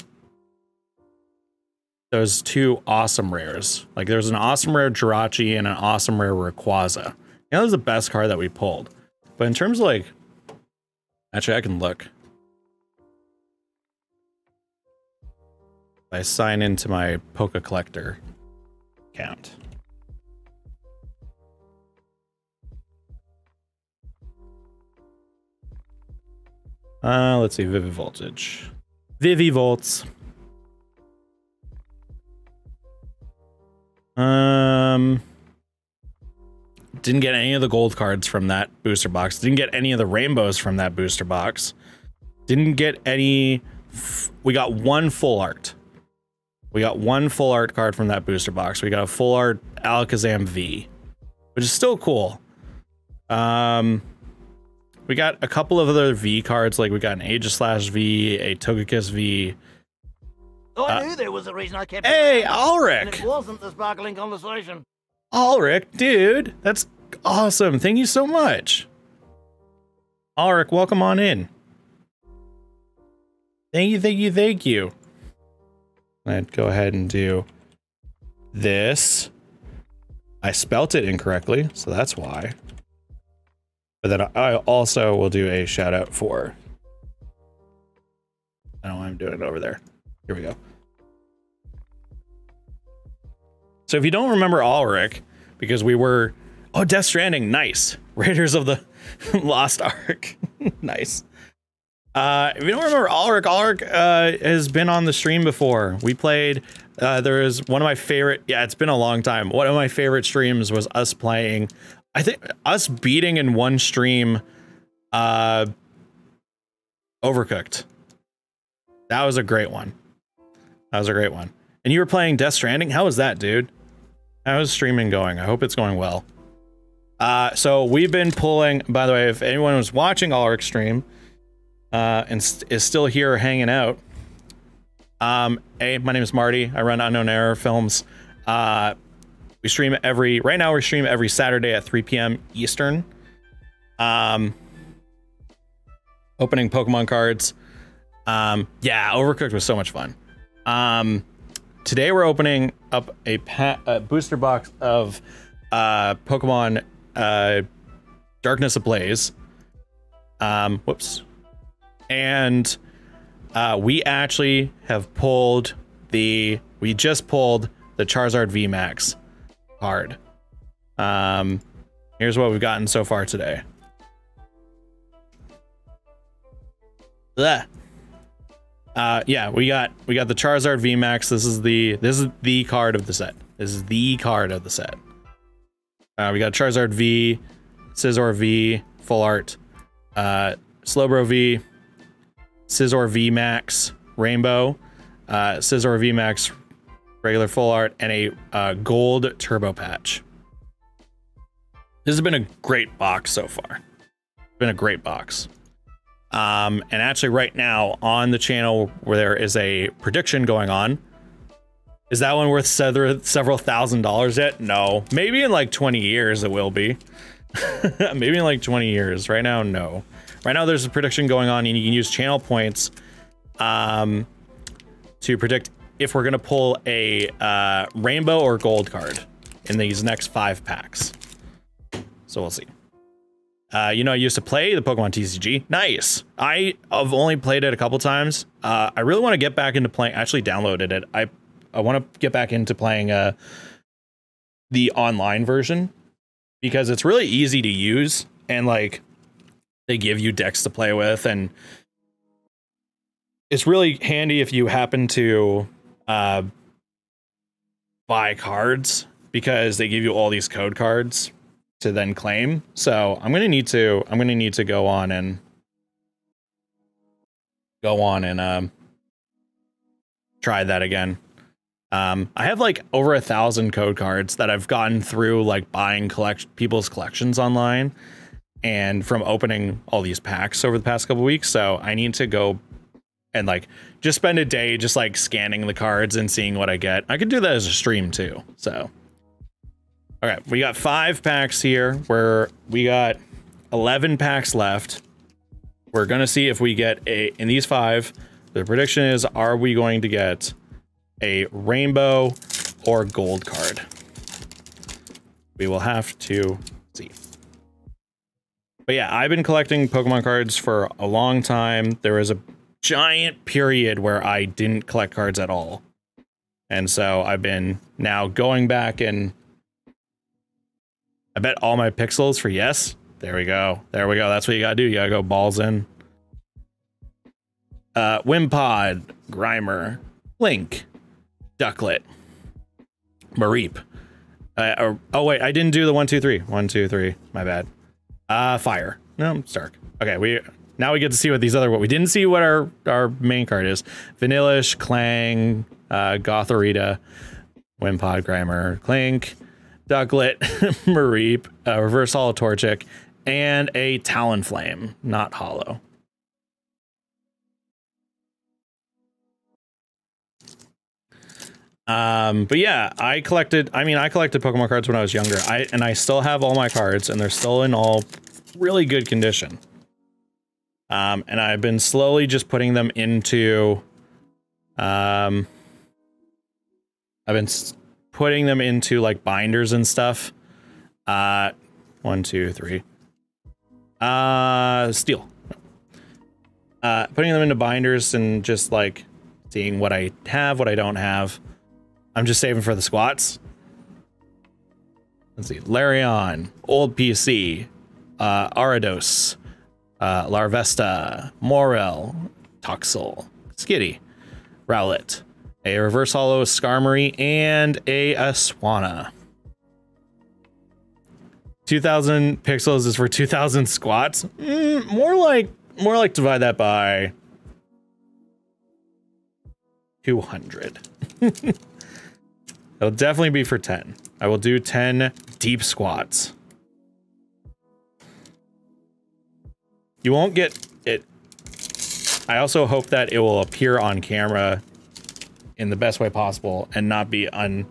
those two awesome rares. Like there's an awesome rare Jirachi and an awesome rare Rayquaza. That was the best card that we pulled. But in terms of like, actually I can look. If I sign into my Poké Collector account. Uh, let's see, Vivid Voltage. Vivi Volts. Um, didn't get any of the gold cards from that booster box. Didn't get any of the rainbows from that booster box. Didn't get any. F we got one full art. We got one full art card from that booster box. We got a full art Alakazam V, which is still cool. Um... We got a couple of other V cards, like we got an Aegislash V, a Togekiss V. Oh, I uh, knew there was a reason I kept. Hey, Ulrich! It wasn't the sparkling conversation. Ulrich, dude, that's awesome. Thank you so much. Ulrich, welcome on in. Thank you, thank you, thank you. Let's go ahead and do this. I spelt it incorrectly, so that's why. But then I also will do a shout out for. I don't know why I'm doing it over there. Here we go. So if you don't remember Ulrich, because we were... Oh, Death Stranding, nice. Raiders of the Lost Ark, nice. Uh, if you don't remember Ulrich, Ulrich uh, has been on the stream before. We played, uh, there was one of my favorite, yeah, it's been a long time. One of my favorite streams was us playing, I think, us beating in one stream, uh, Overcooked. That was a great one. That was a great one. And you were playing Death Stranding? How was that, dude? How's streaming going? I hope it's going well. Uh, so we've been pulling, by the way, if anyone was watching Ulrich stream, uh, and st is still here hanging out, um, hey, my name is Marty. I run Unknown Error Films. Uh, we stream every, right now we stream every Saturday at three p m Eastern. Um, opening Pokemon cards. Um, yeah, Overcooked was so much fun. Um, today we're opening up a, pa a booster box of, uh, Pokemon, uh, Darkness Ablaze. Um, whoops. And, uh, we actually have pulled the, we just pulled the Charizard V MAX card. Um, here's what we've gotten so far today. Blech. Uh, yeah, we got, we got the Charizard V MAX. This is the, this is the card of the set. This is the card of the set. Uh, we got Charizard V, Scizor V, Full Art, uh, Slowbro V, Scizor V MAX Rainbow, uh, Scizor V MAX regular Full Art, and a uh, gold Turbo Patch. This has been a great box so far. It's been a great box. Um, and actually right now on the channel where there is a prediction going on, is that one worth several, several thousand dollars yet? No. Maybe in like twenty years it will be. Maybe in like twenty years. Right now, no. Right now there's a prediction going on and you can use channel points um, to predict if we're going to pull a uh, rainbow or gold card in these next five packs. So we'll see. Uh, you know, I used to play the Pokemon T C G. Nice. I have only played it a couple times. Uh, I really want to get back into playing. I actually downloaded it. I I want to get back into playing uh, the online version because it's really easy to use and like they give you decks to play with and it's really handy if you happen to uh, buy cards because they give you all these code cards to then claim. So I'm gonna need to I'm gonna need to go on and go on and um, try that again. Um, I have like over a thousand code cards that I've gotten through like buying collect people's collections online and from opening all these packs over the past couple weeks. So I need to go and like just spend a day just like scanning the cards and seeing what I get. I could do that as a stream too. So, all right, we got five packs here where we got eleven packs left. We're going to see if we get a in these five. The prediction is, are we going to get a rainbow or gold card? We will have to see. But yeah, I've been collecting Pokemon cards for a long time. There was a giant period where I didn't collect cards at all. And so I've been now going back and I bet all my pixels for yes. There we go. There we go. That's what you gotta do. You gotta go balls in. Uh, Wimpod, Grimer, Link, Ducklet, Mareep. Uh, or, oh wait, I didn't do the one, two, three. One, two, three. My bad. Uh, fire. No, Stark. Okay, we now we get to see what these other what we didn't see what our our main card is. Vanillish, Clang, uh, Gothorita, Wimpod, Grimer, Clink, Ducklet, Mareep, uh, Reverse Holo Torchic, and a Talonflame, not hollow. Um, but yeah, I collected, I mean, I collected Pokemon cards when I was younger, I, and I still have all my cards and they're still in all really good condition. Um, and I've been slowly just putting them into, um, I've been putting them into like binders and stuff. Uh, one, two, three, uh, steel, uh, putting them into binders and just like seeing what I have, what I don't have. I'm just saving for the squats. Let's see. Larion, Old P C, uh, Arados, uh, Larvesta, Morel, Toxel, Skitty, Rowlet, a Reverse Holo, Skarmory, and a Aswana. two thousand pixels is for two thousand squats? Mm, more like, more like divide that by two hundred. It'll definitely be for ten. I will do ten deep squats. You won't get it. I also hope that it will appear on camera in the best way possible and not be un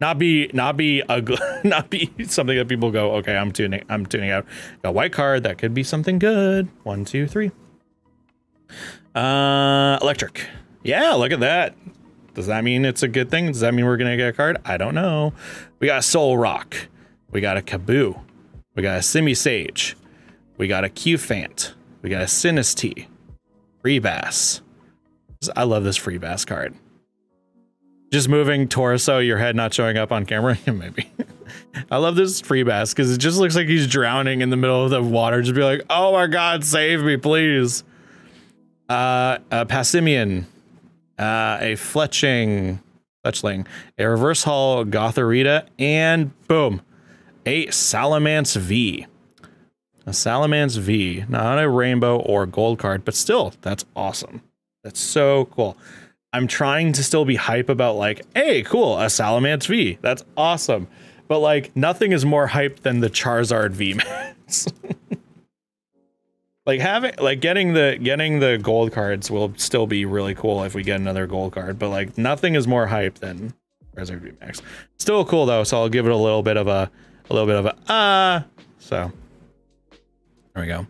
not be not be ugly, not be something that people go, okay, I'm tuning I'm tuning out. Got a white card, that could be something good. One, two, three. Uh electric. Yeah, look at that. Does that mean it's a good thing? Does that mean we're gonna get a card? I don't know. We got a Solrock. We got a Kaboo. We got a Simisage. We got a Qfant. We got a Sinistee. Freebass. I love this Freebass card. Just moving torso, your head not showing up on camera? Maybe. I love this Freebass because it just looks like he's drowning in the middle of the water. Just be like, oh my god, save me, please. Uh, a Passimian. Uh, a Fletching, Fletchling, a Reverse Holo Gotharita, and boom, a Salamence V. A Salamence V, not a rainbow or gold card, but still, that's awesome. That's so cool. I'm trying to still be hype about like, hey, cool, a Salamence V, that's awesome. But like, nothing is more hype than the Charizard V max. Like having, like getting the getting the gold cards will still be really cool if we get another gold card, but like nothing is more hype than Charizard V max. Still cool though, so I'll give it a little bit of a a little bit of a ah. Uh, so there we go.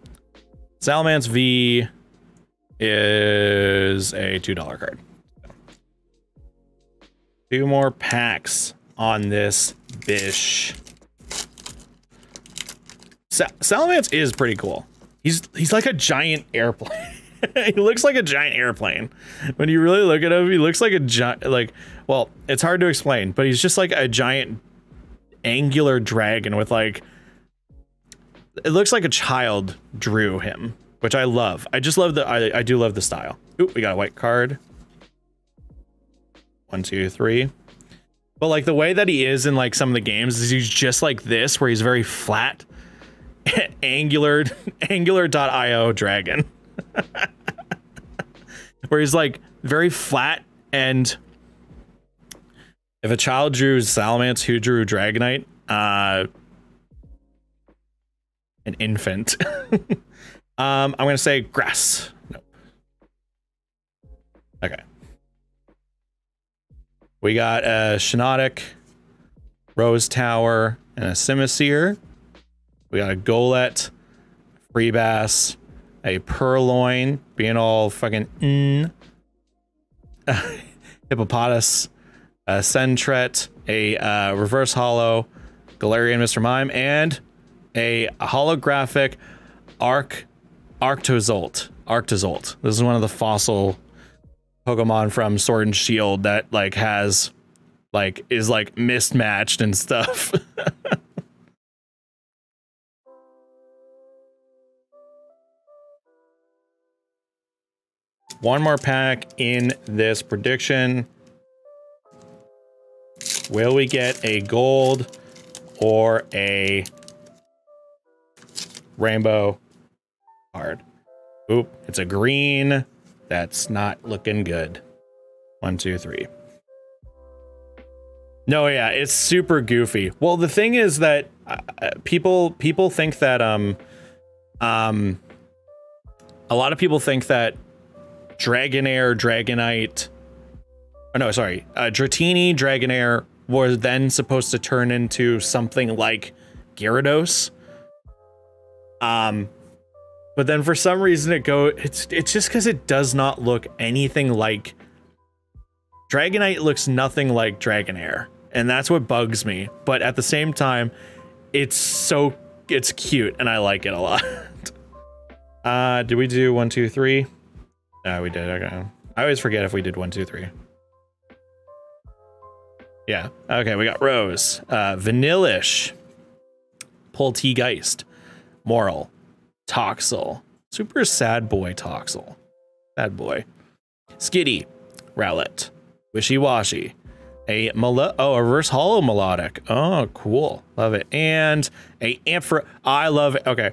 Salamence V is a two dollar card. Two more packs on this bish. Sa Salamence is pretty cool. He's he's like a giant airplane. He looks like a giant airplane. When you really look at him, he looks like a giant, like, well, it's hard to explain, but he's just like a giant angular dragon with like, it looks like a child drew him, which I love. I just love the, I, I do love the style. Oop, we got a white card. One, two, three. But like the way that he is in like some of the games is he's just like this, where he's very flat. Angular, angular dot i o dragon. Where he's like very flat, and if a child drew Salamence, who drew Dragonite? Uh, an infant. um, I'm gonna say grass. Nope. Okay. We got a Shiinotic, Rose Tower, and a Simisear. We got a Golett, Freebass, a Purloin, being all fucking mm, Hippopotas, a Sentret, a uh, Reverse Holo, Galarian Mister Mime, and a holographic Arc Arctozolt. Arctozolt. This is one of the fossil Pokemon from Sword and Shield that like has like is like mismatched and stuff. One more pack in this prediction. Will we get a gold or a rainbow card? Oop, it's a green. That's not looking good. One, two, three. No, yeah, it's super goofy. Well, the thing is that uh, people people think that um um a lot of people think that Dragonair, Dragonite, oh no, sorry, uh, Dratini, Dragonair were then supposed to turn into something like Gyarados. Um, but then for some reason it go, it's it's just because it does not look anything like Dragonite. Looks nothing like Dragonair, and that's what bugs me. But at the same time, it's so it's cute, and I like it a lot. uh, did we do one, two, three? No, we did. Okay. I always forget if we did one, two, three. Yeah. Okay, we got Rose, uh, Vanillish, Poltegeist. Moral. Toxel. Super sad boy Toxel. Sad boy. Skitty. Rowlet. Wishy-washy. A Melo- oh, a reverse hollow melodic. Oh, cool. Love it. And a Amphro- I love it. Okay.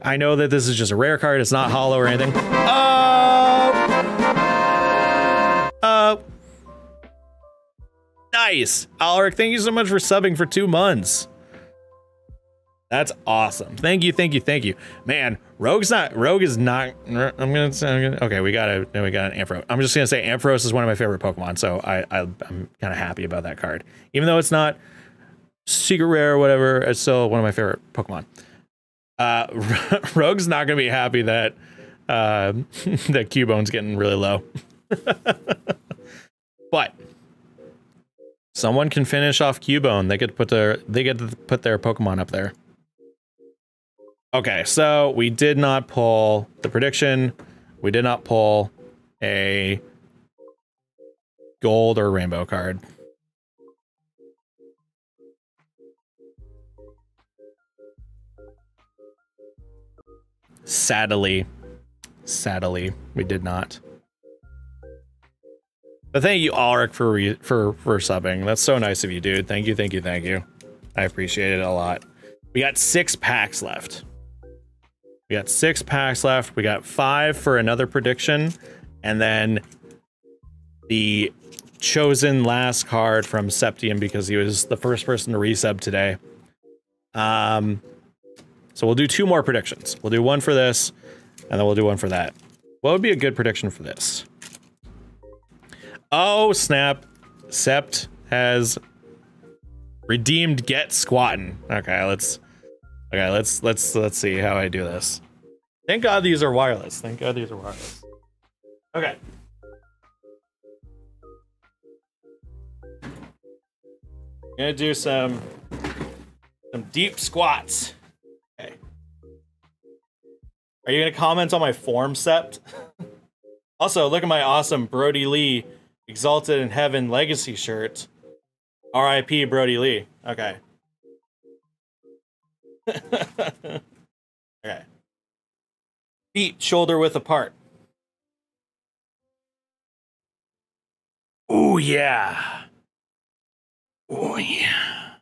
I know that this is just a rare card. It's not hollow or anything. Uh, uh, nice. Alaric, thank you so much for subbing for two months. That's awesome. Thank you, thank you, thank you. Man, Rogue's not, Rogue is not, I'm gonna say, okay, we got a, we got an Ampharos. I'm just gonna say Ampharos is one of my favorite Pokemon, so I, I, I'm kind of happy about that card. Even though it's not secret rare or whatever, it's still one of my favorite Pokemon. Uh, Rogue's not gonna be happy that, uh, that Cubone's getting really low. But someone can finish off Cubone. They get to put their, they get to put their Pokemon up there. Okay, so we did not pull the prediction. We did not pull a gold or rainbow card. Sadly, sadly, we did not. But thank you, Ulrich, for re for for subbing. That's so nice of you, dude. Thank you, thank you, thank you. I appreciate it a lot. We got six packs left. We got six packs left. We got five for another prediction. And then the chosen last card from Septium, because he was the first person to resub today. Um, so we'll do two more predictions. We'll do one for this, and then we'll do one for that. What would be a good prediction for this? Oh, snap. Sept has redeemed Get Squattin'. Okay, let's... Okay, let's let's let's see how I do this. Thank God these are wireless. Thank God these are wireless. Okay. I'm gonna do some some deep squats. Okay. Are you gonna comment on my form, Sept? Also, look at my awesome Brodie Lee Exalted in Heaven Legacy shirt. R I P Brodie Lee. Okay. Okay. Feet shoulder width apart. Oh yeah. Oh yeah.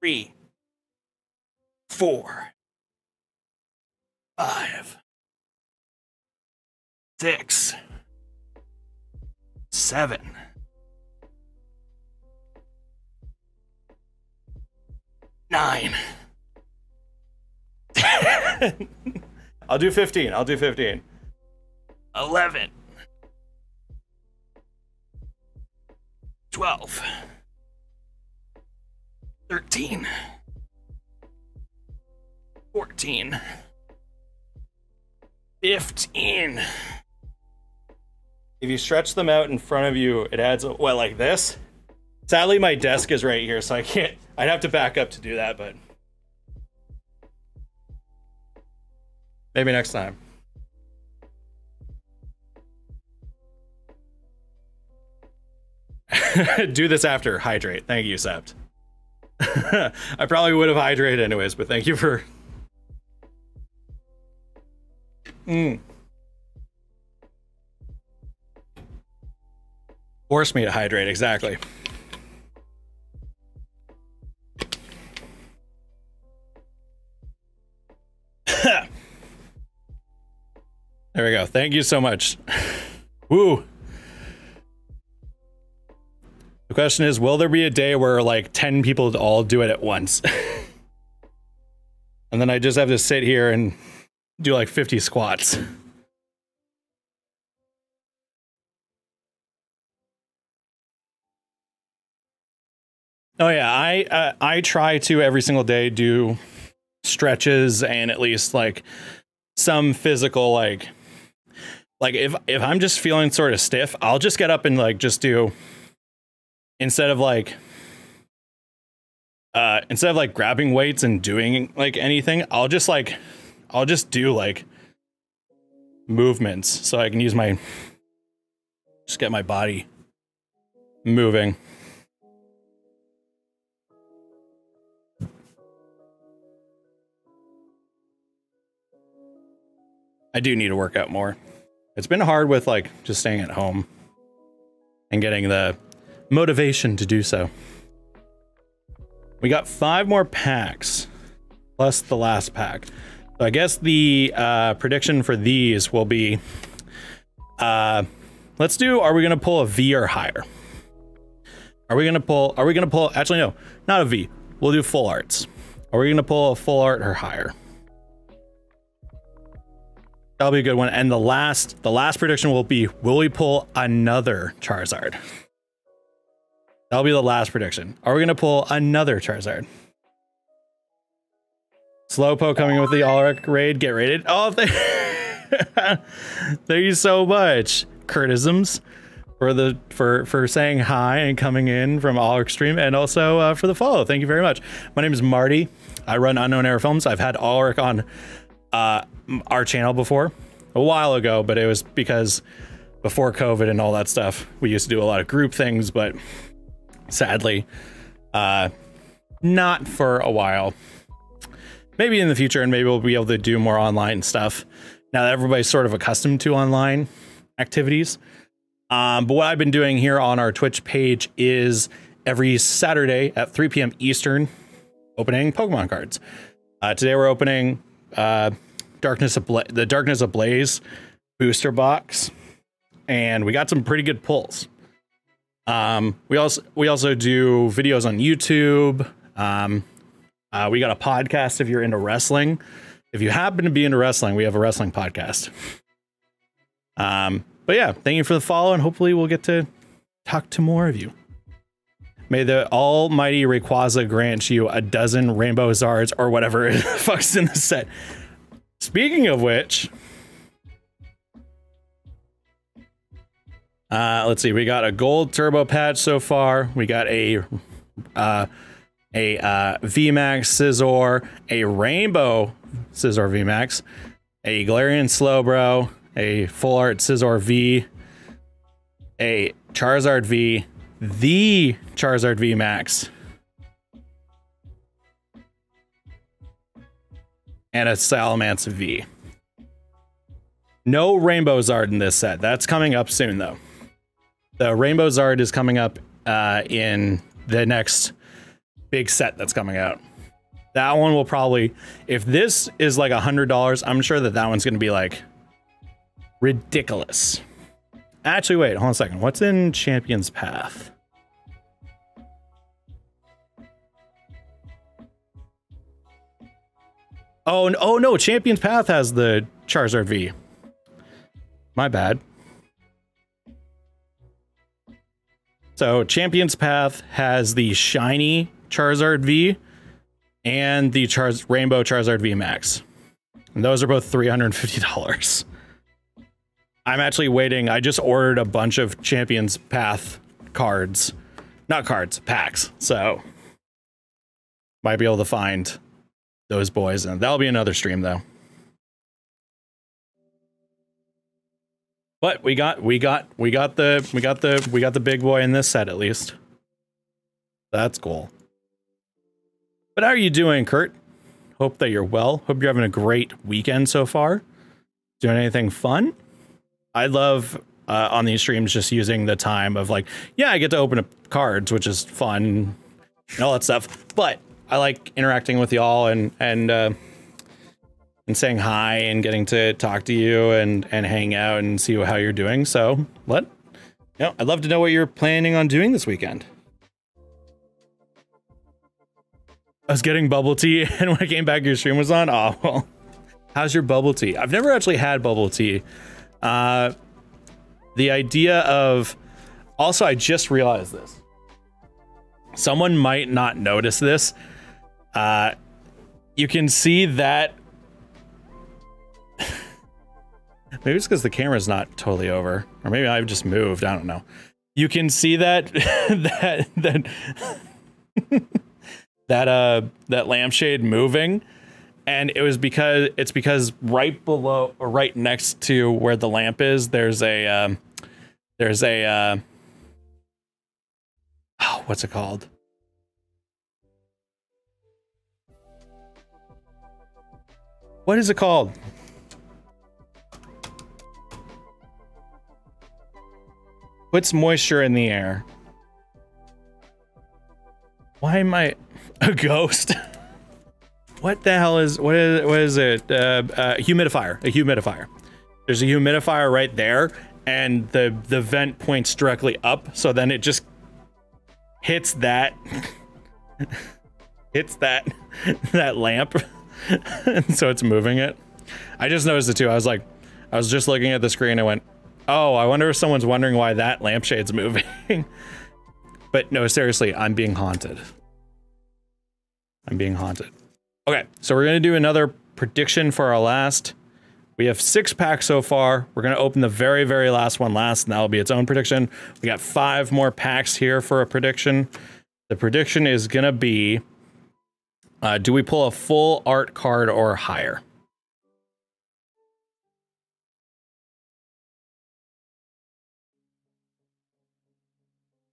Three. Four. Five. Six. Seven. Nine. I'll do fifteen. I'll do fifteen. Eleven. Twelve. Thirteen. Fourteen. Fifteen. If you stretch them out in front of you, it adds up, what, like this? Sadly, my desk is right here, so I can't. I'd have to back up to do that, but maybe next time. Do this after. Hydrate. Thank you, Sept. I probably would have hydrated anyways, but thank you for... Mm. Force me to hydrate, exactly. There we go. Thank you so much. Woo. The question is, will there be a day where like ten people all do it at once? And then I just have to sit here and do like fifty squats. Oh yeah, I uh, I try to every single day do stretches and at least like some physical, like like if if I'm just feeling sort of stiff, I'll just get up and like just do, instead of like uh instead of like grabbing weights and doing like anything, I'll just like I'll just do like movements so I can use my, just get my body moving. I do need to work out more. It's been hard with like just staying at home and getting the motivation to do so. We got five more packs plus the last pack. So I guess the uh, prediction for these will be, uh, let's do, are we going to pull a V or higher? Are we going to pull, are we going to pull, actually no, not a V. We'll do full arts. Are we going to pull a full art or higher? That'll be a good one. And the last, the last prediction will be, will we pull another Charizard? That'll be the last prediction. Are we going to pull another Charizard? Slowpoke coming with the Ulrich raid. Get raided. Oh, thank thank you so much, Curtisms, for the for for saying hi and coming in from Ulrich stream, and also uh, for the follow. Thank you very much. My name is Marty. I run Unknown Error Films. I've had Ulrich on uh, our channel before a while ago, but it was because before COVID and all that stuff, we used to do a lot of group things, but sadly, uh, not for a while. Maybe in the future, and maybe we'll be able to do more online stuff now that everybody's sort of accustomed to online activities. Um, but what I've been doing here on our Twitch page is every Saturday at three p m Eastern, opening Pokemon cards. Uh, today we're opening uh, Darkness Abla- the Darkness Ablaze booster box, and we got some pretty good pulls. Um, we also we also do videos on YouTube. Um, Uh, we got a podcast if you're into wrestling. If you happen to be into wrestling, we have a wrestling podcast. Um, but yeah, thank you for the follow, and hopefully we'll get to talk to more of you. May the almighty Rayquaza grant you a dozen rainbow Zards or whatever the fuck's in the set. Speaking of which, uh, let's see, we got a gold Turbo Patch so far. We got a... Uh, a uh, V MAX Scizor, a Rainbow Scizor V MAX, a Galarian Slowbro, a Full Art Scizor V, a Charizard V, the Charizard V MAX, and a Salamence V. No Rainbow Zard in this set. That's coming up soon, though. The Rainbow Zard is coming up uh, in the next... big set that's coming out. That one will probably, if this is like a hundred dollars, I'm sure that that one's going to be like ridiculous. Actually, wait, hold on a second. What's in Champion's Path? Oh, no, oh no, Champion's Path has the Charizard V. My bad. So Champion's Path has the shiny Charizard V and the Char Rainbow Charizard V MAX. And those are both three hundred fifty dollars. I'm actually waiting. I just ordered a bunch of Champion's Path cards. Not cards, packs. So might be able to find those boys. And that'll be another stream though. But we got we got we got the we got the we got the big boy in this set at least. That's cool. But how are you doing, Kurt? Hope that you're well. Hope you're having a great weekend so far. Doing anything fun? I love uh, on these streams just using the time of like, yeah, I get to open up cards, which is fun and all that stuff. But I like interacting with y'all and and uh, and saying hi and getting to talk to you and and hang out and see how you're doing. So let, you know, I'd love to know what you're planning on doing this weekend. I was getting bubble tea, and when I came back, your stream was on. Oh, well, how's your bubble tea? I've never actually had bubble tea. Uh, the idea of... Also, I just realized this. Someone might not notice this. Uh, you can see that... Maybe it's because the camera's not totally over. Or maybe I've just moved. I don't know. You can see that... that... that... that uh that lampshade moving, and it was because it's because right below or right next to where the lamp is, there's a um there's a uh oh, what's it called? What is it called? Puts moisture in the air. Why am I a ghost? What the hell is, what is, what is it? Uh, uh, humidifier, a humidifier. There's a humidifier right there, and the, the vent points directly up, so then it just hits that. hits that, that lamp. And so it's moving it. I just noticed it too. I was like, I was just looking at the screen and I went, oh, I wonder if someone's wondering why that lampshade's moving. But no, seriously, I'm being haunted. I'm being haunted. Okay, so we're gonna do another prediction for our last. We have six packs so far. We're gonna open the very, very last one last, and that'll be its own prediction. We got five more packs here for a prediction. The prediction is gonna be, uh, do we pull a full art card or higher?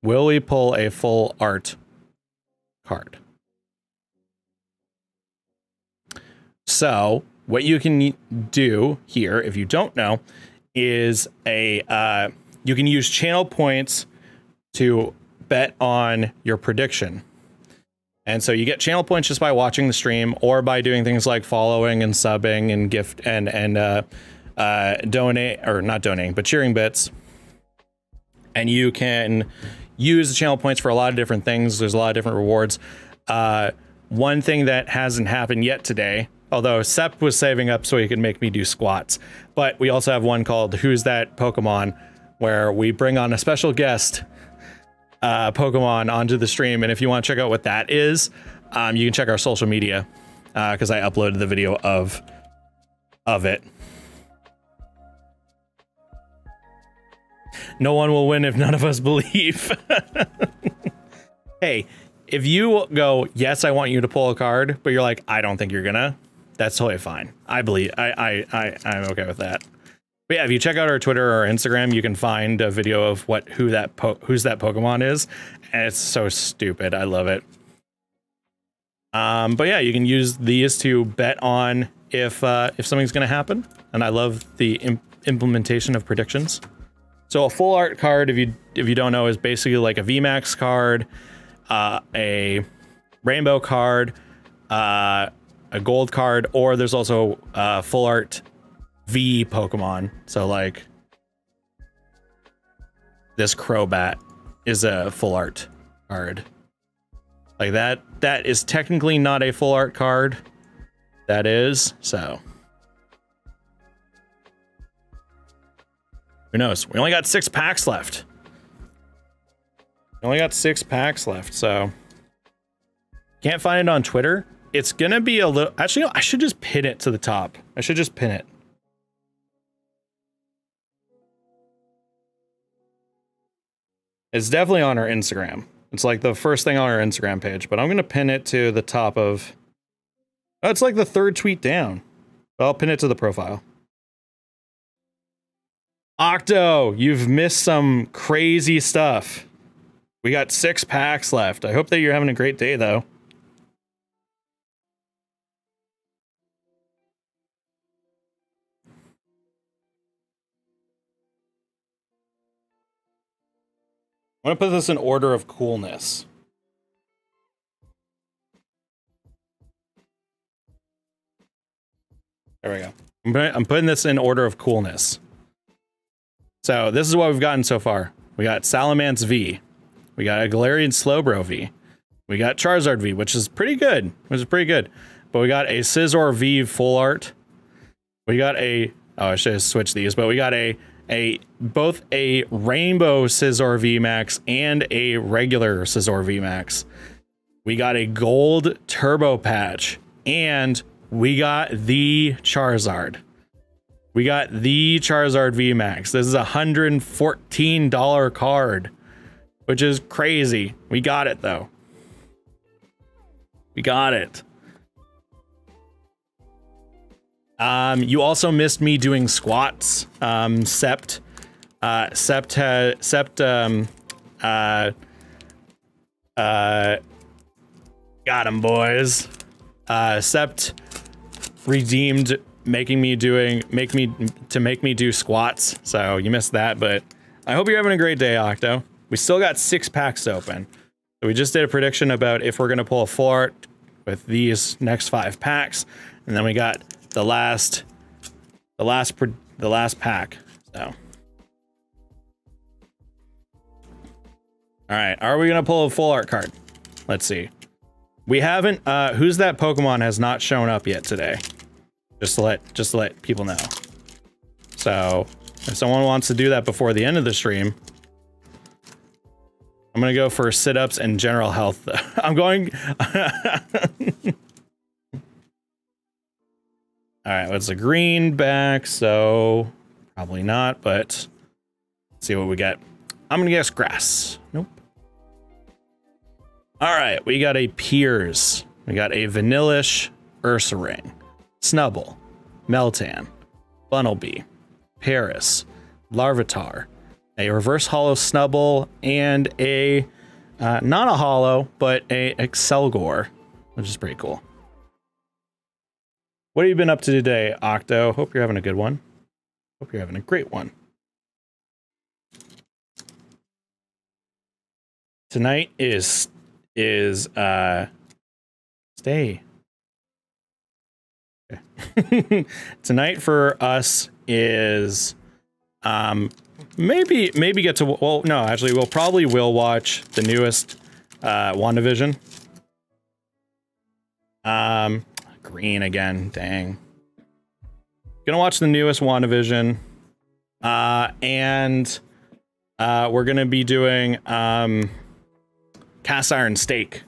Will we pull a full art card? So, what you can do here, if you don't know, is a uh, you can use channel points to bet on your prediction. And so you get channel points just by watching the stream or by doing things like following and subbing and gift and, and uh, uh, donate, or not donating, but cheering bits. And you can use the channel points for a lot of different things. There's a lot of different rewards. Uh, one thing that hasn't happened yet today, although Sep was saving up so he could make me do squats, but we also have one called Who's That Pokemon, where we bring on a special guest uh, Pokemon onto the stream. And if you want to check out what that is, um, you can check our social media, because uh, I uploaded the video of, of it. No one will win if none of us believe. Hey, if you go, yes, I want you to pull a card, but you're like, I don't think you're gonna, that's totally fine. I believe, I, I, I, I'm okay with that. But yeah, if you check out our Twitter or Instagram, you can find a video of what, who that, po who's that Pokemon is. And it's so stupid. I love it. Um, but yeah, you can use these to bet on if, uh, if something's gonna happen. And I love the imp implementation of predictions. So a full art card, if you if you don't know, is basically like a V MAX card, uh, a rainbow card, uh, a gold card, or there's also uh, full art V Pokemon. So like this Crobat is a full art card. Like that, that is technically not a full art card. That is, so. Who knows? We only got six packs left. We only got six packs left, so. Can't find it on Twitter. It's gonna be a little, actually, no, I should just pin it to the top. I should just pin it. It's definitely on our Instagram. It's like the first thing on our Instagram page, but I'm gonna pin it to the top of, oh, it's like the third tweet down. But I'll pin it to the profile. Octo, you've missed some crazy stuff. We got six packs left. I hope that you're having a great day, though. I'm gonna put this in order of coolness. There we go. I'm, gonna, I'm putting this in order of coolness. So this is what we've gotten so far. We got Salamence V. We got a Galarian Slowbro V. We got Charizard V, which is pretty good. Which is pretty good. But we got a Scizor V full art. We got a, oh, I should have switched these, but we got a a both a rainbow Scizor V MAX and a regular Scizor V MAX. We got a gold Turbo Patch. And we got the Charizard. We got the Charizard V MAX. This is a one hundred fourteen dollar card, which is crazy. We got it, though. We got it. Um, you also missed me doing squats. Um, Sept, uh, Sept, ha Sept, um, uh, uh, got him, boys. Uh, Sept redeemed making me doing make me to make me do squats, so you missed that, but I hope you're having a great day, Octo. We still got six packs open. So we just did a prediction about if we're going to pull a full art with these next five packs, and then we got the last, the last, the last pack. So, all right, are we going to pull a full art card? Let's see. We haven't. Uh, who's that Pokemon has not shown up yet today? Just to let, just to let people know. So, if someone wants to do that before the end of the stream, I'm gonna go for sit-ups and general health. I'm going. All right, what's the green back? So probably not, but let's see what we get. I'm gonna guess grass. Nope. All right, we got a Piers. We got a Vanillish, Ursaring, Snubble, Meltan, Bunnelby, Paris, Larvitar, a reverse hollow Snubble, and a uh, not a hollow, but a Excelgor, which is pretty cool. What have you been up to today, Octo? Hope you're having a good one. Hope you're having a great one. Tonight is is uh stay. Okay. Tonight for us is um maybe maybe get to, well, no, actually we'll probably will watch the newest uh WandaVision. Um green again, dang. Gonna watch the newest WandaVision. Uh and uh we're gonna be doing um cast iron steak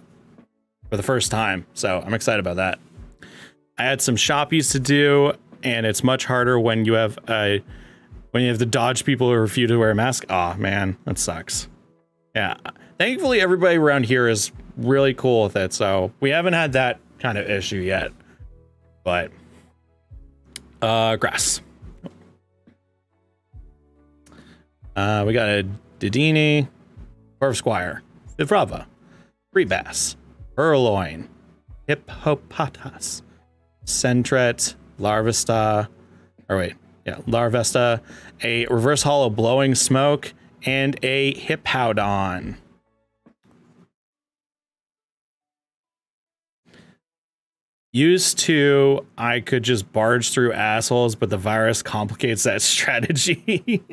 for the first time, so I'm excited about that. I had some shoppies to do, and it's much harder when you have a When you have to dodge people who refuse to wear a mask. Aw, man, that sucks. Yeah, thankfully everybody around here is really cool with it, so we haven't had that kind of issue yet. But, uh, grass. Uh, we got a Dedenne, Corv Squire, Vivrava, Rebass, Purloin, Hippopotas, Sentret, Larvesta, or wait. Yeah, Larvesta, a reverse hollow Blowing Smoke, and a Hippowdon. Used to, I could just barge through assholes, but the virus complicates that strategy.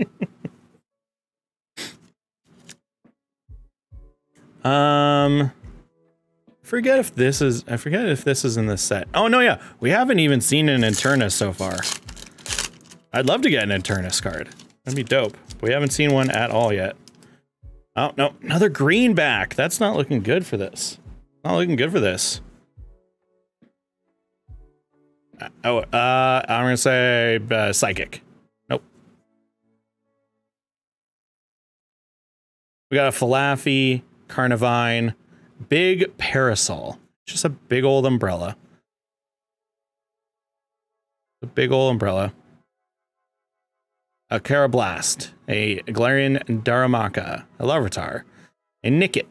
um, forget if this is, I forget if this is in the set. Oh no, yeah, we haven't even seen an Internus so far. I'd love to get an Internus card. That'd be dope. We haven't seen one at all yet. Oh, no. Another greenback. That's not looking good for this. Not looking good for this. Oh, uh, I'm going to say uh, Psychic. Nope. We got a Falafi, Carnivine, Big Parasol. Just a big old umbrella. A big old umbrella. A Carablast, a Galarian Darumaka, a Larvitar, a Nickit,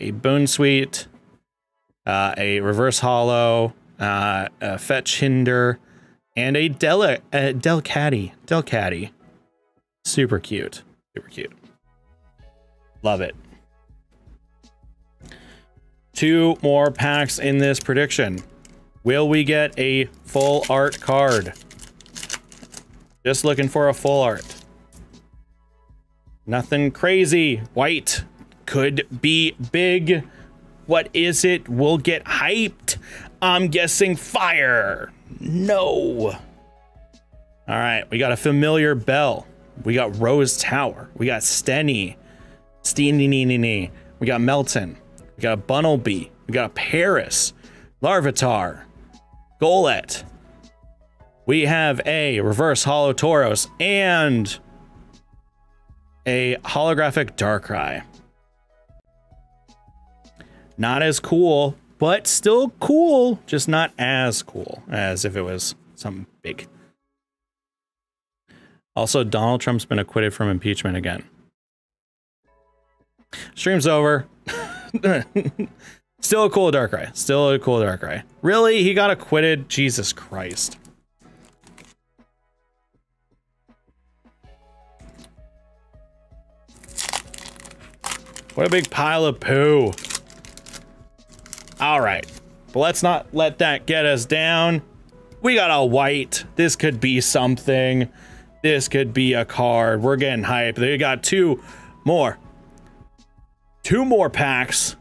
a Bonesweet, uh, a Reverse Hollow, uh, a Fetch Hinder, and a Dele uh, Delcatty. Delcatty. Super cute. Super cute. Love it. Two more packs in this prediction. Will we get a full art card? Just looking for a full art. Nothing crazy. White could be big. What is it? We'll get hyped. I'm guessing fire. No. All right, we got a familiar Bell. We got Rose Tower. We got Stenny. Stenny. We got Melton. We got a Bunnelby. We got a Paris. Larvitar. Golett. We have a reverse hollow Tauros and a holographic Darkrai. Not as cool, but still cool, just not as cool as if it was something big. Also, Donald Trump's been acquitted from impeachment again. Stream's over. Still a cool Darkrai. Still a cool Darkrai. Really? He got acquitted? Jesus Christ. What a big pile of poo. All right, but let's not let that get us down. We got a white. This could be something. This could be a card. We're getting hype. They got two more. Two more packs.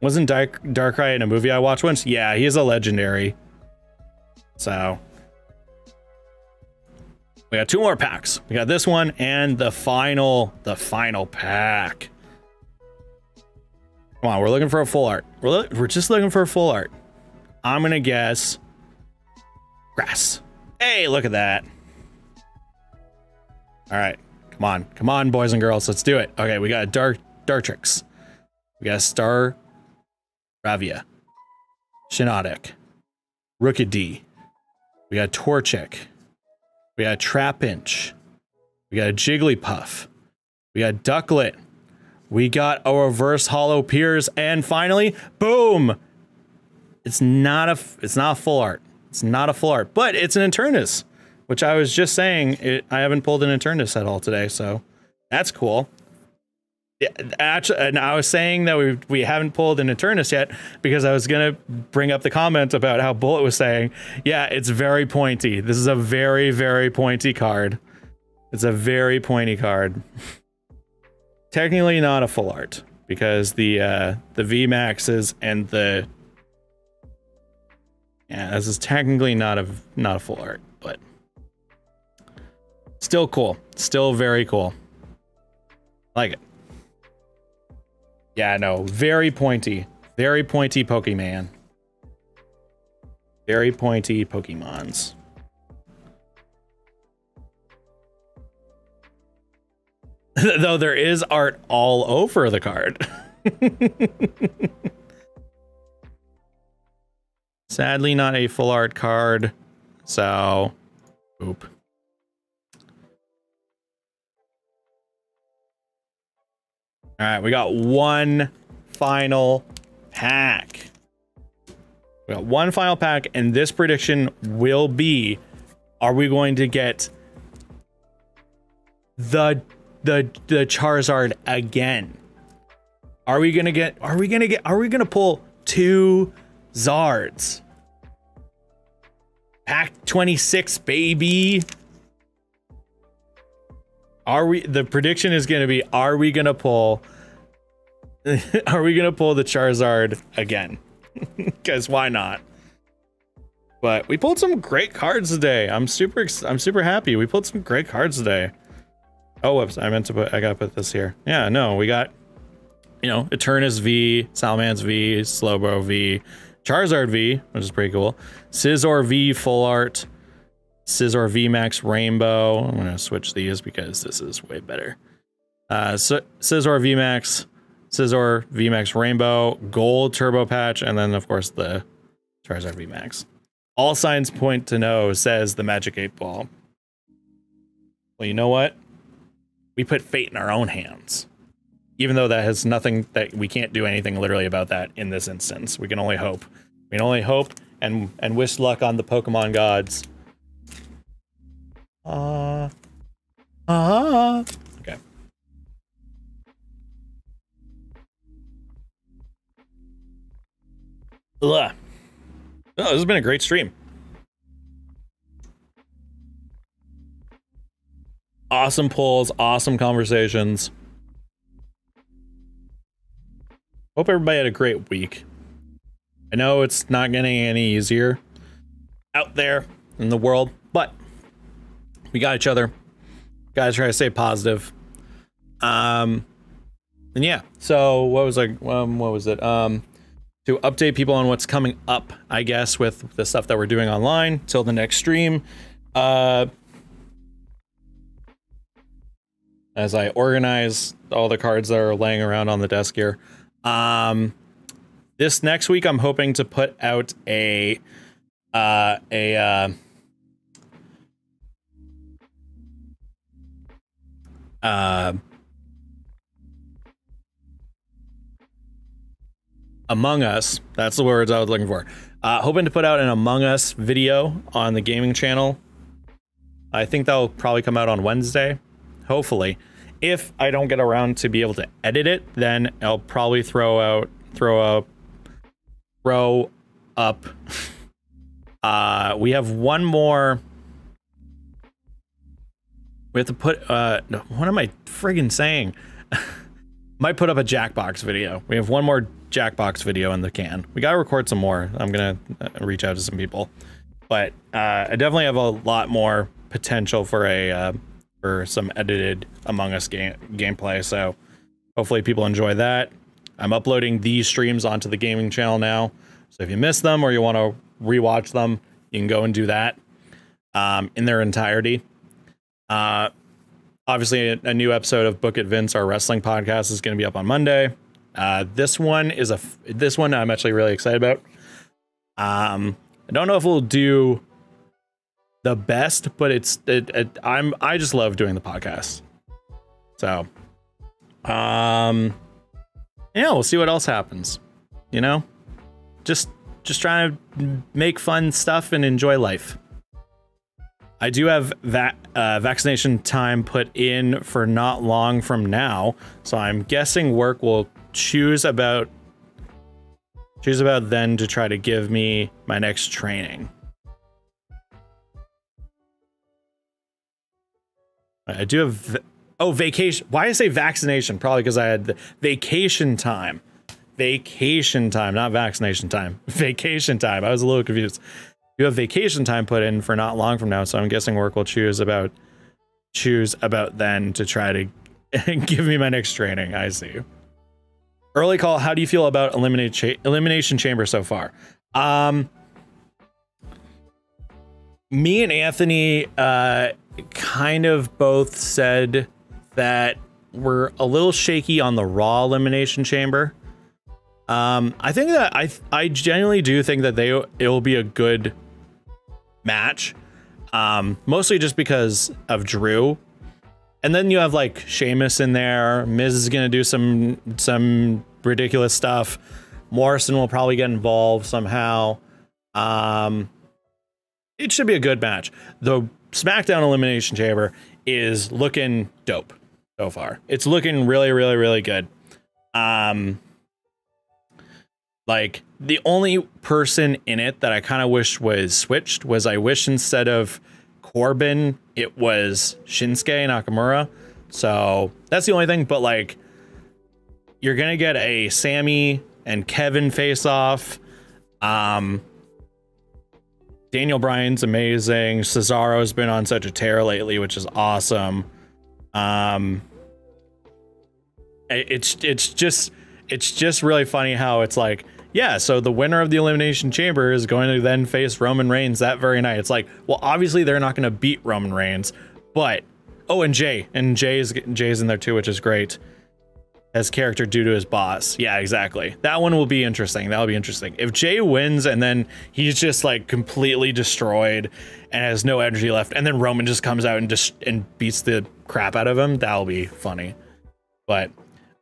Wasn't Dark Darkrai in a movie I watched once? Yeah, he's a legendary. So we got two more packs. We got this one and the final, the final pack. Come on, we're looking for a full art. We're, we're just looking for a full art. I'm gonna guess grass. Hey, look at that. All right, come on, come on, boys and girls, let's do it. Okay, we got a Dark Dartrix. We got a Star Ravia, Shiinotic, Rookidee. We got Torchic. We got a Trapinch. We got a Jigglypuff. We got a Ducklet. We got a reverse hollow Piers, and finally, boom! It's not a it's not a full art. It's not a full art, but it's an Eternus, which I was just saying. It, I haven't pulled an Eternus at all today, so that's cool. Yeah, actually, and I was saying that we we haven't pulled an Eternus yet because I was gonna bring up the comment about how Bullet was saying, yeah, it's very pointy. This is a very, very pointy card. It's a very pointy card. Technically not a full art because the uh, the V maxes and the yeah, this is technically not a not a full art, but still cool, still very cool. Like it. Yeah, no, very pointy. Very pointy Pokemon. Very pointy Pokemons. Though there is art all over the card. Sadly, not a full art card. So, oop. All right, we got one final pack. We got one final pack, and this prediction will be, are we going to get the the the Charizard again? Are we going to get are we going to get are we going to pull two Zards? Pack twenty-six, baby. Are we, the prediction is going to be, are we going to pull, are we going to pull the Charizard again? Because why not? But we pulled some great cards today. I'm super, I'm super happy. We pulled some great cards today. Oh, whoops. I meant to put, I got to put this here. Yeah, no, we got, you know, Eternus V, Salamence V, Slowbro V, Charizard V, which is pretty cool. Scizor V, full art. Scizor V max Rainbow. I'm gonna switch these because this is way better. Uh, so Scizor V max, Scizor V max Rainbow, Gold Turbo Patch, and then of course the Charizard V max. All signs point to no, says the Magic Eight Ball. Well, you know what? We put fate in our own hands, even though that has nothing that we can't do anything literally about that in this instance. We can only hope. We can only hope and and wish luck on the Pokemon gods. Uh, uh, okay. Ugh. Oh, this has been a great stream. Awesome pulls, awesome conversations. Hope everybody had a great week. I know it's not getting any easier out there in the world, but we got each other. Guys, try to stay positive. Um, and yeah, so what was I, um, what was it? Um, to update people on what's coming up, I guess, with the stuff that we're doing online till the next stream. Uh, as I organize all the cards that are laying around on the desk here. Um, this next week, I'm hoping to put out a, uh, a, uh, Uh, Among Us, that's the words I was looking for. Uh, hoping to put out an Among Us video on the gaming channel. I think that'll probably come out on Wednesday, hopefully. if I don't get around to be able to edit it, then I'll probably throw out, throw up, throw up. Uh, we have one more. We have to put, uh, no, what am I friggin' saying? Might put up a Jackbox video. We have one more Jackbox video in the can. We gotta record some more. I'm gonna reach out to some people. But uh, I definitely have a lot more potential for a uh, for some edited Among Us game gameplay. So hopefully people enjoy that. I'm uploading these streams onto the gaming channel now. So if you miss them or you want to rewatch them, you can go and do that um, in their entirety. Uh, obviously, a, a new episode of Book It Vince, our wrestling podcast, is going to be up on Monday. Uh, this one is a f this one I'm actually really excited about. Um. I don't know if we'll do the best, but it's it, it, I'm I just love doing the podcast. So, um, yeah, we'll see what else happens. You know, just just trying to make fun stuff and enjoy life. I do have that uh, vaccination time put in for not long from now, so I'm guessing work will choose about. Choose about then to try to give me my next training. I do have, oh, vacation. Why did I say vaccination? Probably because I had the vacation time. Vacation time, not vaccination time. Vacation time. I was a little confused. You have vacation time put in for not long from now, so I'm guessing work will choose about, choose about then to try to give me my next training. I see. Early call, how do you feel about eliminate cha Elimination Chamber so far? Um, me and Anthony uh, kind of both said that we're a little shaky on the Raw Elimination Chamber. Um, I think that I, I genuinely do think that they it'll be a good match, um, mostly just because of Drew. And then you have like Sheamus in there. Miz is gonna do some some ridiculous stuff. Morrison will probably get involved somehow. Um, it should be a good match. The SmackDown Elimination Chamber is looking dope so far. It's looking really, really, really good. Um, like the only person in it that I kind of wish was switched was I wish instead of Corbin, it was Shinsuke Nakamura. So that's the only thing. But like, you're gonna get a Sammy and Kevin face off. Um, Daniel Bryan's amazing. Cesaro's been on such a tear lately, which is awesome. Um, it's it's just it's just really funny how it's like, yeah, so the winner of the Elimination Chamber is going to then face Roman Reigns that very night. It's like, well, obviously they're not going to beat Roman Reigns, but... Oh, and Jay. And Jay's, Jay's in there too, which is great. As character due to his boss. Yeah, exactly. That one will be interesting. That'll be interesting. If Jay wins and then he's just like completely destroyed and has no energy left, and then Roman just comes out and just and beats the crap out of him, that'll be funny. But...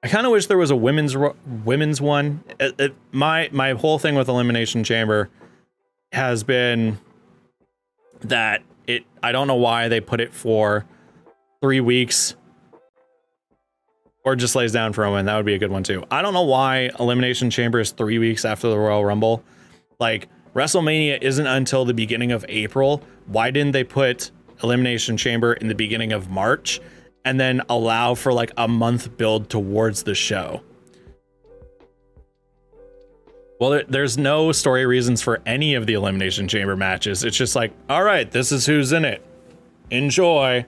I kind of wish there was a women's women's one. It, it, my my whole thing with Elimination Chamber has been that it. I don't know why they put it for three weeks or just lays down for Roman. That would be a good one too. I don't know why Elimination Chamber is three weeks after the Royal Rumble. Like WrestleMania isn't until the beginning of April. Why didn't they put Elimination Chamber in the beginning of March? And then allow for like a month build towards the show. Well, there, there's no story reasons for any of the Elimination Chamber matches. It's just like, all right, this is who's in it. Enjoy.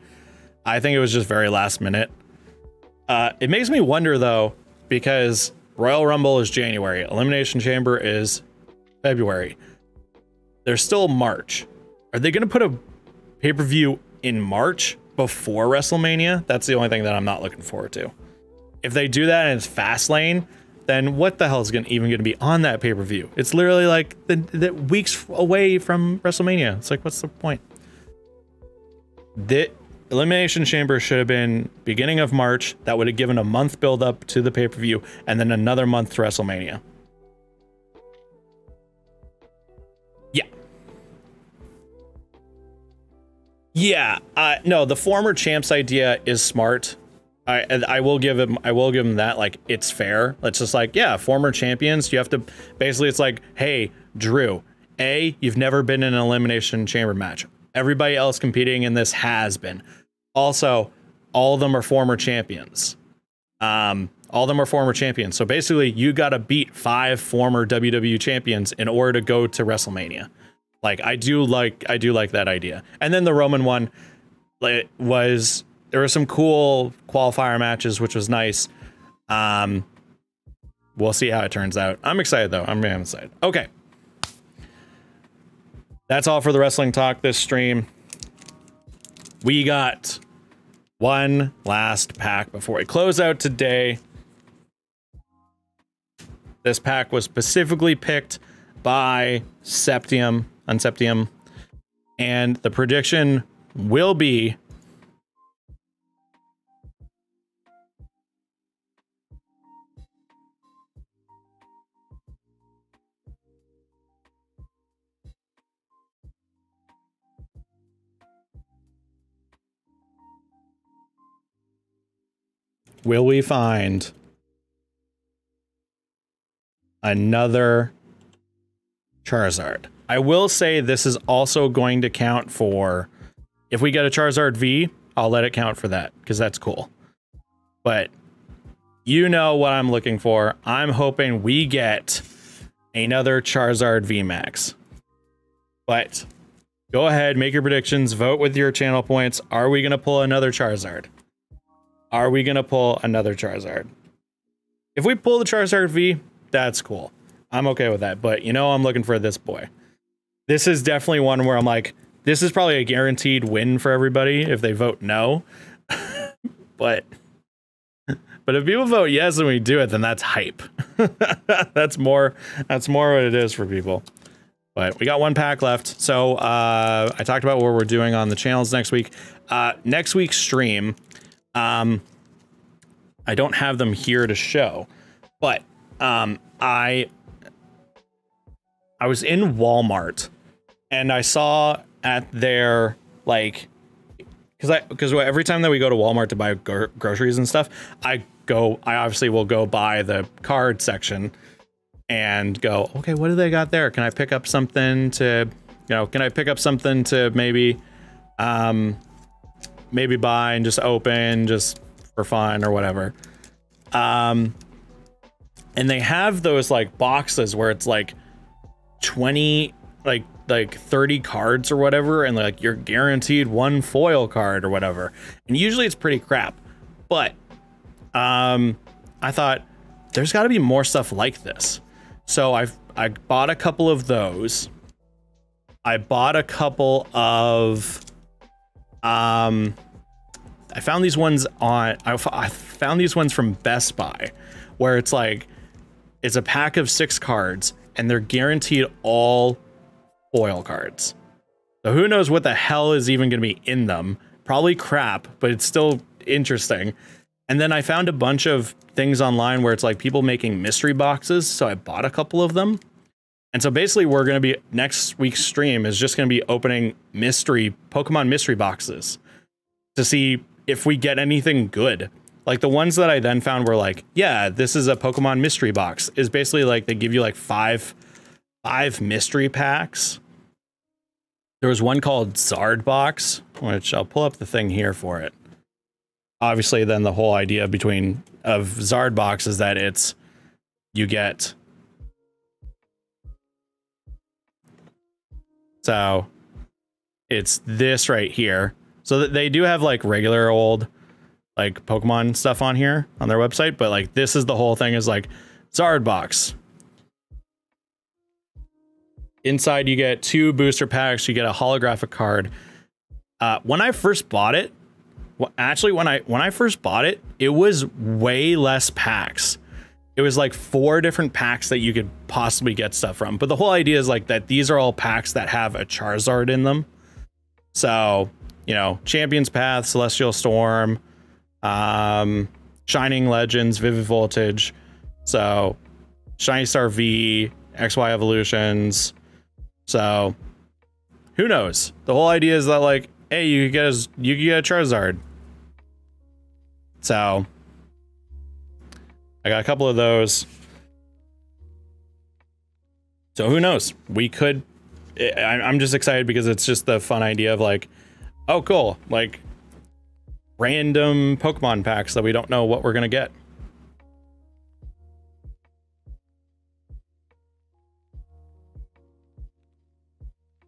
I think it was just very last minute. Uh, it makes me wonder though, because Royal Rumble is January, Elimination Chamber is February. There's still March. Are they going to put a pay-per-view in March? Before WrestleMania? That's the only thing that I'm not looking forward to. If they do that and it's Fastlane, then what the hell is gonna, even going to be on that pay-per-view? It's literally like the, the weeks away from WrestleMania. It's like, what's the point? The Elimination Chamber should have been beginning of March. That would have given a month build up to the pay-per-view and then another month to WrestleMania. Yeah, uh, no, the former champs idea is smart. I I will give him I will give him that, like, it's fair. It's just like, yeah, former champions, you have to basically, it's like, hey, Drew, A, you've never been in an elimination chamber match. Everybody else competing in this has been. Also, all of them are former champions. Um, all of them are former champions. So basically, you gotta beat five former W W E champions in order to go to WrestleMania. Like, I do like I do like that idea. And then the Roman one, it was, there were some cool qualifier matches, which was nice. Um, we'll see how it turns out. I'm excited though. I'm, I'm excited. Okay. That's all for the wrestling talk this stream. We got one last pack before we close out today. This pack was specifically picked by Septium, Unseptium, and the prediction will be will we find another Charizard? I will say this is also going to count for, if we get a Charizard V, I'll let it count for that, because that's cool. But you know what I'm looking for. I'm hoping we get another Charizard V MAX. But go ahead, make your predictions, vote with your channel points. Are we going to pull another Charizard? Are we going to pull another Charizard? If we pull the Charizard V, that's cool. I'm okay with that, but you know I'm looking for this boy. This is definitely one where I'm like, this is probably a guaranteed win for everybody if they vote no. but but if people vote yes and we do it, then that's hype. that's more that's more what it is for people. But we got one pack left. So uh, I talked about what we're doing on the channels next week. Uh, next week's stream, um, I don't have them here to show, but um, I... I was in Walmart and I saw at their, like, because I because every time that we go to Walmart to buy gr groceries and stuff, I go I obviously will go by the card section and go, OK, what do they got there? Can I pick up something to, you know, can I pick up something to maybe um, maybe buy and just open just for fun or whatever? Um, and they have those like boxes where it's like twenty like like thirty cards or whatever, and like you're guaranteed one foil card or whatever, and usually it's pretty crap, but um I thought there's got to be more stuff like this, so I've I bought a couple of those. I bought a couple of um I found these ones on I, I found these ones from Best Buy where it's like it's a pack of six cards and they're guaranteed all foil cards. So who knows what the hell is even going to be in them. Probably crap, but it's still interesting. And then I found a bunch of things online where it's like people making mystery boxes. So I bought a couple of them. And so basically we're going to be, next week's stream is just going to be opening mystery Pokemon mystery boxes to see if we get anything good. Like the ones that I then found were like, yeah, this is a Pokemon mystery box, is basically like they give you like five, five mystery packs. There was one called Zard Box, which I'll pull up the thing here for it. Obviously, then the whole idea between of Zard Box is that it's you get. So it's this right here, so that they do have like regular old like Pokemon stuff on here on their website, but like this is the whole thing is like Zard Box. Inside you get two booster packs, you get a holographic card. Uh, when I first bought it, well, actually when I when I first bought it, it was way less packs. It was like four different packs that you could possibly get stuff from. But the whole idea is like that these are all packs that have a Charizard in them. So, you know, Champion's Path, Celestial Storm, um Shining Legends, Vivid Voltage, so Shiny Star V, X Y Evolutions. So who knows, the whole idea is that like, hey, you could get a, you could get a Charizard. So I got a couple of those. So who knows? We could, I'm just excited because it's just the fun idea of like, oh, cool. Like random Pokemon packs that we don't know what we're going to get.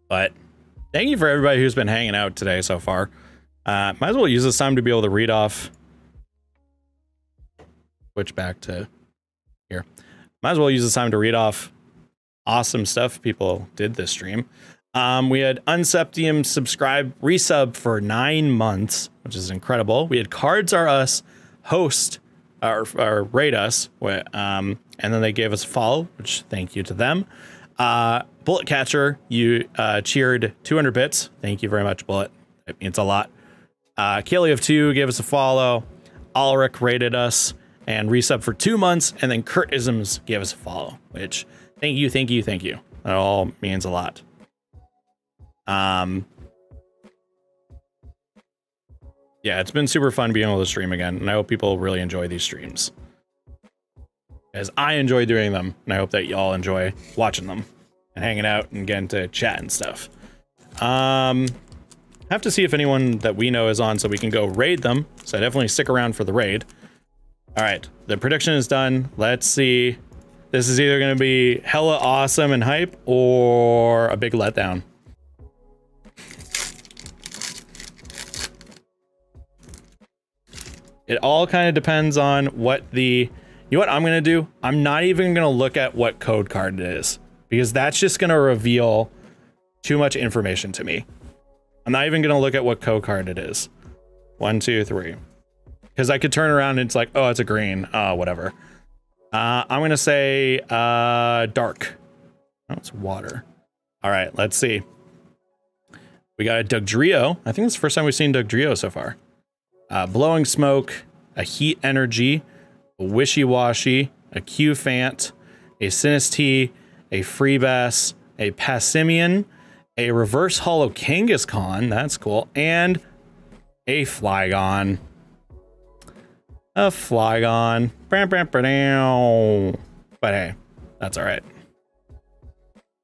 But thank you for everybody who's been hanging out today so far. Uh, might as well use this time to be able to read off. Switch back to here. Might as well use this time to read off awesome stuff people did this stream. Um, we had Unseptium subscribe, resub for nine months, which is incredible. We had Cards Are Us host or, or rate us, um, and then they gave us a follow, which thank you to them. Uh, Bullet Catcher, you uh, cheered two hundred bits. Thank you very much, Bullet. It means a lot. Uh, Kaylee of Two gave us a follow. Ulrich rated us and resub for two months. And then Kurtisms gave us a follow, which thank you, thank you, thank you. That all means a lot. Um, yeah, it's been super fun being able to stream again. And I hope people really enjoy these streams. As I enjoy doing them, and I hope that y'all enjoy watching them and hanging out and getting to chat and stuff. Um, have to see if anyone that we know is on so we can go raid them. So definitely stick around for the raid. All right, the prediction is done. Let's see. This is either going to be hella awesome and hype or a big letdown. It all kind of depends on what the... You know what I'm going to do? I'm not even going to look at what code card it is because that's just going to reveal too much information to me. I'm not even going to look at what code card it is. One, two, three. Because I could turn around and it's like, oh, it's a green. Oh, whatever. Uh, I'm going to say uh, dark. Oh, it's water. All right, let's see. We got a Dugtrio. I think that's the first time we've seen Dugtrio so far. Uh, Blowing Smoke, a Heat Energy, a Wishy-Washy, a Q-Fant, a Sinistee, a Freebass, a Passimian, a Reverse Holo Kangaskhan, that's cool, and a Flygon. A Flygon. Bram, bram, bram. But hey, that's alright.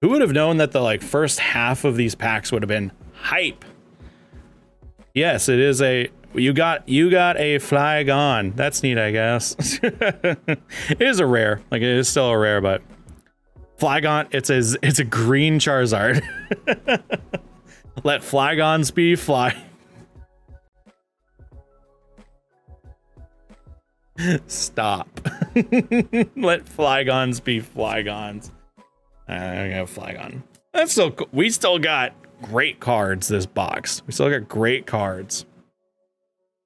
Who would have known that the like first half of these packs would have been hype? Yes, it is a... You got you got a Flygon. That's neat, I guess. It is a rare. Like, it is still a rare, but Flygon, it's a it's a green Charizard. Let Flygons be fly. Stop. Let Flygons be Flygons. I don't have Flygon. That's so cool. We still got great cards this box. We still got great cards.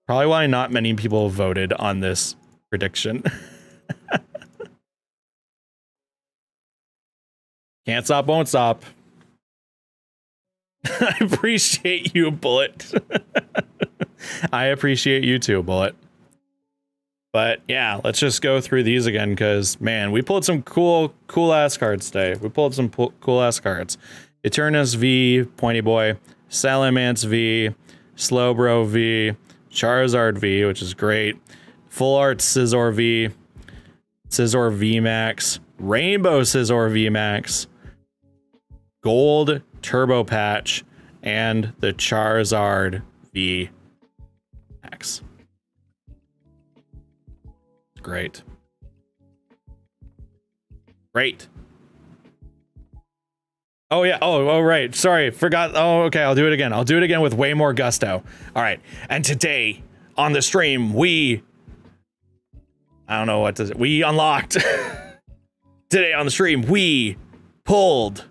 Probably why not many people voted on this prediction. Can't stop, won't stop. I appreciate you, Bullet. I appreciate you too, Bullet. But yeah, let's just go through these again because, man, we pulled some cool, cool ass cards today. We pulled some cool ass cards. Eternus V, Pointy Boy, Salamence V, Slowbro V, Charizard V, which is great. Full Art Scizor V, Scizor V MAX, Rainbow Scizor V MAX, Gold Turbo Patch, and the Charizard V MAX. Great. Great. Oh, yeah. Oh, oh, right. Sorry. Forgot. Oh, okay. I'll do it again. I'll do it again with way more gusto. All right. And today on the stream, we... I don't know what to... We unlocked. Today on the stream, we pulled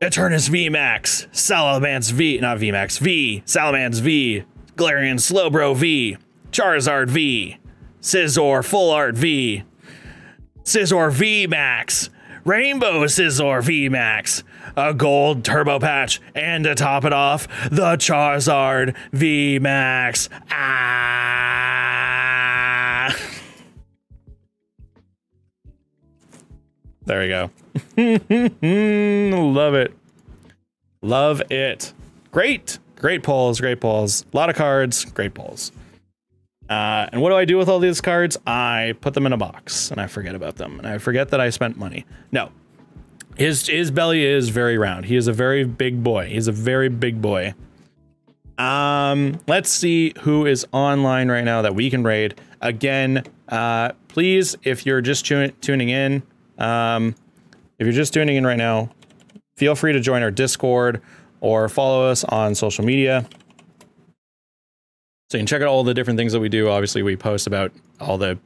Eternus V MAX, Salamence V... Not V MAX. V. Salamence V. Galarian Slowbro V. Charizard V. Scizor Full Art V. Scizor V MAX. Rainbow Scizor V MAX, a Gold Turbo Patch, and to top it off, the Charizard V MAX. Ah! There we go. Love it. Love it. Great. Great polls. Great polls. A lot of cards. Great polls. Uh, and what do I do with all these cards? I put them in a box and I forget about them and I forget that I spent money. No, his, his belly is very round. He is a very big boy. He's a very big boy. Um, let's see who is online right now that we can raid. Again, uh, please, if you're just tu tuning in, um, if you're just tuning in right now, feel free to join our Discord or follow us on social media. So you can check out all the different things that we do. Obviously, we post about all the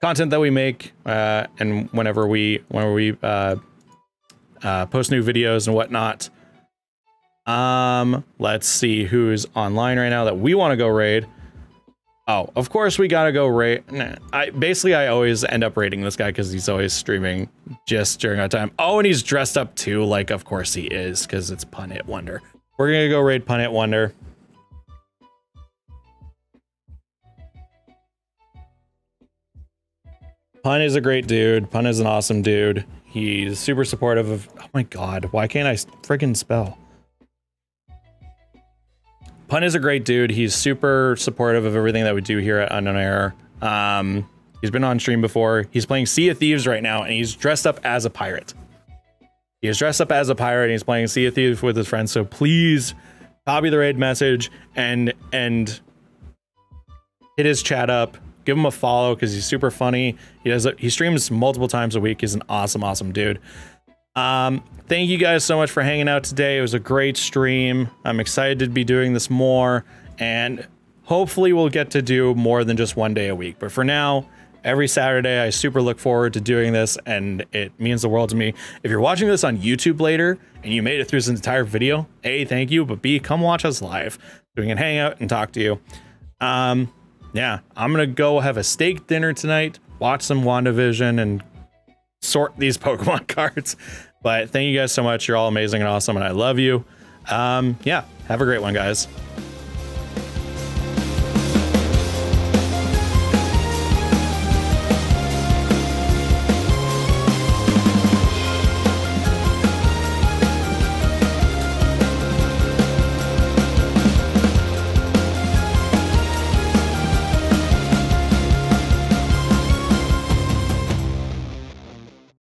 content that we make, uh, and whenever we whenever we uh, uh, post new videos and whatnot. Um, let's see who's online right now that we want to go raid. Oh, of course we gotta go raid. Nah, I basically I always end up raiding this guy because he's always streaming just during our time. Oh, and he's dressed up too. Like, of course he is, because it's PunnitWonder. We're gonna go raid PunnitWonder. Pun is a great dude. Pun is an awesome dude. He's super supportive of. Oh my god, why can't I freaking spell? Pun is a great dude. He's super supportive of everything that we do here at Unknown Error. Um, he's been on stream before. He's playing Sea of Thieves right now, and he's dressed up as a pirate. He is dressed up as a pirate, and he's playing Sea of Thieves with his friends. So please copy the raid message and and hit his chat up. Give him a follow because he's super funny. He does he streams multiple times a week. He's an awesome, awesome dude. Um, thank you guys so much for hanging out today. It was a great stream. I'm excited to be doing this more, and hopefully we'll get to do more than just one day a week. But for now, every Saturday, I super look forward to doing this, and it means the world to me. If you're watching this on YouTube later and you made it through this entire video, A, thank you, but B, come watch us live so we can hang out and talk to you. Um... Yeah, I'm gonna go have a steak dinner tonight, watch some WandaVision, and sort these Pokemon cards. But thank you guys so much. You're all amazing and awesome, and I love you. Um, yeah, have a great one, guys.